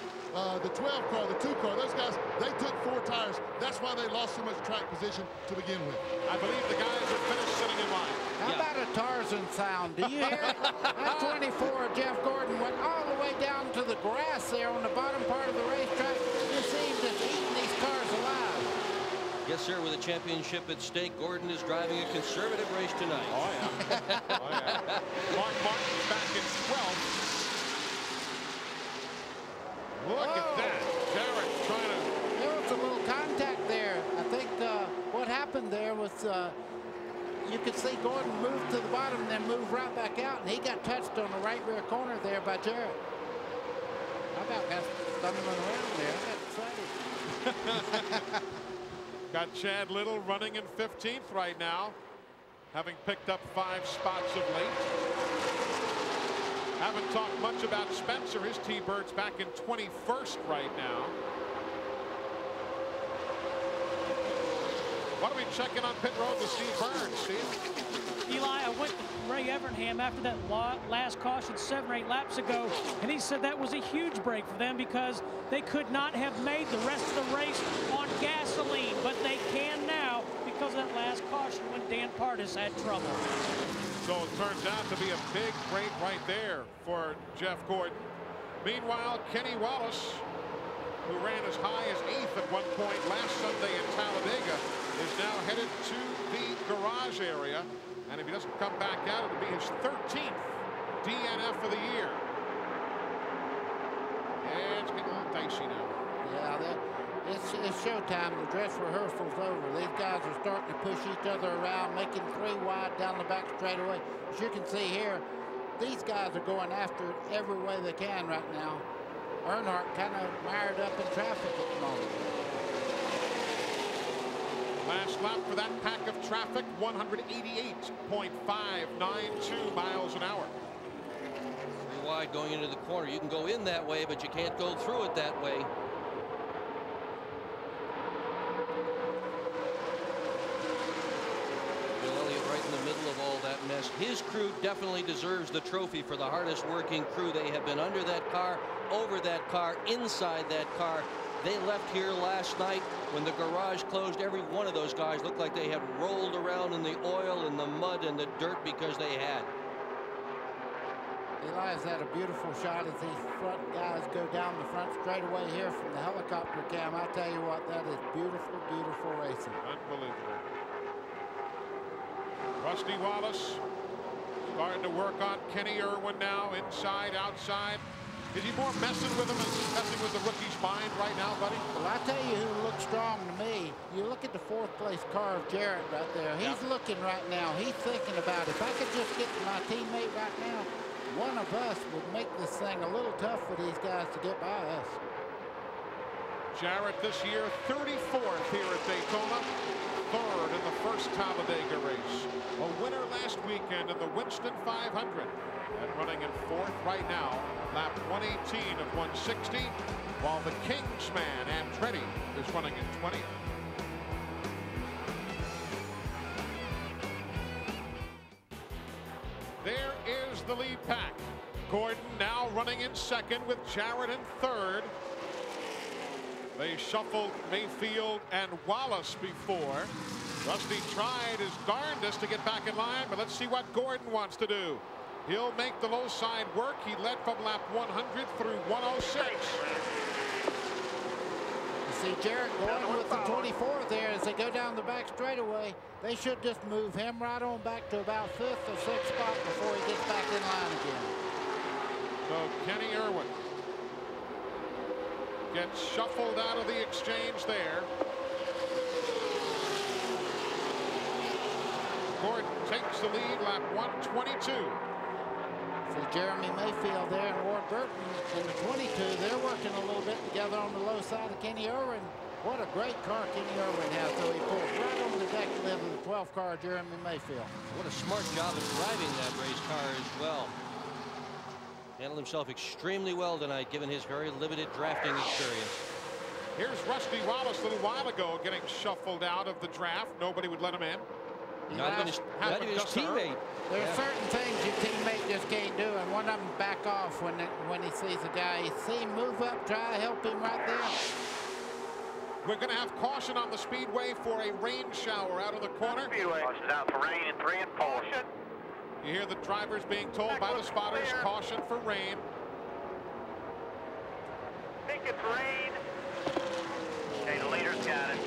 the 12 car, the 2 car, those guys, they took 4 tires. That's why they lost so much track position to begin with. I believe the guys are finished sitting in line. How about a Tarzan sound? Do you hear it? That 24, Jeff Gordon, went all the way down to the grass there on the bottom part of the racetrack. You see this eating these cars alive. Yes, sir, with a championship at stake, Gordon is driving a conservative race tonight. Oh, yeah. Oh, yeah. Mark Martin back in 12th. Look at that. Jarrett trying to... There was a little contact there. I think what happened there was you could see Gordon move to the bottom and then move right back out, and he got touched on the right rear corner there by Jarrett. How about that stumbling around there? I got excited. Got Chad Little running in 15th right now, having picked up 5 spots of late. Haven't talked much about Spencer. His T-Birds back in 21st right now. Why don't we check in on pit road with Steve Burns, Steve? Eli, I went with Ray Evernham after that last caution 7 or 8 laps ago, and he said that was a huge break for them because they could not have made the rest of the race on gasoline, but they can now because of that last caution when Dan Pardus had trouble. So it turns out to be a big break right there for Jeff Gordon. Meanwhile, Kenny Wallace, who ran as high as 8th at one point last Sunday in Talladega, is now headed to the garage area. And if he doesn't come back out, it'll be his 13th DNF of the year. Yeah, it's getting a little dicey now. Yeah, it's showtime. The dress rehearsal's over. These guys are starting to push each other around, making 3 wide down the back straightaway. As you can see here, these guys are going after it every way they can right now. Earnhardt kind of mired up in traffic at the moment. Last lap for that pack of traffic, 188.592 miles an hour. Pretty wide going into the corner. You can go in that way, but you can't go through it that way. Mess. His crew definitely deserves the trophy for the hardest working crew. They have been under that car, over that car, inside that car. They left here last night when the garage closed. Every one of those guys looked like they had rolled around in the oil and the mud and the dirt because they had. Eli's had a beautiful shot as these front guys go down the front straightaway here from the helicopter cam. I tell you what, that is beautiful, beautiful racing. Unbelievable. Rusty Wallace starting to work on Kenny Irwin now, inside, outside. Is he more messing with him and messing with the rookie's mind right now, buddy? Well, I tell you who looks strong to me. You look at the 4th place car of Jarrett right there. He's looking right now. He's thinking about, if I could just get to my teammate right now, one of us would make this thing a little tough for these guys to get by us. Jarrett this year, 34th here at Daytona, 3rd in the first Talladega race, a winner last weekend in the Winston 500, and running in 4th right now, lap 118 of 160, while the Kingsman Andretti is running in 20th. There is the lead pack. Gordon now running in 2nd with Jarrett in 3rd. They shuffled Mayfield and Wallace before. Rusty tried his darndest to get back in line, but let's see what Gordon wants to do. He'll make the low side work. He led from lap 100 through 106. You see Jarrett going with the 24 there as they go down the back straightaway. They should just move him right on back to about 5th or 6th spot before he gets back in line again. So Kenny Irwin gets shuffled out of the exchange there. Gordon takes the lead, lap 122. See Jeremy Mayfield there and Ward Burton in the 22. They're working a little bit together on the low side of Kenny Irwin. What a great car Kenny Irwin has, though. He pulls right over the deck lid of the 12 car, Jeremy Mayfield. What a smart job of driving that race car as well. Handled himself extremely well tonight, given his very limited drafting experience. Here's Rusty Wallace a little while ago getting shuffled out of the draft. Nobody would let him in. Not even his teammate. There are certain things your teammate just can't do, and one of them back off when he sees a guy. You see him move up, try to help him right there. We're going to have caution on the speedway for a rain shower out of the corner. Caution's out for rain in 3 and 4. You hear the drivers being told by the spotters, caution for rain. Think it's rain. Okay, the leader's got it.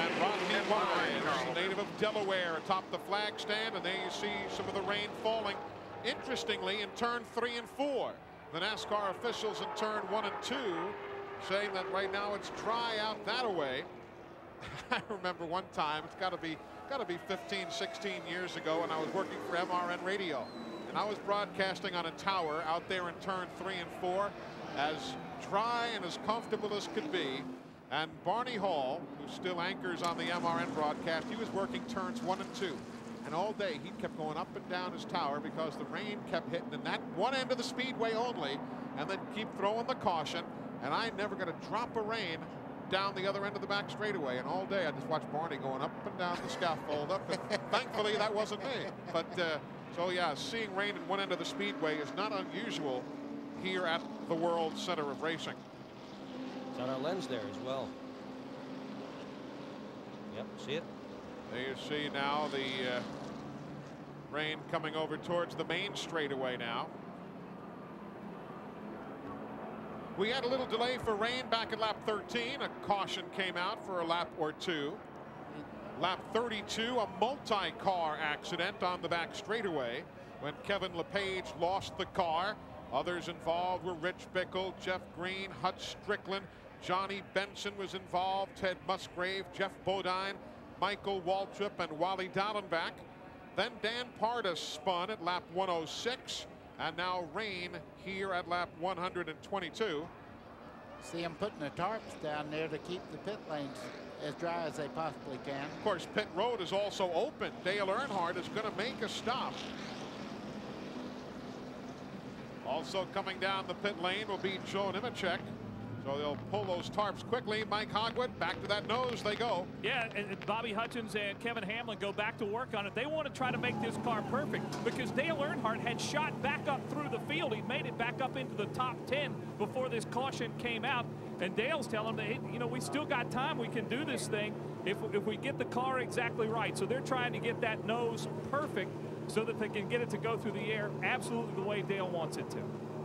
And Rodney Wise, native of Delaware, atop the flag stand, and there you see some of the rain falling. Interestingly, in turn 3 and 4, the NASCAR officials in turn 1 and 2 saying that right now it's dry out that away. I remember one time, it's got to be 15, 16 years ago, and I was working for MRN Radio, and I was broadcasting on a tower out there in turn 3 and 4, as dry and as comfortable as could be. And Barney Hall, who still anchors on the MRN broadcast, he was working turns 1 and 2, and all day he kept going up and down his tower because the rain kept hitting in that one end of the speedway only, and then keep throwing the caution, and I never got a drop of rain down the other end of the back straightaway. And all day I just watched Barney going up and down the scaffold, up. And thankfully that wasn't me. But so yeah, seeing rain in one end of the speedway is not unusual here at the World Center of Racing. It's on our lens there as well. Yep, see it? There you see now the rain coming over towards the main straightaway now. We had a little delay for rain back at lap 13. A caution came out for a lap or two. Lap 32, a multi-car accident on the back straightaway when Kevin LePage lost the car. Others involved were Rich Bickle, Jeff Green, Hutch Strickland, Johnny Benson was involved, Ted Musgrave, Jeff Bodine, Michael Waltrip, and Wally Dallenbach. Then Dan Pardus spun at lap 106. And now rain here at lap 122. See them putting the tarps down there to keep the pit lanes as dry as they possibly can. Of course, pit road is also open. Dale Earnhardt is going to make a stop. Also coming down the pit lane will be Joe Nemechek. So they'll pull those tarps quickly. Mike Hogwood, back to that nose they go. Yeah, and Bobby Hutchins and Kevin Hamlin go back to work on it. They want to try to make this car perfect because Dale Earnhardt had shot back up through the field. He made it back up into the top 10 before this caution came out. And Dale's telling them, that, you know, we still got time. We can do this thing if we get the car exactly right. So they're trying to get that nose perfect so that they can get it to go through the air absolutely the way Dale wants it to.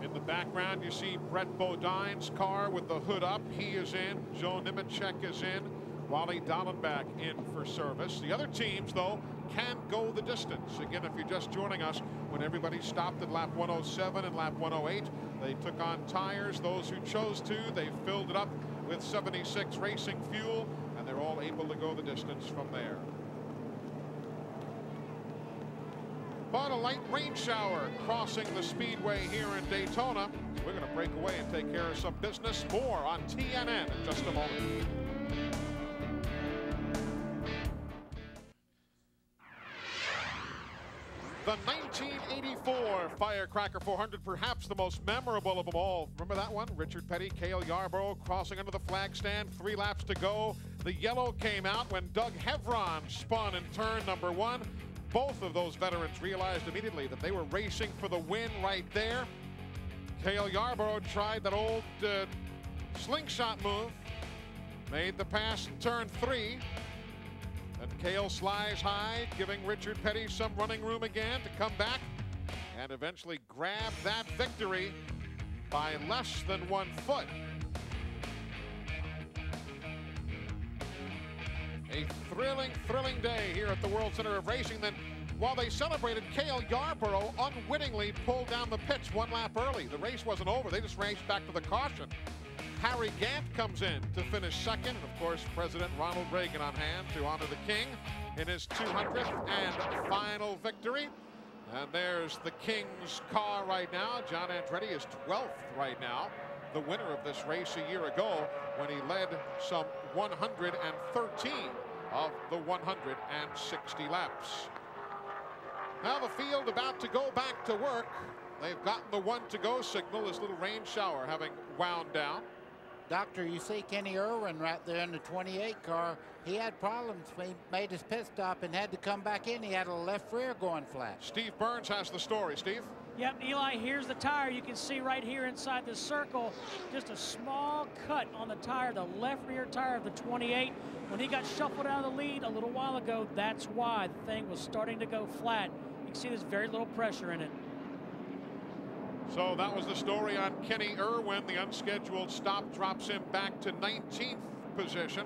In the background, you see Brett Bodine's car with the hood up. He is in. Joe Nemechek is in. Wally Dallenbach in for service. The other teams, though, can go the distance. Again, if you're just joining us, when everybody stopped at lap 107 and lap 108, they took on tires. Those who chose to, they filled it up with 76 racing fuel, and they're all able to go the distance from there. But a light rain shower crossing the speedway here in Daytona. We're going to break away and take care of some business. More on TNN in just a moment. The 1984 Firecracker 400, perhaps the most memorable of them all. Remember that one? Richard Petty, Cale Yarborough crossing under the flag stand. 3 laps to go. The yellow came out when Doug Hevron spun in turn number 1. Both of those veterans realized immediately that they were racing for the win right there. Cale Yarborough tried that old slingshot move, made the pass in turn 3. And Cale slides high, giving Richard Petty some running room again to come back and eventually grab that victory by less than 1 foot. A thrilling, thrilling day here at the World Center of Racing. Then, while they celebrated, Cale Yarborough unwittingly pulled down the pits 1 lap early. The race wasn't over. They just raced back to the caution. Harry Gant comes in to finish second. And, of course, President Ronald Reagan on hand to honor the king in his 200th and final victory. And there's the king's car right now. John Andretti is 12th right now. The winner of this race a year ago when he led some 113 of the 160 laps. Now the field about to go back to work. They've gotten the 1-to-go signal, this little rain shower having wound down. Doctor, you see Kenny Irwin right there in the 28 car. He had problems when he made his pit stop and had to come back in. He had a left rear going flat. Steve Burns has the story, Steve. Yep, Eli, here's the tire. You can see right here inside the circle, just a small cut on the tire, the left rear tire of the 28. When he got shuffled out of the lead a little while ago, that's why the thing was starting to go flat. You can see there's very little pressure in it. So that was the story on Kenny Irwin. The unscheduled stop drops him back to 19th position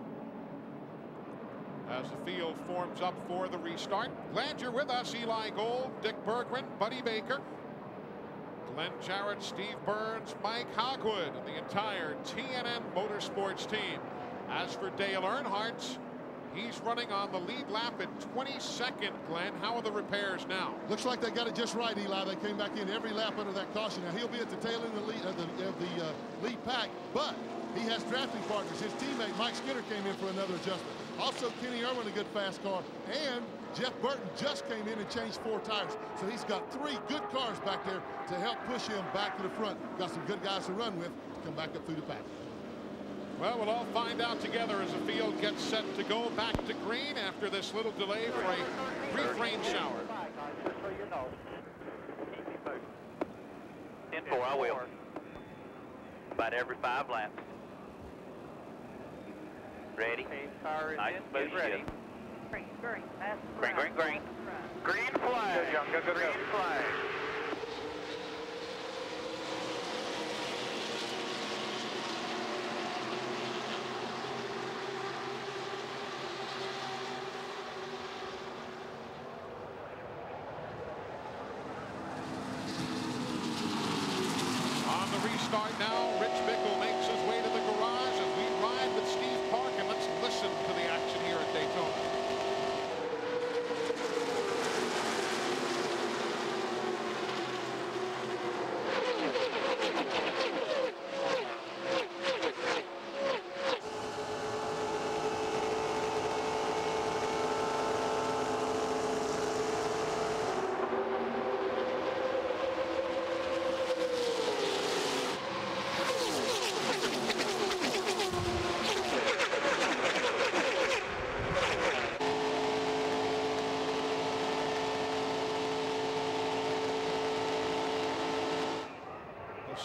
as the field forms up for the restart. Glad you're with us, Eli Gold, Dick Bergren, Buddy Baker, Glenn Jarrett, Steve Burns, Mike Hogwood, and the entire TNN Motorsports team. As for Dale Earnhardt, he's running on the lead lap at 22nd, Glenn. How are the repairs now? Looks like they got it just right, Eli. They came back in every lap under that caution. Now, he'll be at the tail end of the lead, lead pack, but he has drafting partners. His teammate, Mike Skinner, came in for another adjustment. Also, Kenny Irwin, a good fast car, and Jeff Burton just came in and changed 4 tires. So he's got 3 good cars back there to help push him back to the front. Got some good guys to run with to come back up through the pack. Well, we'll all find out together as the field gets set to go back to green after this little delay for a brief rain shower. In 4, I will. About every 5 laps. Ready? Nice boost ready. Green, green, green, green, green. Green flag. Go, go, go. Green flag.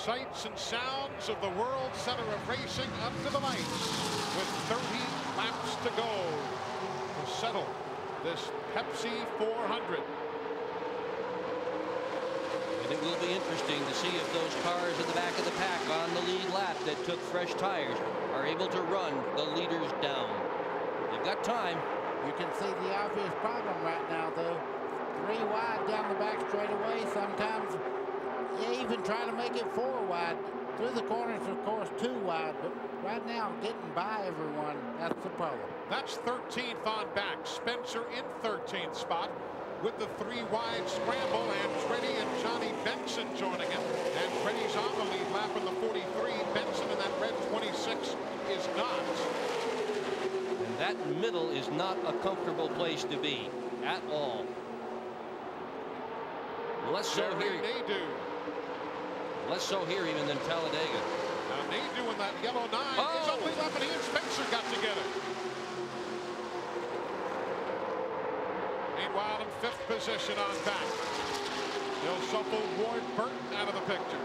Sights and sounds of the World Center of Racing up to the lights with 30 laps to go to settle this Pepsi 400. And it will be interesting to see if those cars in the back of the pack on the lead lap that took fresh tires are able to run the leaders down. They've got time. You can see the obvious problem right now, though. 3 wide down the back straightaway sometimes. Yeah, even trying to make it 4 wide. Through the corners, of course, 2 wide, but right now getting by everyone, that's the problem. That's 13th on back. Spencer in 13th spot with the 3 wide scramble, and Andretti and Johnny Benson joining him. And Andretti's on the lead lap in the 43. Benson in that red 26 is not. And that middle is not a comfortable place to be at all. Less so here. Less so here even than Talladega. Now Nadu in that yellow 9 is only left, and he and Spencer got together. Meanwhile, in 5th position on back, they'll shuffle Ward Burton out of the picture.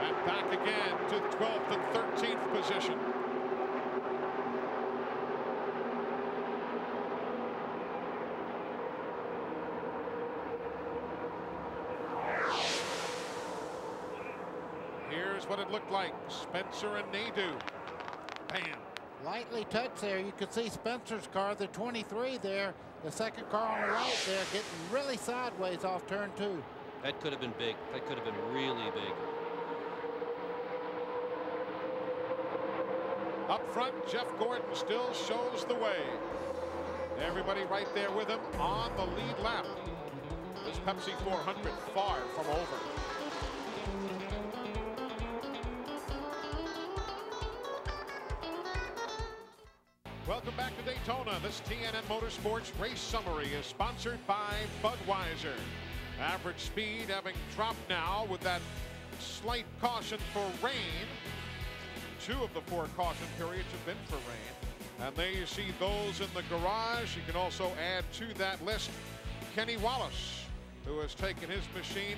And back again to 12th and 13th position. What it looked like, Spencer and Nadu. Bam. Lightly touched there. You could see Spencer's car, the 23 there, the second car on the right there, getting really sideways off turn 2. That could have been big. That could have been really big. Up front, Jeff Gordon still shows the way. Everybody right there with him on the lead lap. This Pepsi 400 far from over. Welcome back to Daytona. This TNN Motorsports race summary is sponsored by Budweiser. Average speed having dropped now with that slight caution for rain. 2 of the 4 caution periods have been for rain. And there you see those in the garage. You can also add to that list Kenny Wallace, who has taken his machine,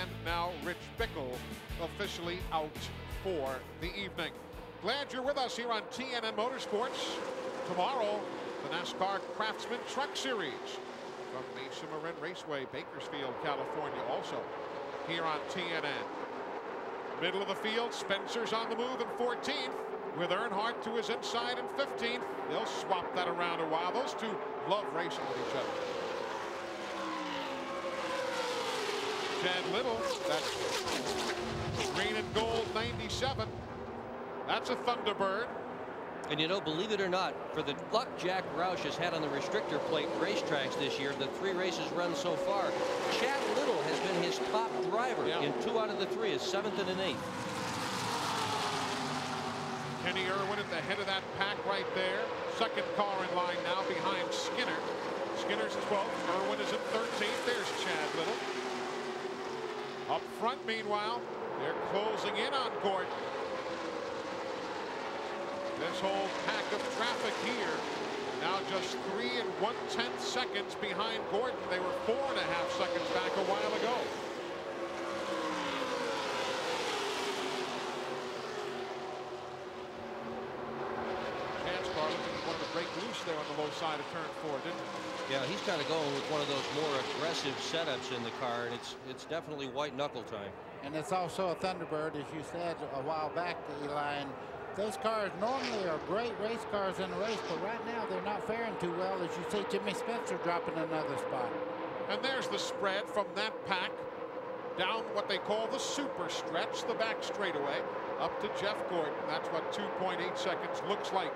and now Rich Bickle officially out for the evening. Glad you're with us here on TNN Motorsports. Tomorrow, the NASCAR Craftsman Truck Series from the Cimarron Raceway, Bakersfield, California, also here on TNN. Middle of the field, Spencer's on the move in 14th, with Earnhardt to his inside in 15th. They'll swap that around a while. Those two love racing with each other. Chad Little, that's green and gold 97. That's a Thunderbird. And you know, believe it or not, for the luck Jack Roush has had on the restrictor plate racetracks this year, the 3 races run so far, Chad Little has been his top driver in 2 out of the 3, his 7th and an 8th. Kenny Irwin at the head of that pack right there. Second car in line now behind Skinner. Skinner's 12th. Irwin is at 13th. There's Chad Little. Up front, meanwhile, they're closing in on Gordon. This whole pack of traffic here now just 3 1/10 seconds behind Gordon. They were 4.5 seconds back a while ago. Chancellor wanted to break loose there on the low side of turn 4, didn't he? Yeah, he's kind of going with one of those more aggressive setups in the car, and it's definitely white knuckle time. And it's also a Thunderbird, as you said a while back, Eli. And those cars normally are great race cars in the race, but right now they're not faring too well, as you see Jimmy Spencer dropping another spot. And there's the spread from that pack down what they call the super stretch, the back straightaway, up to Jeff Gordon. That's what 2.8 seconds looks like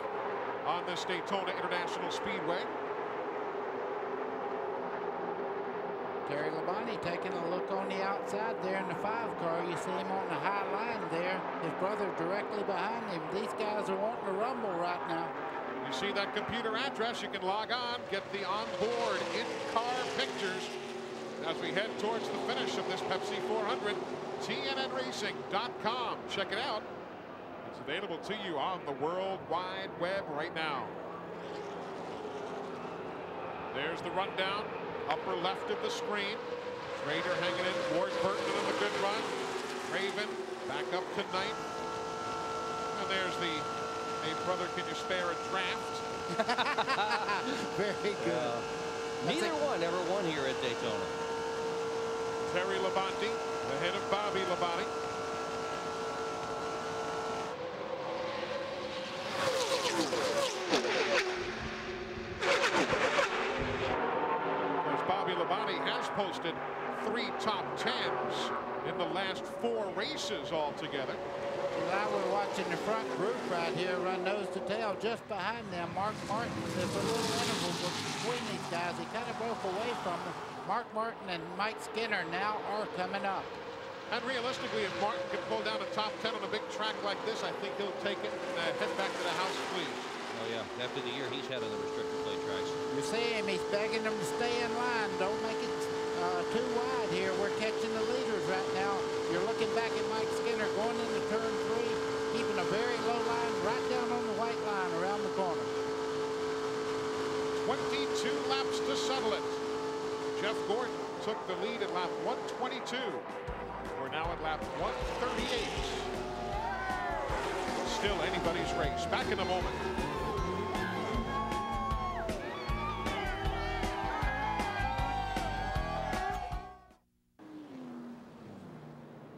on this Daytona International Speedway. Terry Labonte taking a look on the outside there in the 5 car. You see him on the high line there. His brother directly behind him. These guys are wanting to rumble right now. You see that computer address. You can log on, get the onboard in-car pictures as we head towards the finish of this Pepsi 400. TNNRacing.com. Check it out. It's available to you on the World Wide Web right now. There's the rundown. Upper left of the screen. Schrader hanging in. Ward Burton with a good run. Craven back up to 9th. And there's the, hey brother, can you spare a draft? Very good. Neither one ever won here at Daytona. Terry Labonte ahead of Bobby Labonte. Posted 3 top 10s in the last 4 races altogether. Now we're watching the front group right here run nose to tail. Just behind them, Mark Martin. There's a little interval between these guys. He kind of broke away from them. Mark Martin and Mike Skinner now are coming up. And realistically, if Martin could pull down a top 10 on a big track like this, I think he'll take it and head back to the house, please. Oh yeah, after the year he's had on the restricted play tracks. You see him, he's begging them to stay in line. Don't make it too wide here. We're catching the leaders right now. You're looking back at Mike Skinner going into turn 3, keeping a very low line right down on the white line around the corner. 22 laps to settle it. Jeff Gordon took the lead at lap 122. We're now at lap 138. Still anybody's race. Back in a moment.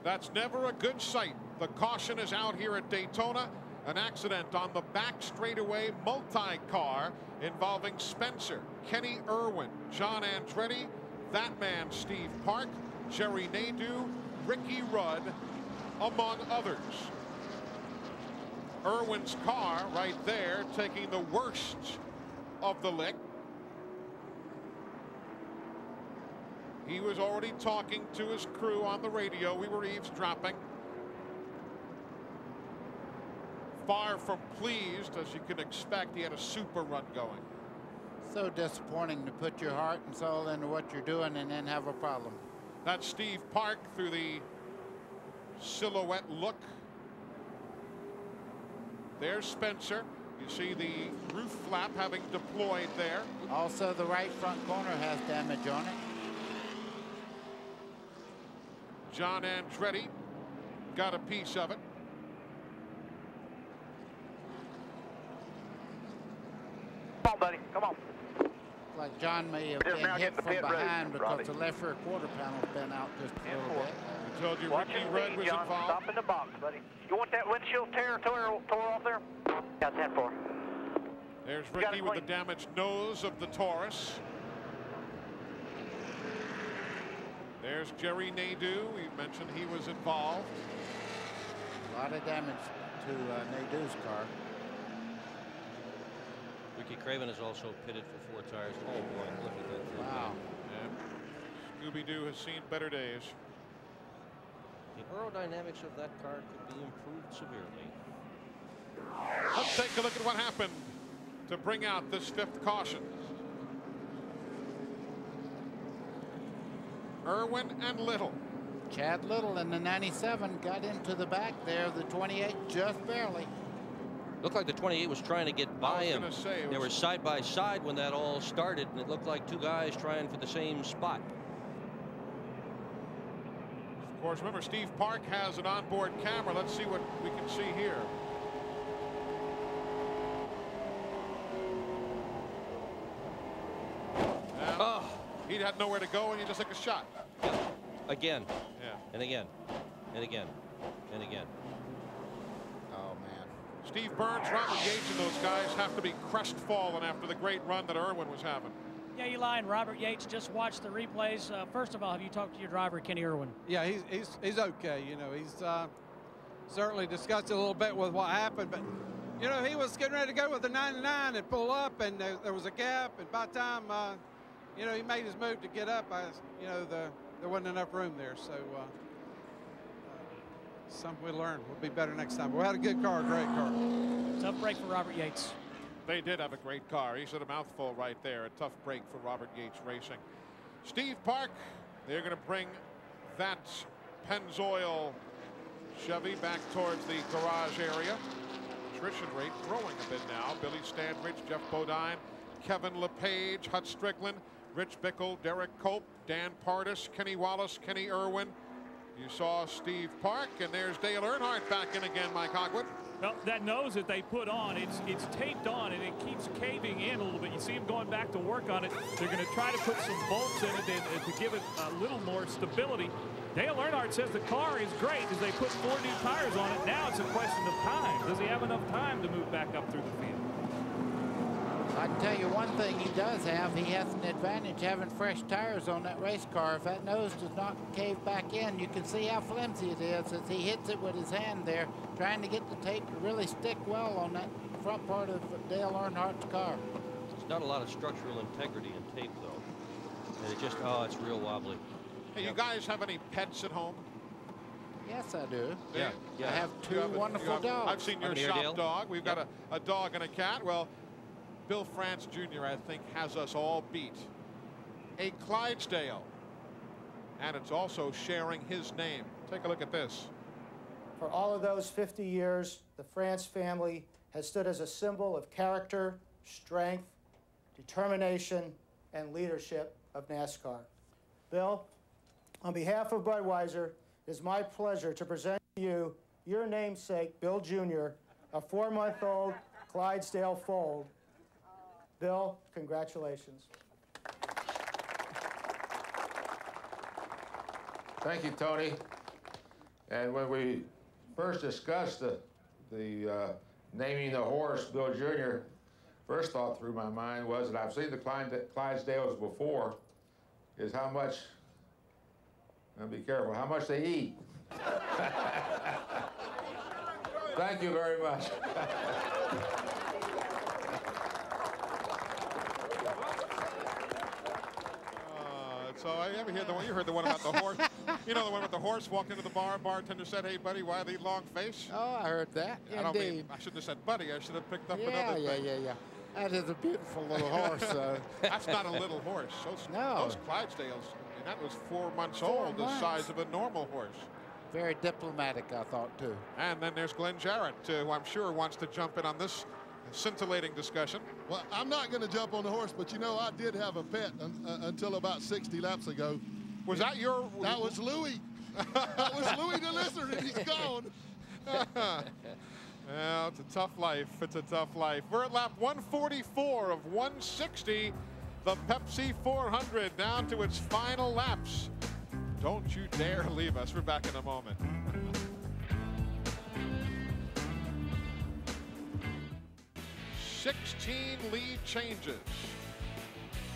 That's never a good sight. The caution is out here at Daytona. An accident on the back straightaway multi-car involving Spencer, Kenny Irwin, John Andretti, that man Steve Park, Jerry Nadeau, Ricky Rudd, among others. Irwin's car right there taking the worst of the lick. He was already talking to his crew on the radio. We were eavesdropping. Far from pleased, as you can expect. He had a super run going. So disappointing to put your heart and soul into what you're doing and then have a problem. That's Steve Park through the silhouette look. There's Spencer. You see the roof flap having deployed there. Also, the right front corner has damage on it. John Andretti got a piece of it. Come on, buddy. Come on. Like John may have been hit from behind because the left rear quarter panel's been out just a little bit. I told you Ricky Rudd was involved. Stop in the box, buddy. You want that windshield tore off there? Yeah, 10-4. There's Ricky with the damaged nose of the Taurus. There's Jerry Nadeau. We mentioned he was involved. A lot of damage to Nadeau's car. Ricky Craven is also pitted for 4 tires. Oh boy, look at that. Wow. Yeah. Scooby-Doo has seen better days. The aerodynamics of that car could be improved severely. Let's take a look at what happened to bring out this 5th caution. Irwin and Little. Chad Little in the 97 got into the back there, the 28 just barely. Looked like the 28 was trying to get by him. They were side by side when that all started, and it looked like two guys trying for the same spot. Of course, remember, Steve Park has an onboard camera. Let's see what we can see here. He'd had nowhere to go, and he just took a shot. Yeah. Again. Yeah. And again. And again. And again. Oh, man. Steve Burns, Robert Yates, and those guys have to be crestfallen after the great run that Irwin was having. Yeah, Eli and Robert Yates just watched the replays. First of all, have you talked to your driver, Kenny Irwin? Yeah, he's okay. You know, he's certainly discussed a little bit with what happened, but you know, he was getting ready to go with the 99 and pull up, and there was a gap, and by the time you know, he made his move to get up, you know, there wasn't enough room there. So something we learned. We'll be better next time. We had a good car, great car. Tough break for Robert Yates. They did have a great car. He's at a mouthful right there. A tough break for Robert Yates Racing. Steve Park, they're going to bring that Pennzoil Chevy back towards the garage area. Attrition rate growing a bit now. Billy Standridge, Jeff Bodine, Kevin LePage, Hut Strickland, Rich Bickle, Derrike Cope, Dan Pardus, Kenny Wallace, Kenny Irwin. You saw Steve Park, and there's Dale Earnhardt back in again, Mike Hogwood. Well, that nose that they put on, it's taped on, and it keeps caving in a little bit. You see them going back to work on it. They're going to try to put some bolts in it to give it a little more stability. Dale Earnhardt says the car is great as they put 4 new tires on it. Now it's a question of time. Does he have enough time to move back up through the field? I can tell you one thing he does have. He has an advantage having fresh tires on that race car. If that nose does not cave back in, you can see how flimsy it is as he hits it with his hand there, trying to get the tape to really stick well on that front part of Dale Earnhardt's car. There's not a lot of structural integrity in tape, though. And it just, oh, it's real wobbly. Hey, you guys have any pets at home? Yes, I do. Yeah. I have 2 wonderful dogs. I've seen your shop dog. We've got a dog and a cat. Well, Bill France Jr., I think, has us all beat. A Clydesdale. And it's also sharing his name. Take a look at this. For all of those 50 years, the France family has stood as a symbol of character, strength, determination, and leadership of NASCAR. Bill, on behalf of Budweiser, it is my pleasure to present to you your namesake, Bill Jr., a 4-month-old Clydesdale foal. Bill, congratulations. Thank you, Tony. And when we first discussed the naming the horse, Bill Jr., first thought through my mind was, and I've seen the Clydesdales before, is how much, and be careful, how much they eat. Thank you very much. So you heard the one about the horse. You know the one with the horse walked into the bar. Bartender said, "Hey, buddy, why the long face?" Oh, I heard that. I don't mean, I shouldn't have said buddy. I should have picked up another thing. Yeah. That is a beautiful little horse. That's not a little horse. Those Clydesdales. I mean, that was 4 months old, the size of a normal horse. Very diplomatic, I thought too. And then there's Glenn Jarrett, who I'm sure wants to jump in on this scintillating discussion. Well, I'm not going to jump on the horse, but you know, I did have a pet until about 60 laps ago. Was that your? That was Louie. That was Louie the Lizard, and he's gone. Well, it's a tough life. It's a tough life. We're at lap 144 of 160. The Pepsi 400 down to its final laps. Don't you dare leave us. We're back in a moment. Sixteen lead changes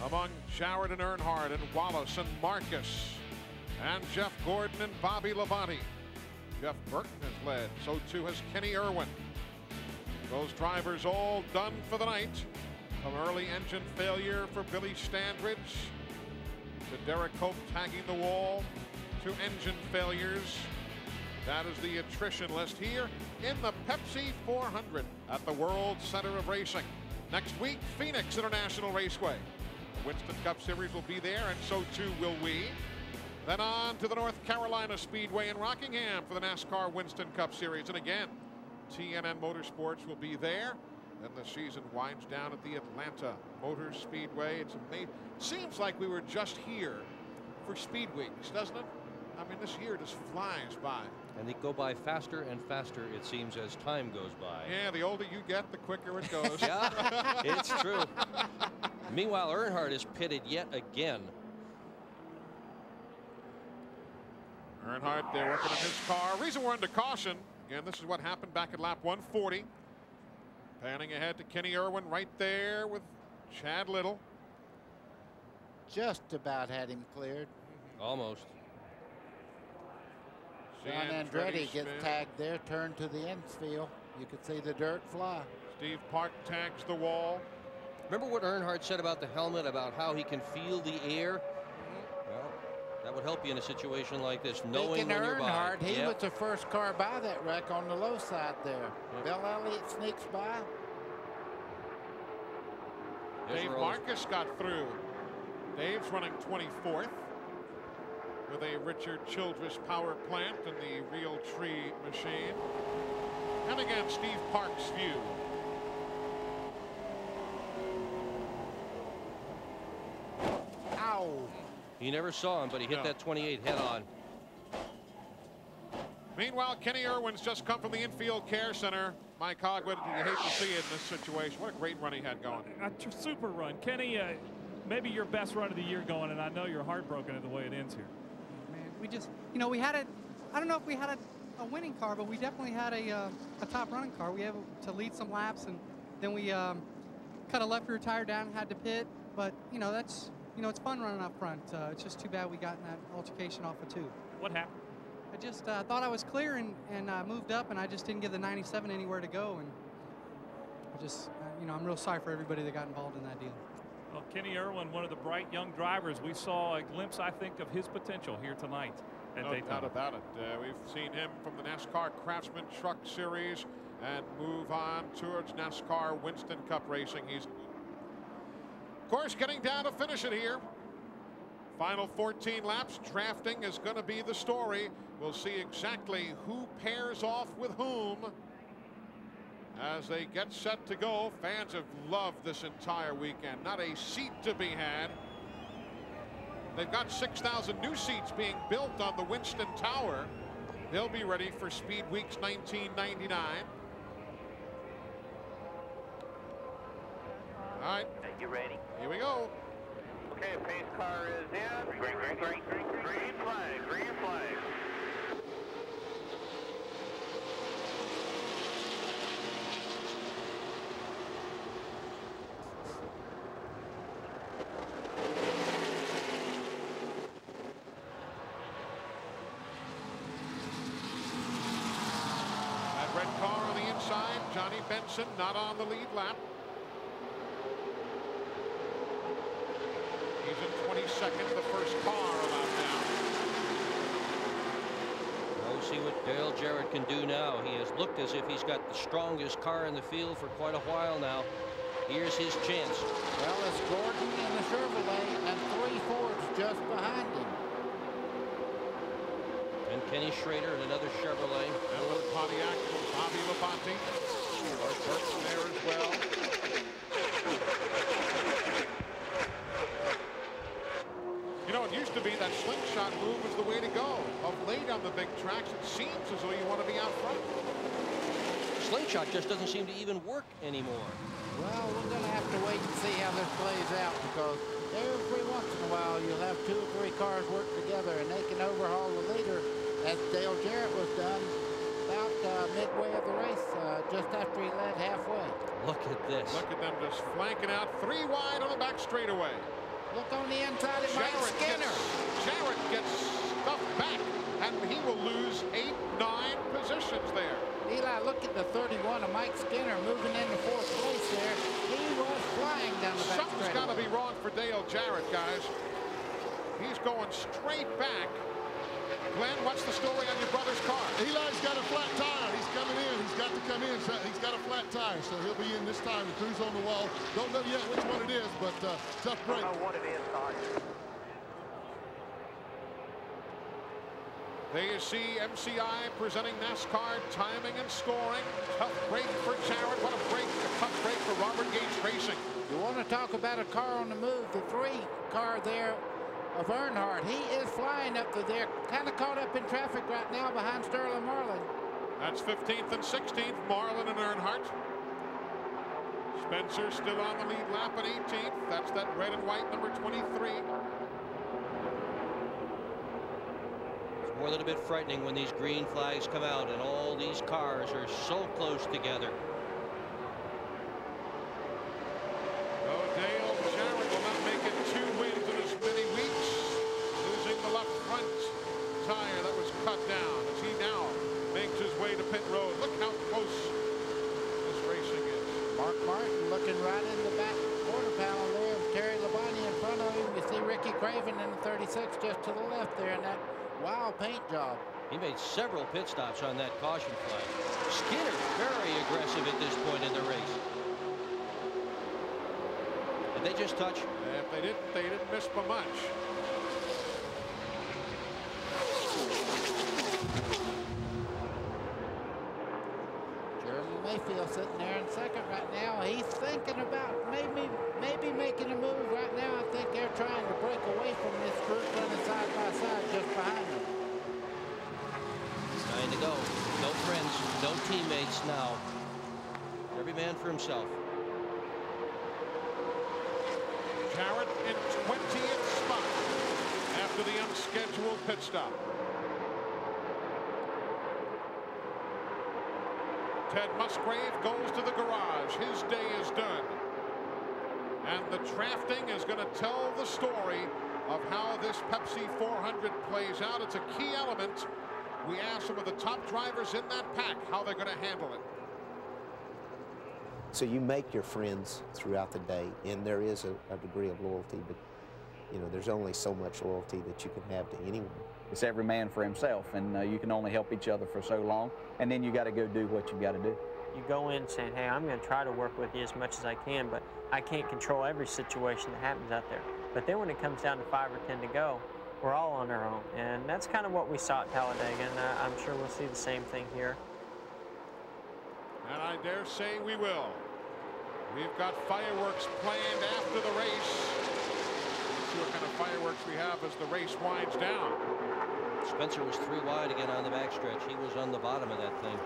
among Jarrett and Earnhardt and Wallace and Marcus and Jeff Gordon and Bobby Labonte. Jeff Burton has led, so too has Kenny Irwin. Those drivers all done for the night, from early engine failure for Billy Standridge to Derrike Cope tagging the wall to engine failures. That is the attrition list here in the Pepsi 400 at the World Center of Racing. Next week, Phoenix International Raceway. The Winston Cup Series will be there, and so too will we. Then on to the North Carolina Speedway in Rockingham for the NASCAR Winston Cup Series. And again, TNN Motorsports will be there. Then the season winds down at the Atlanta Motor Speedway. It's amazing. Seems like we were just here for Speed Weeks, doesn't it? I mean, this year just flies by. And they go by faster and faster, it seems, as time goes by. Yeah, the older you get, the quicker it goes. Yeah, it's true. Meanwhile, Earnhardt is pitted yet again. Earnhardt, they're working on his car. Reason we're under caution. Again, this is what happened back at lap 140. Panning ahead to Kenny Irwin right there with Chad Little. Just about had him cleared. Almost. John Andretti gets tagged there, turned to the infield. You could see the dirt fly. Steve Park tags the wall. Remember what Earnhardt said about the helmet, about how he can feel the air? Well, that would help you in a situation like this, knowing when you're by. Earnhardt, he was the first car by that wreck on the low side there. Bill Elliott sneaks by. Dave Marcus got through. Dave's running 24th. With a Richard Childress power plant and the Real Tree machine. And again, Steve Park's view. Ow. He never saw him, but he hit that 28 head on. Meanwhile, Kenny Irwin's just come from the infield care center. Mike Hogwood, you hate to see it in this situation. What a great run he had going. A super run. Kenny, maybe your best run of the year going, and I know you're heartbroken at the way it ends here. We just, you know, we had a, I don't know if we had a winning car, but we definitely had a top running car. We had to lead some laps, and then we kind of left rear tire down, had to pit. But, you know, that's, you know, it's fun running up front. It's just too bad we got in that altercation off of two. What happened? I just thought I was clear and moved up, and I just didn't give the 97 anywhere to go. And I just, you know, I'm real sorry for everybody that got involved in that deal. Well, Kenny Irwin, one of the bright young drivers, we saw a glimpse, I think, of his potential here tonight at Daytona. No doubt about it. We've seen him from the NASCAR Craftsman Truck Series and move on towards NASCAR Winston Cup racing. He's, of course, getting down to finish it here. Final 14 laps. Drafting is going to be the story. We'll see exactly who pairs off with whom as they get set to go. Fans have loved this entire weekend. Not a seat to be had. They've got 6,000 new seats being built on the Winston Tower. They'll be ready for Speed Weeks 1999. All right. You ready? Here we go. Okay, pace car is in. Green flag, green flag. Johnny Benson not on the lead lap. He's in 22nd, the first car allowed now. We'll see what Dale Jarrett can do now. He has looked as if he's got the strongest car in the field for quite a while now. Here's his chance. Well, it's Gordon in the Chevrolet and three Fords just behind him. And Kenny Schrader in another Chevrolet. And with a Pontiac, Bobby Labonte. Ward Burton there as well. You know, it used to be that slingshot move was the way to go. Of late on the big tracks, it seems as though you want to be out front. Slingshot just doesn't seem to even work anymore. Well, we're going to have to wait and see how this plays out, because every once in a while you'll have two or three cars work together and they can overhaul the leader, as Dale Jarrett was done about midway of the race, just after he led halfway. Look at this. Look at them just flanking out three wide on the back straightaway. Look on the inside of Mike Skinner. Jarrett gets stuffed back, and he will lose 8, 9 positions there. Eli, look at the 31 of Mike Skinner moving into fourth place there. He was flying down the back. Something's got to be wrong for Dale Jarrett, guys. He's going straight back. Glenn, what's the story on your brother's car? Eli's got a flat tire. He's coming in. He's got to come in. He's got a flat tire, so he'll be in this time. The crew's on the wall. Don't know yet which one it is, but tough break. I don't know what it is, Todd. ASC-MCI presenting NASCAR timing and scoring. Tough break for Jarrett. What a break. A tough break for Robert Gates Racing. You want to talk about a car on the move. The three car there of Earnhardt. He is flying up to there. Kind of caught up in traffic right now behind Sterling Marlin. That's 15th and 16th, Marlin and Earnhardt. Spencer still on the lead lap at 18th. That's that red and white number 23. More than a bit frightening when these green flags come out and all these cars are so close together. Oh, Dale Jarrett will not make it 2 wins in as many weeks, losing the left front tire that was cut down as he now makes his way to pit road. Look how close this racing is. Mark Martin looking right in the back quarter panel there with Terry Labonte in front of him. You see Ricky Craven in the 36 just to the left there, and that wow, paint job. He made several pit stops on that caution flag. Skinner very aggressive at this point in the race. Did they just touch? If they didn't, miss by much. Jeremy Mayfield sitting there in second right now. He's thinking about maybe making a move right now. I think they're trying to break away from this group running side by side just behind them. Trying to go. No friends, no teammates now. Every man for himself. Jarrett in 20th spot after the unscheduled pit stop. Ted Musgrave goes to the garage. His day is done. And the drafting is going to tell the story of how this Pepsi 400 plays out. It's a key element. We asked some of the top drivers in that pack how they're going to handle it. So you make your friends throughout the day, and there is a degree of loyalty, but you know, there's only so much loyalty that you can have to anyone. It's every man for himself, and you can only help each other for so long, and then you got to go do what you've got to do. You go in saying, hey, I'm going to try to work with you as much as I can, but I can't control every situation that happens out there. But then when it comes down to 5 or 10 to go, we're all on our own. And that's kind of what we saw at Talladega, and I'm sure we'll see the same thing here. And I dare say we will. We've got fireworks planned after the race. Let's see what kind of fireworks we have as the race winds down. Spencer was 3 wide again on the backstretch. He was on the bottom of that thing.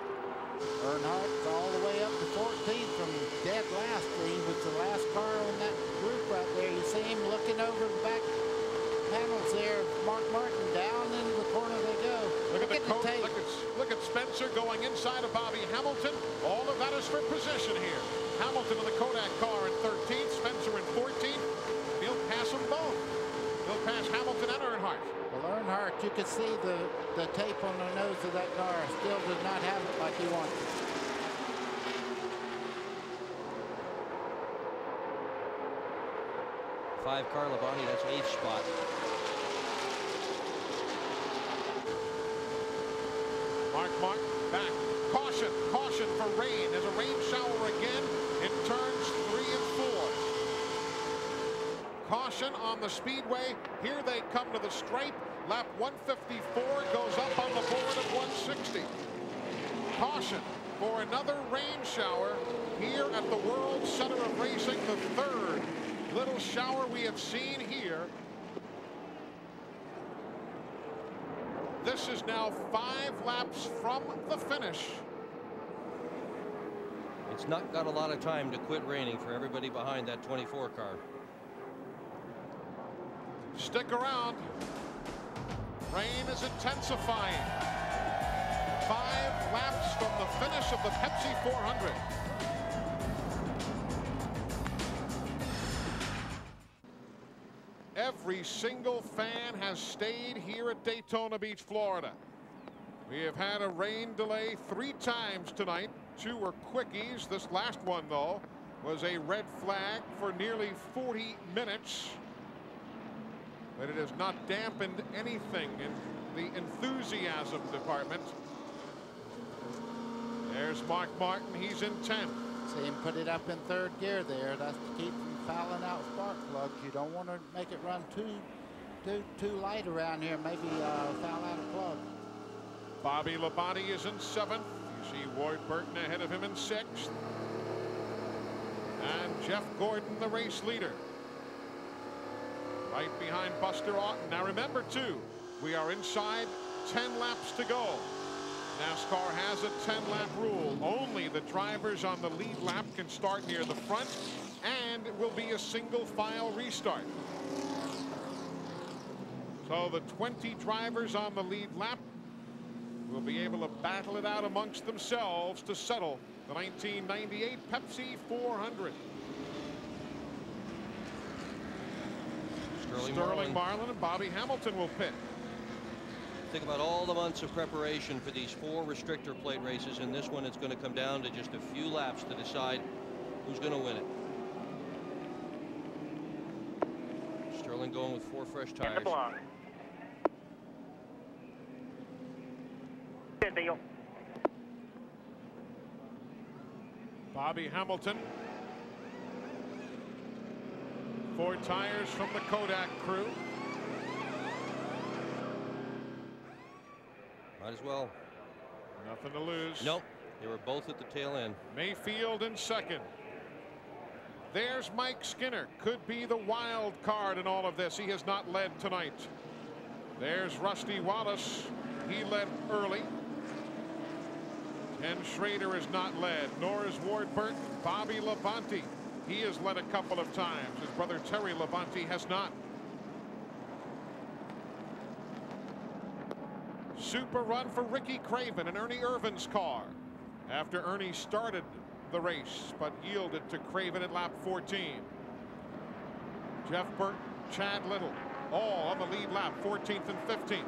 Earnhardt all the way up to 14th from dead last. He was the last car on that group right there. You see him looking over the back panels there. Mark Martin down into the corner they go. Look at the coat. Look at Spencer going inside of Bobby Hamilton. All of that is for position here. Hamilton in the Kodak car in 13th. Spencer in 14th. He'll pass them both. He'll pass Hamilton and Earnhardt. Well, Earnhardt, you could see the tape on the nose of that car. Still does not have it like he wanted. Five car Labonte, that's 8th spot. Mark Martin back. Caution, caution for rain. There's a rain shower again in turns 3 and 4. Caution on the speedway. Here they come to the stripe. Lap 154 goes up on the board at 160. Caution for another rain shower here at the World Center of Racing, the 3rd little shower we have seen here. This is now 5 laps from the finish. It's not got a lot of time to quit raining for everybody behind that 24 car. Stick around. Rain is intensifying. 5 laps from the finish of the Pepsi 400. Every single fan has stayed here at Daytona Beach, Florida. We have had a rain delay 3 times tonight. 2 were quickies. This last one, though, was a red flag for nearly 40 minutes. But it has not dampened anything in the enthusiasm department. There's Mark Martin. He's in 10th. See him put it up in 3rd gear there. That's to keep from fouling out spark plugs. You don't want to make it run too light around here. Maybe foul out a plug. Bobby Labonte is in seventh. You see Ward Burton ahead of him in sixth. And Jeff Gordon, the race leader, right behind Buster Otten. Now remember, too, we are inside 10 laps to go. NASCAR has a 10-lap rule. Only the drivers on the lead lap can start near the front, and it will be a single-file restart. So the 20 drivers on the lead lap will be able to battle it out amongst themselves to settle the 1998 Pepsi 400. Sterling Marlin and Bobby Hamilton will pit. Think about all the months of preparation for these four restrictor plate races, and this one it's going to come down to just a few laps to decide who's going to win it. Sterling going with four fresh tires. Bobby Hamilton. Four tires from the Kodak crew. Might as well. Nothing to lose. Nope. They were both at the tail end. Mayfield in second. There's Mike Skinner. Could be the wild card in all of this. He has not led tonight. There's Rusty Wallace. He led early. Ken Schrader has not led. Nor is Ward Burton. Bobby Labonte. He has led a couple of times. His brother Terry Labonte has not. Super run for Ricky Craven and Ernie Irvan's car after Ernie started the race but yielded to Craven at lap 14. Jeff Burton, Chad Little, all on the lead lap, 14th and 15th.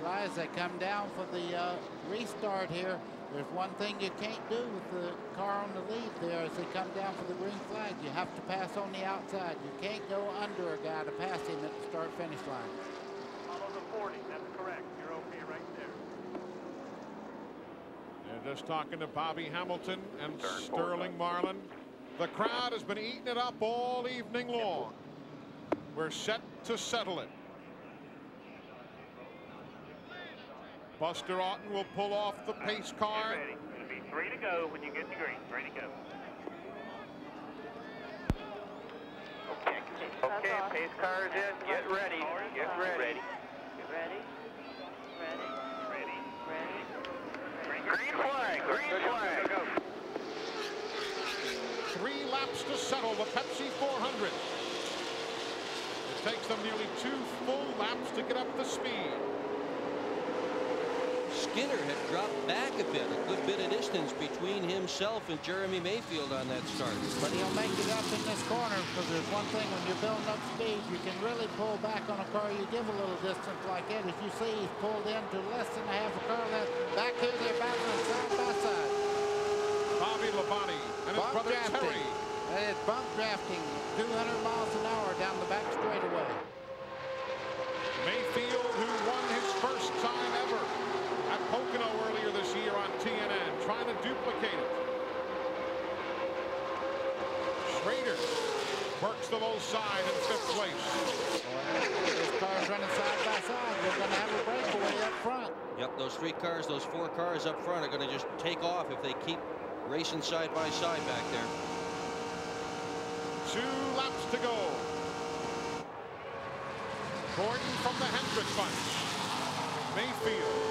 Eli, as they come down for the restart here, there's one thing you can't do with the car on the lead there as they come down for the green flag. You have to pass on the outside. You can't go under a guy to pass him at the start-finish line. That's correct. You're okay right there. They're just talking to Bobby Hamilton and Sterling Marlin. The crowd has been eating it up all evening long. We're set to settle it. Buster Otten will pull off the pace car. It'll be three to go when you get the green. Three to go. Okay. Okay, pace car is in. Get ready. Get ready. Ready. Green flag, green flag. Three laps to settle the Pepsi 400. It takes them nearly two full laps to get up to speed. Skinner had dropped back a bit, a good bit of distance between himself and Jeremy Mayfield on that start. But he'll make it up in this corner, because there's one thing when you're building up speed, you can really pull back on a car you give a little distance like that. If you see he's pulled into less than a half a car left, back here they're battling side by side. Bobby Labonte and his brother Terry. That is bump drafting 200 miles an hour down the back straightaway. Mayfield, who won his first time ever at Pocono earlier this year on TNN, trying to duplicate it. Schrader works the low side in fifth place. Those cars running side by side. They're going to have a breakaway up front. Yep, those three cars, those four cars up front are going to just take off if they keep racing side by side back there. Two laps to go. Gordon from the Hendrick bunch. Mayfield.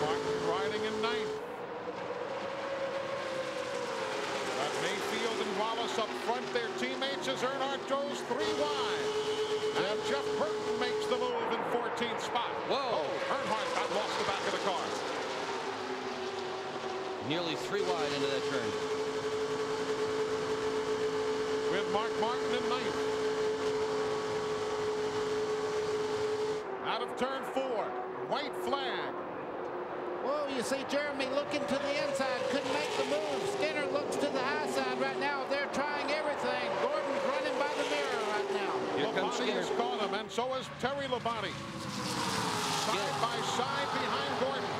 Martin riding in ninth. But Mayfield and Wallace up front, their teammates, as Earnhardt goes three wide. And Jeff Burton makes the move in 14th spot. Whoa! Oh, Earnhardt got lost the back of the car. Nearly three wide into that turn. With Mark Martin in ninth. Out of turn four, white flag. Whoa, you see Jeremy looking to the inside, couldn't make the move. Skinner looks to the high side right now. They're trying everything. Gordon's running by the mirror right now. Labonte has caught him, and so is Terry Labonte. Side by side behind Gordon.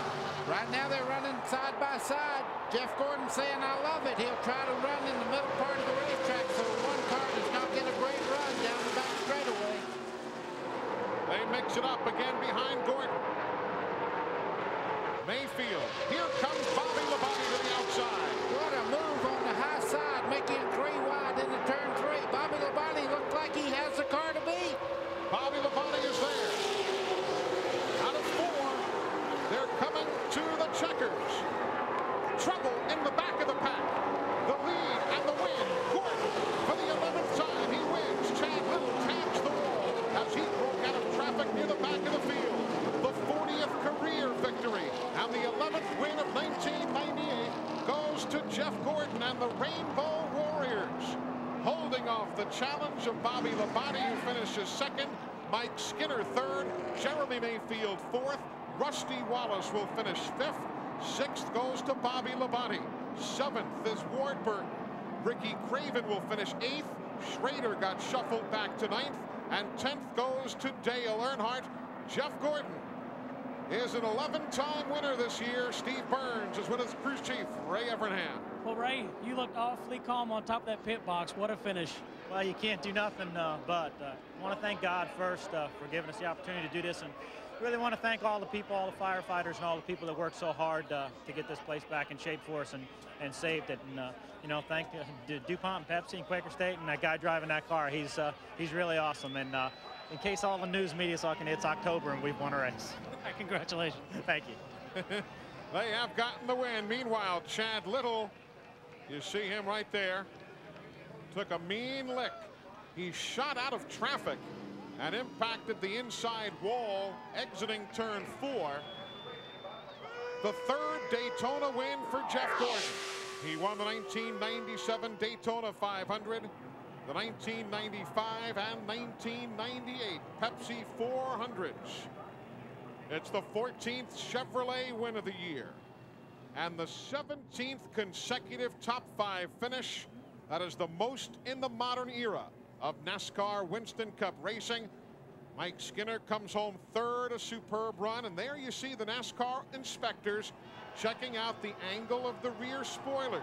Right now they're running side by side. Jeff Gordon saying, I love it. He'll try to run in the middle part of the racetrack so one car does not get a great run down the back straightaway. They mix it up again behind Gordon. Mayfield. Here comes Bobby Labonte to the outside. What a move on the high side, making it three wide into turn three. Bobby Labonte looked like he has the car to beat. Bobby Labonte is there. Out of four, they're coming to the checkers. Trouble in the back of the pack. The lead and the win. Gordon, for the 11th time, he wins. Chad Little taps the wall as he broke out of traffic near the back of the field. The 40th career victory and the 11th win of 1998 goes to Jeff Gordon and the Rainbow Warriors. Holding off the challenge of Bobby Labonte, who finishes second, Mike Skinner third, Jeremy Mayfield fourth, Rusty Wallace will finish fifth. Sixth goes to Bobby Labonte. Seventh is Ward Burton. Ricky Craven will finish eighth. Schrader got shuffled back to ninth. And 10th goes to Dale Earnhardt. Jeff Gordon is an 11-time winner this year. Steve Burns is with his crew chief, Ray Evernham. Well, Ray, you looked awfully calm on top of that pit box. What a finish. Well, you can't do nothing but I want to thank God first for giving us the opportunity to do this. And really want to thank all the people, all the firefighters, and all the people that worked so hard to get this place back in shape for us and saved it. And you know, thank DuPont, and Pepsi, and Quaker State, and that guy driving that car. He's really awesome. And in case all the news media is talking, it's October and we've won a race. Congratulations. Thank you. They have gotten the win. Meanwhile, Chad Little, you see him right there, took a mean lick. He shot out of traffic and impacted the inside wall exiting turn four. The third Daytona win for Jeff Gordon. He won the 1997 Daytona 500, the 1995 and 1998 Pepsi 400s. It's the 14th Chevrolet win of the year and the 17th consecutive top five finish. That is the most in the modern era of NASCAR Winston Cup racing. Mike Skinner comes home third, a superb run, and there you see the NASCAR inspectors checking out the angle of the rear spoilers.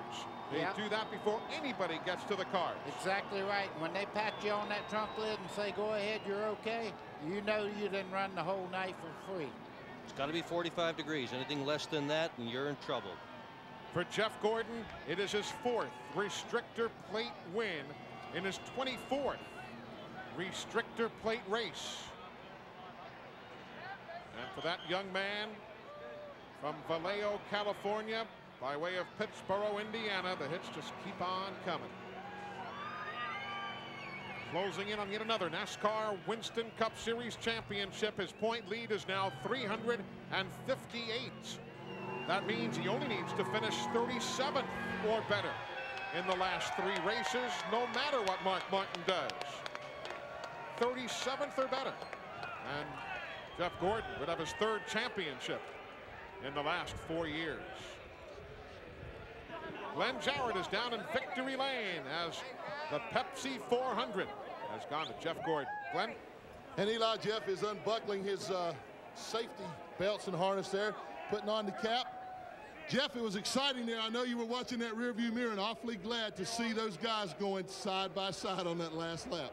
They do that before anybody gets to the cars. Exactly right. When they pat you on that trunk lid and say, go ahead, you're okay, you know you didn't run the whole night for free. It's got to be 45 degrees. Anything less than that, and you're in trouble. For Jeff Gordon, it is his fourth restrictor plate win in his 24th restrictor plate race. And for that young man from Vallejo, California, by way of Pittsboro, Indiana, the hits just keep on coming. Closing in on yet another NASCAR Winston Cup Series championship. His point lead is now 358. That means he only needs to finish 37th or better in the last three races, no matter what Mark Martin does. 37th or better. And Jeff Gordon would have his third championship in the last 4 years. Glenn Jarrett is down in victory lane as the Pepsi 400 has gone to Jeff Gordon. Glenn? And Eli, Jeff is unbuckling his safety belts and harness there, putting on the cap. Jeff, it was exciting there. I know you were watching that rearview mirror and awfully glad to see those guys going side by side on that last lap.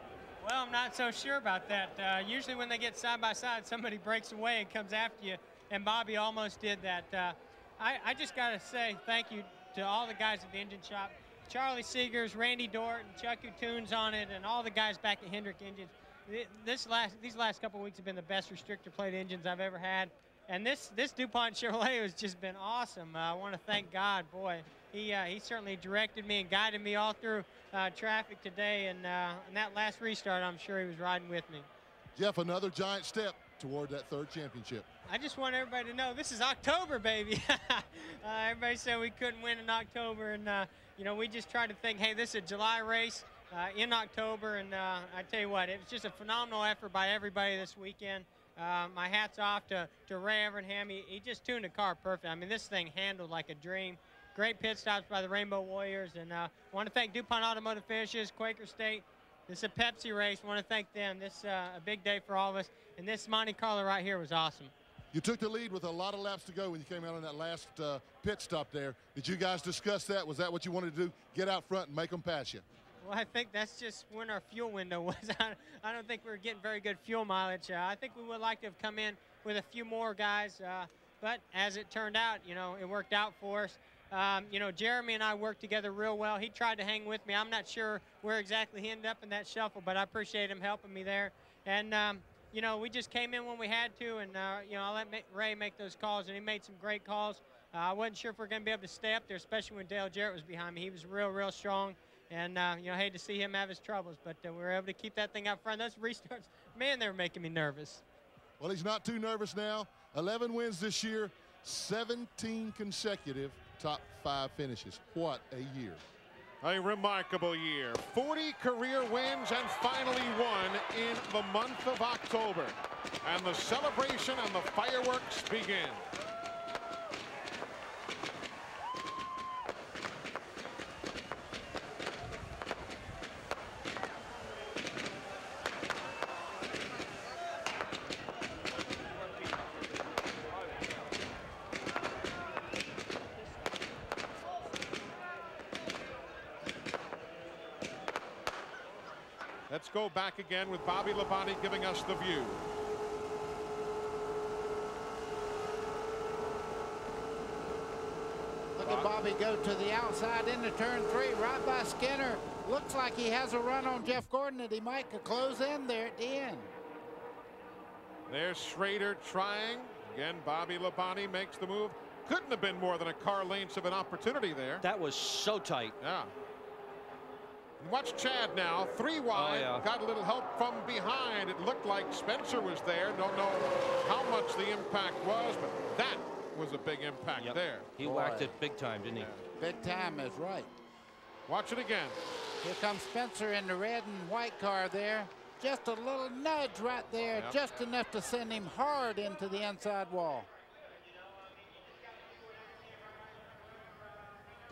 Well, I'm not so sure about that. Usually when they get side by side, somebody breaks away and comes after you, and Bobby almost did that. I just got to say thank you to all the guys at the engine shop, Charlie Seegers, Randy Dort, and Chuck, who tunes on it, and all the guys back at Hendrick Engines. These last couple of weeks have been the best restrictor plate engines I've ever had. And this DuPont Chevrolet has just been awesome. I want to thank God, boy. He certainly directed me and guided me all through traffic today. And that last restart, I'm sure he was riding with me. Jeff, another giant step toward that third championship. I just want everybody to know this is October, baby. Everybody said we couldn't win in October. And, you know, we just tried to think, hey, this is a July race in October. And I tell you what, it was just a phenomenal effort by everybody this weekend. My hat's off to Ray Evernham. He just tuned the car perfect. I mean, this thing handled like a dream. Great pit stops by the Rainbow Warriors. And I want to thank DuPont Automotive Finishes, Quaker State. This is a Pepsi race. I want to thank them. This is a big day for all of us. And this Monte Carlo right here was awesome. You took the lead with a lot of laps to go when you came out on that last pit stop there. Did you guys discuss that? Was that what you wanted to do? Get out front and make them pass you? Well, I think that's just when our fuel window was. I don't think we were getting very good fuel mileage. I think we would like to have come in with a few more guys, but as it turned out, you know, it worked out for us. You know, Jeremy and I worked together real well. He tried to hang with me. I'm not sure where exactly he ended up in that shuffle, but I appreciate him helping me there. And, you know, we just came in when we had to, and, you know, I let Ray make those calls, and he made some great calls. I wasn't sure if we were going to be able to stay up there, especially when Dale Jarrett was behind me. He was real strong, and, you know, I hate to see him have his troubles, but we were able to keep that thing out front. Those restarts, man, they were making me nervous. Well, he's not too nervous now. 11 wins this year, 17 consecutive top 5 finishes. What a year. A remarkable year. 40 career wins and finally one in the month of October. And the celebration and the fireworks begin. Go back again with Bobby Labonte giving us the view. Look at Bobby go to the outside into turn 3, right by Skinner. Looks like he has a run on Jeff Gordon that he might could close in there at the end. There's Schrader trying. Again, Bobby Labonte makes the move. Couldn't have been more than a car length of an opportunity there. That was so tight. Yeah. Watch Chad now, 3 wide, oh, yeah. Got a little help from behind. It looked like Spencer was there. Don't know how much the impact was, but that was a big impact there. He whacked it big time, didn't he? Big time is right. Watch it again. Here comes Spencer in the red and white car there. Just a little nudge right there, just enough to send him hard into the inside wall.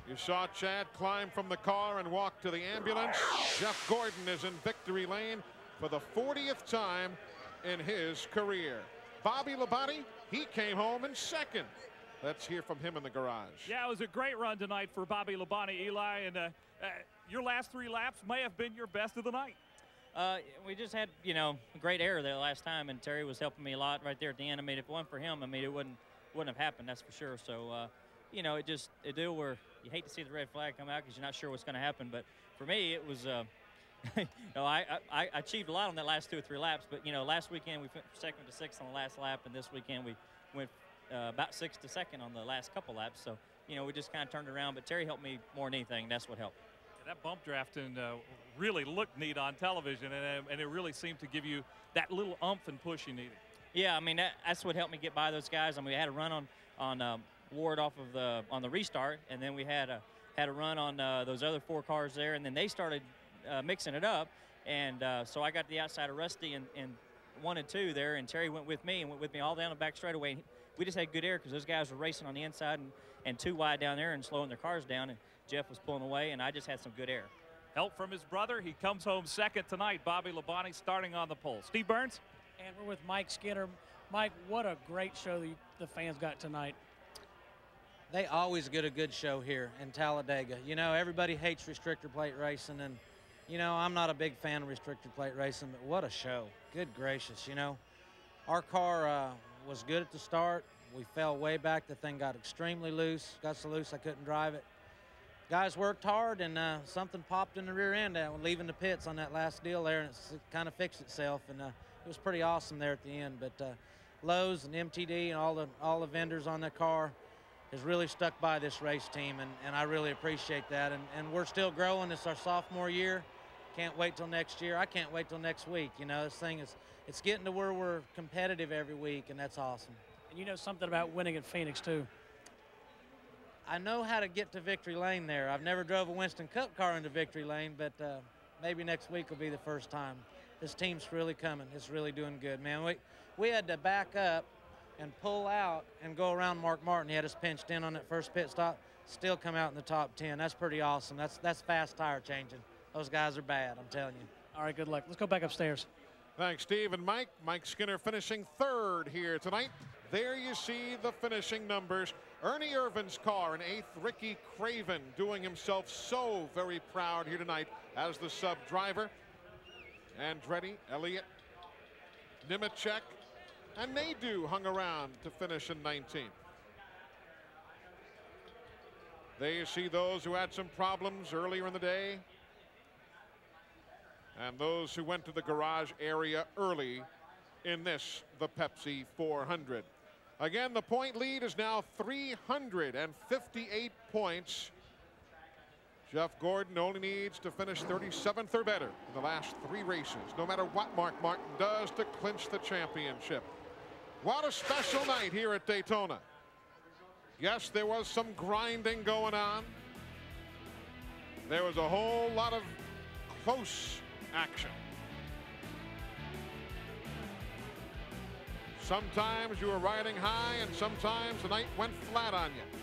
You saw Chad climb from the car and walk to the ambulance. Jeff Gordon is in victory lane for the 40th time in his career. Bobby Labonte, he came home in second. Let's hear from him in the garage. Yeah, it was a great run tonight for Bobby Labonte, Eli, and your last 3 laps may have been your best of the night. We just had, you know, a great error there last time, and Terry was helping me a lot right there at the end. I mean, if it weren't for him, I mean, it wouldn't have happened, that's for sure. So, you know, it just a deal where you hate to see the red flag come out because you're not sure what's going to happen. But for me, it was, you know, I achieved a lot on that last 2 or 3 laps. But, you know, last weekend we went from 2nd to 6th on the last lap, and this weekend we went about 6th to 2nd on the last couple laps. So, you know, we just kind of turned around. But Terry helped me more than anything. That's what helped. Yeah, that bump drafting really looked neat on television, and it really seemed to give you that little oomph and push you needed. Yeah, I mean, that's what helped me get by those guys. I mean, we had a run on Ward off of on the restart, and then we had a run on those other 4 cars there, and then they started mixing it up, and so I got to the outside of Rusty and 1 and 2 there, and Terry went with me all down the back straightaway. And we just had good air because those guys were racing on the inside and 2 wide down there and slowing their cars down, and Jeff was pulling away, and I just had some good air. Help from his brother. He comes home second tonight. Bobby Labonte starting on the pole. Steve Burns, and we're with Mike Skinner. Mike, what a great show the fans got tonight. They always get a good show here in Talladega. You know, everybody hates restrictor plate racing, and, you know, I'm not a big fan of restrictor plate racing, but what a show. Good gracious, you know. Our car was good at the start. We fell way back. The thing got extremely loose. Got so loose I couldn't drive it. Guys worked hard, and something popped in the rear end leaving the pits on that last deal there, and it kind of fixed itself, and it was pretty awesome there at the end. But Lowe's and MTD and all the vendors on the car has really stuck by this race team, and I really appreciate that. And we're still growing. It's our sophomore year. Can't wait till next year. I can't wait till next week. You know, this thing is, it's getting to where we're competitive every week, and that's awesome. And you know something about winning at Phoenix, too. I know how to get to victory lane there. I've never drove a Winston Cup car into victory lane, but maybe next week will be the first time. This team's really coming. It's really doing good, man. We had to back up and pull out and go around Mark Martin. He had us pinched in on that first pit stop, still come out in the top 10. That's pretty awesome. That's fast tire changing. Those guys are bad, I'm telling you. All right, good luck. Let's go back upstairs. Thanks, Steve and Mike. Mike Skinner finishing 3rd here tonight. there you see the finishing numbers. Ernie Irvin's car in eighth, Ricky Craven doing himself so very proud here tonight as the sub driver. Andretti, Elliott, Nemechek, and Nadeau hung around to finish in 19th. There you see those who had some problems earlier in the day and those who went to the garage area early in this, the Pepsi 400. Again, the point lead is now 358 points. Jeff Gordon only needs to finish 37th or better in the last three races, no matter what Mark Martin does to clinch the championship. What a special night here at Daytona. Yes, there was some grinding going on. There was a whole lot of close action. Sometimes you were riding high, and sometimes the night went flat on you.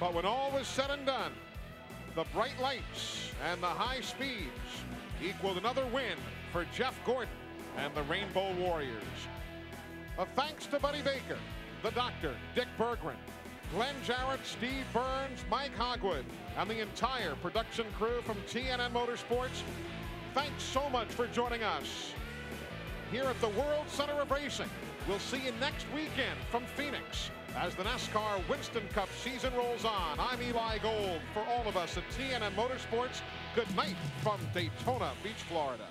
But when all was said and done, the bright lights and the high speeds equaled another win for Jeff Gordon and the Rainbow Warriors. A thanks to Buddy Baker, the Doctor, Dick Bergren, Glenn Jarrett, Steve Burns, Mike Hogwood, and the entire production crew from TNN Motorsports. Thanks so much for joining us here at the World Center of Racing. We'll see you next weekend from Phoenix as the NASCAR Winston Cup season rolls on. I'm Eli Gold. For all of us at TNN Motorsports, good night from Daytona Beach, Florida.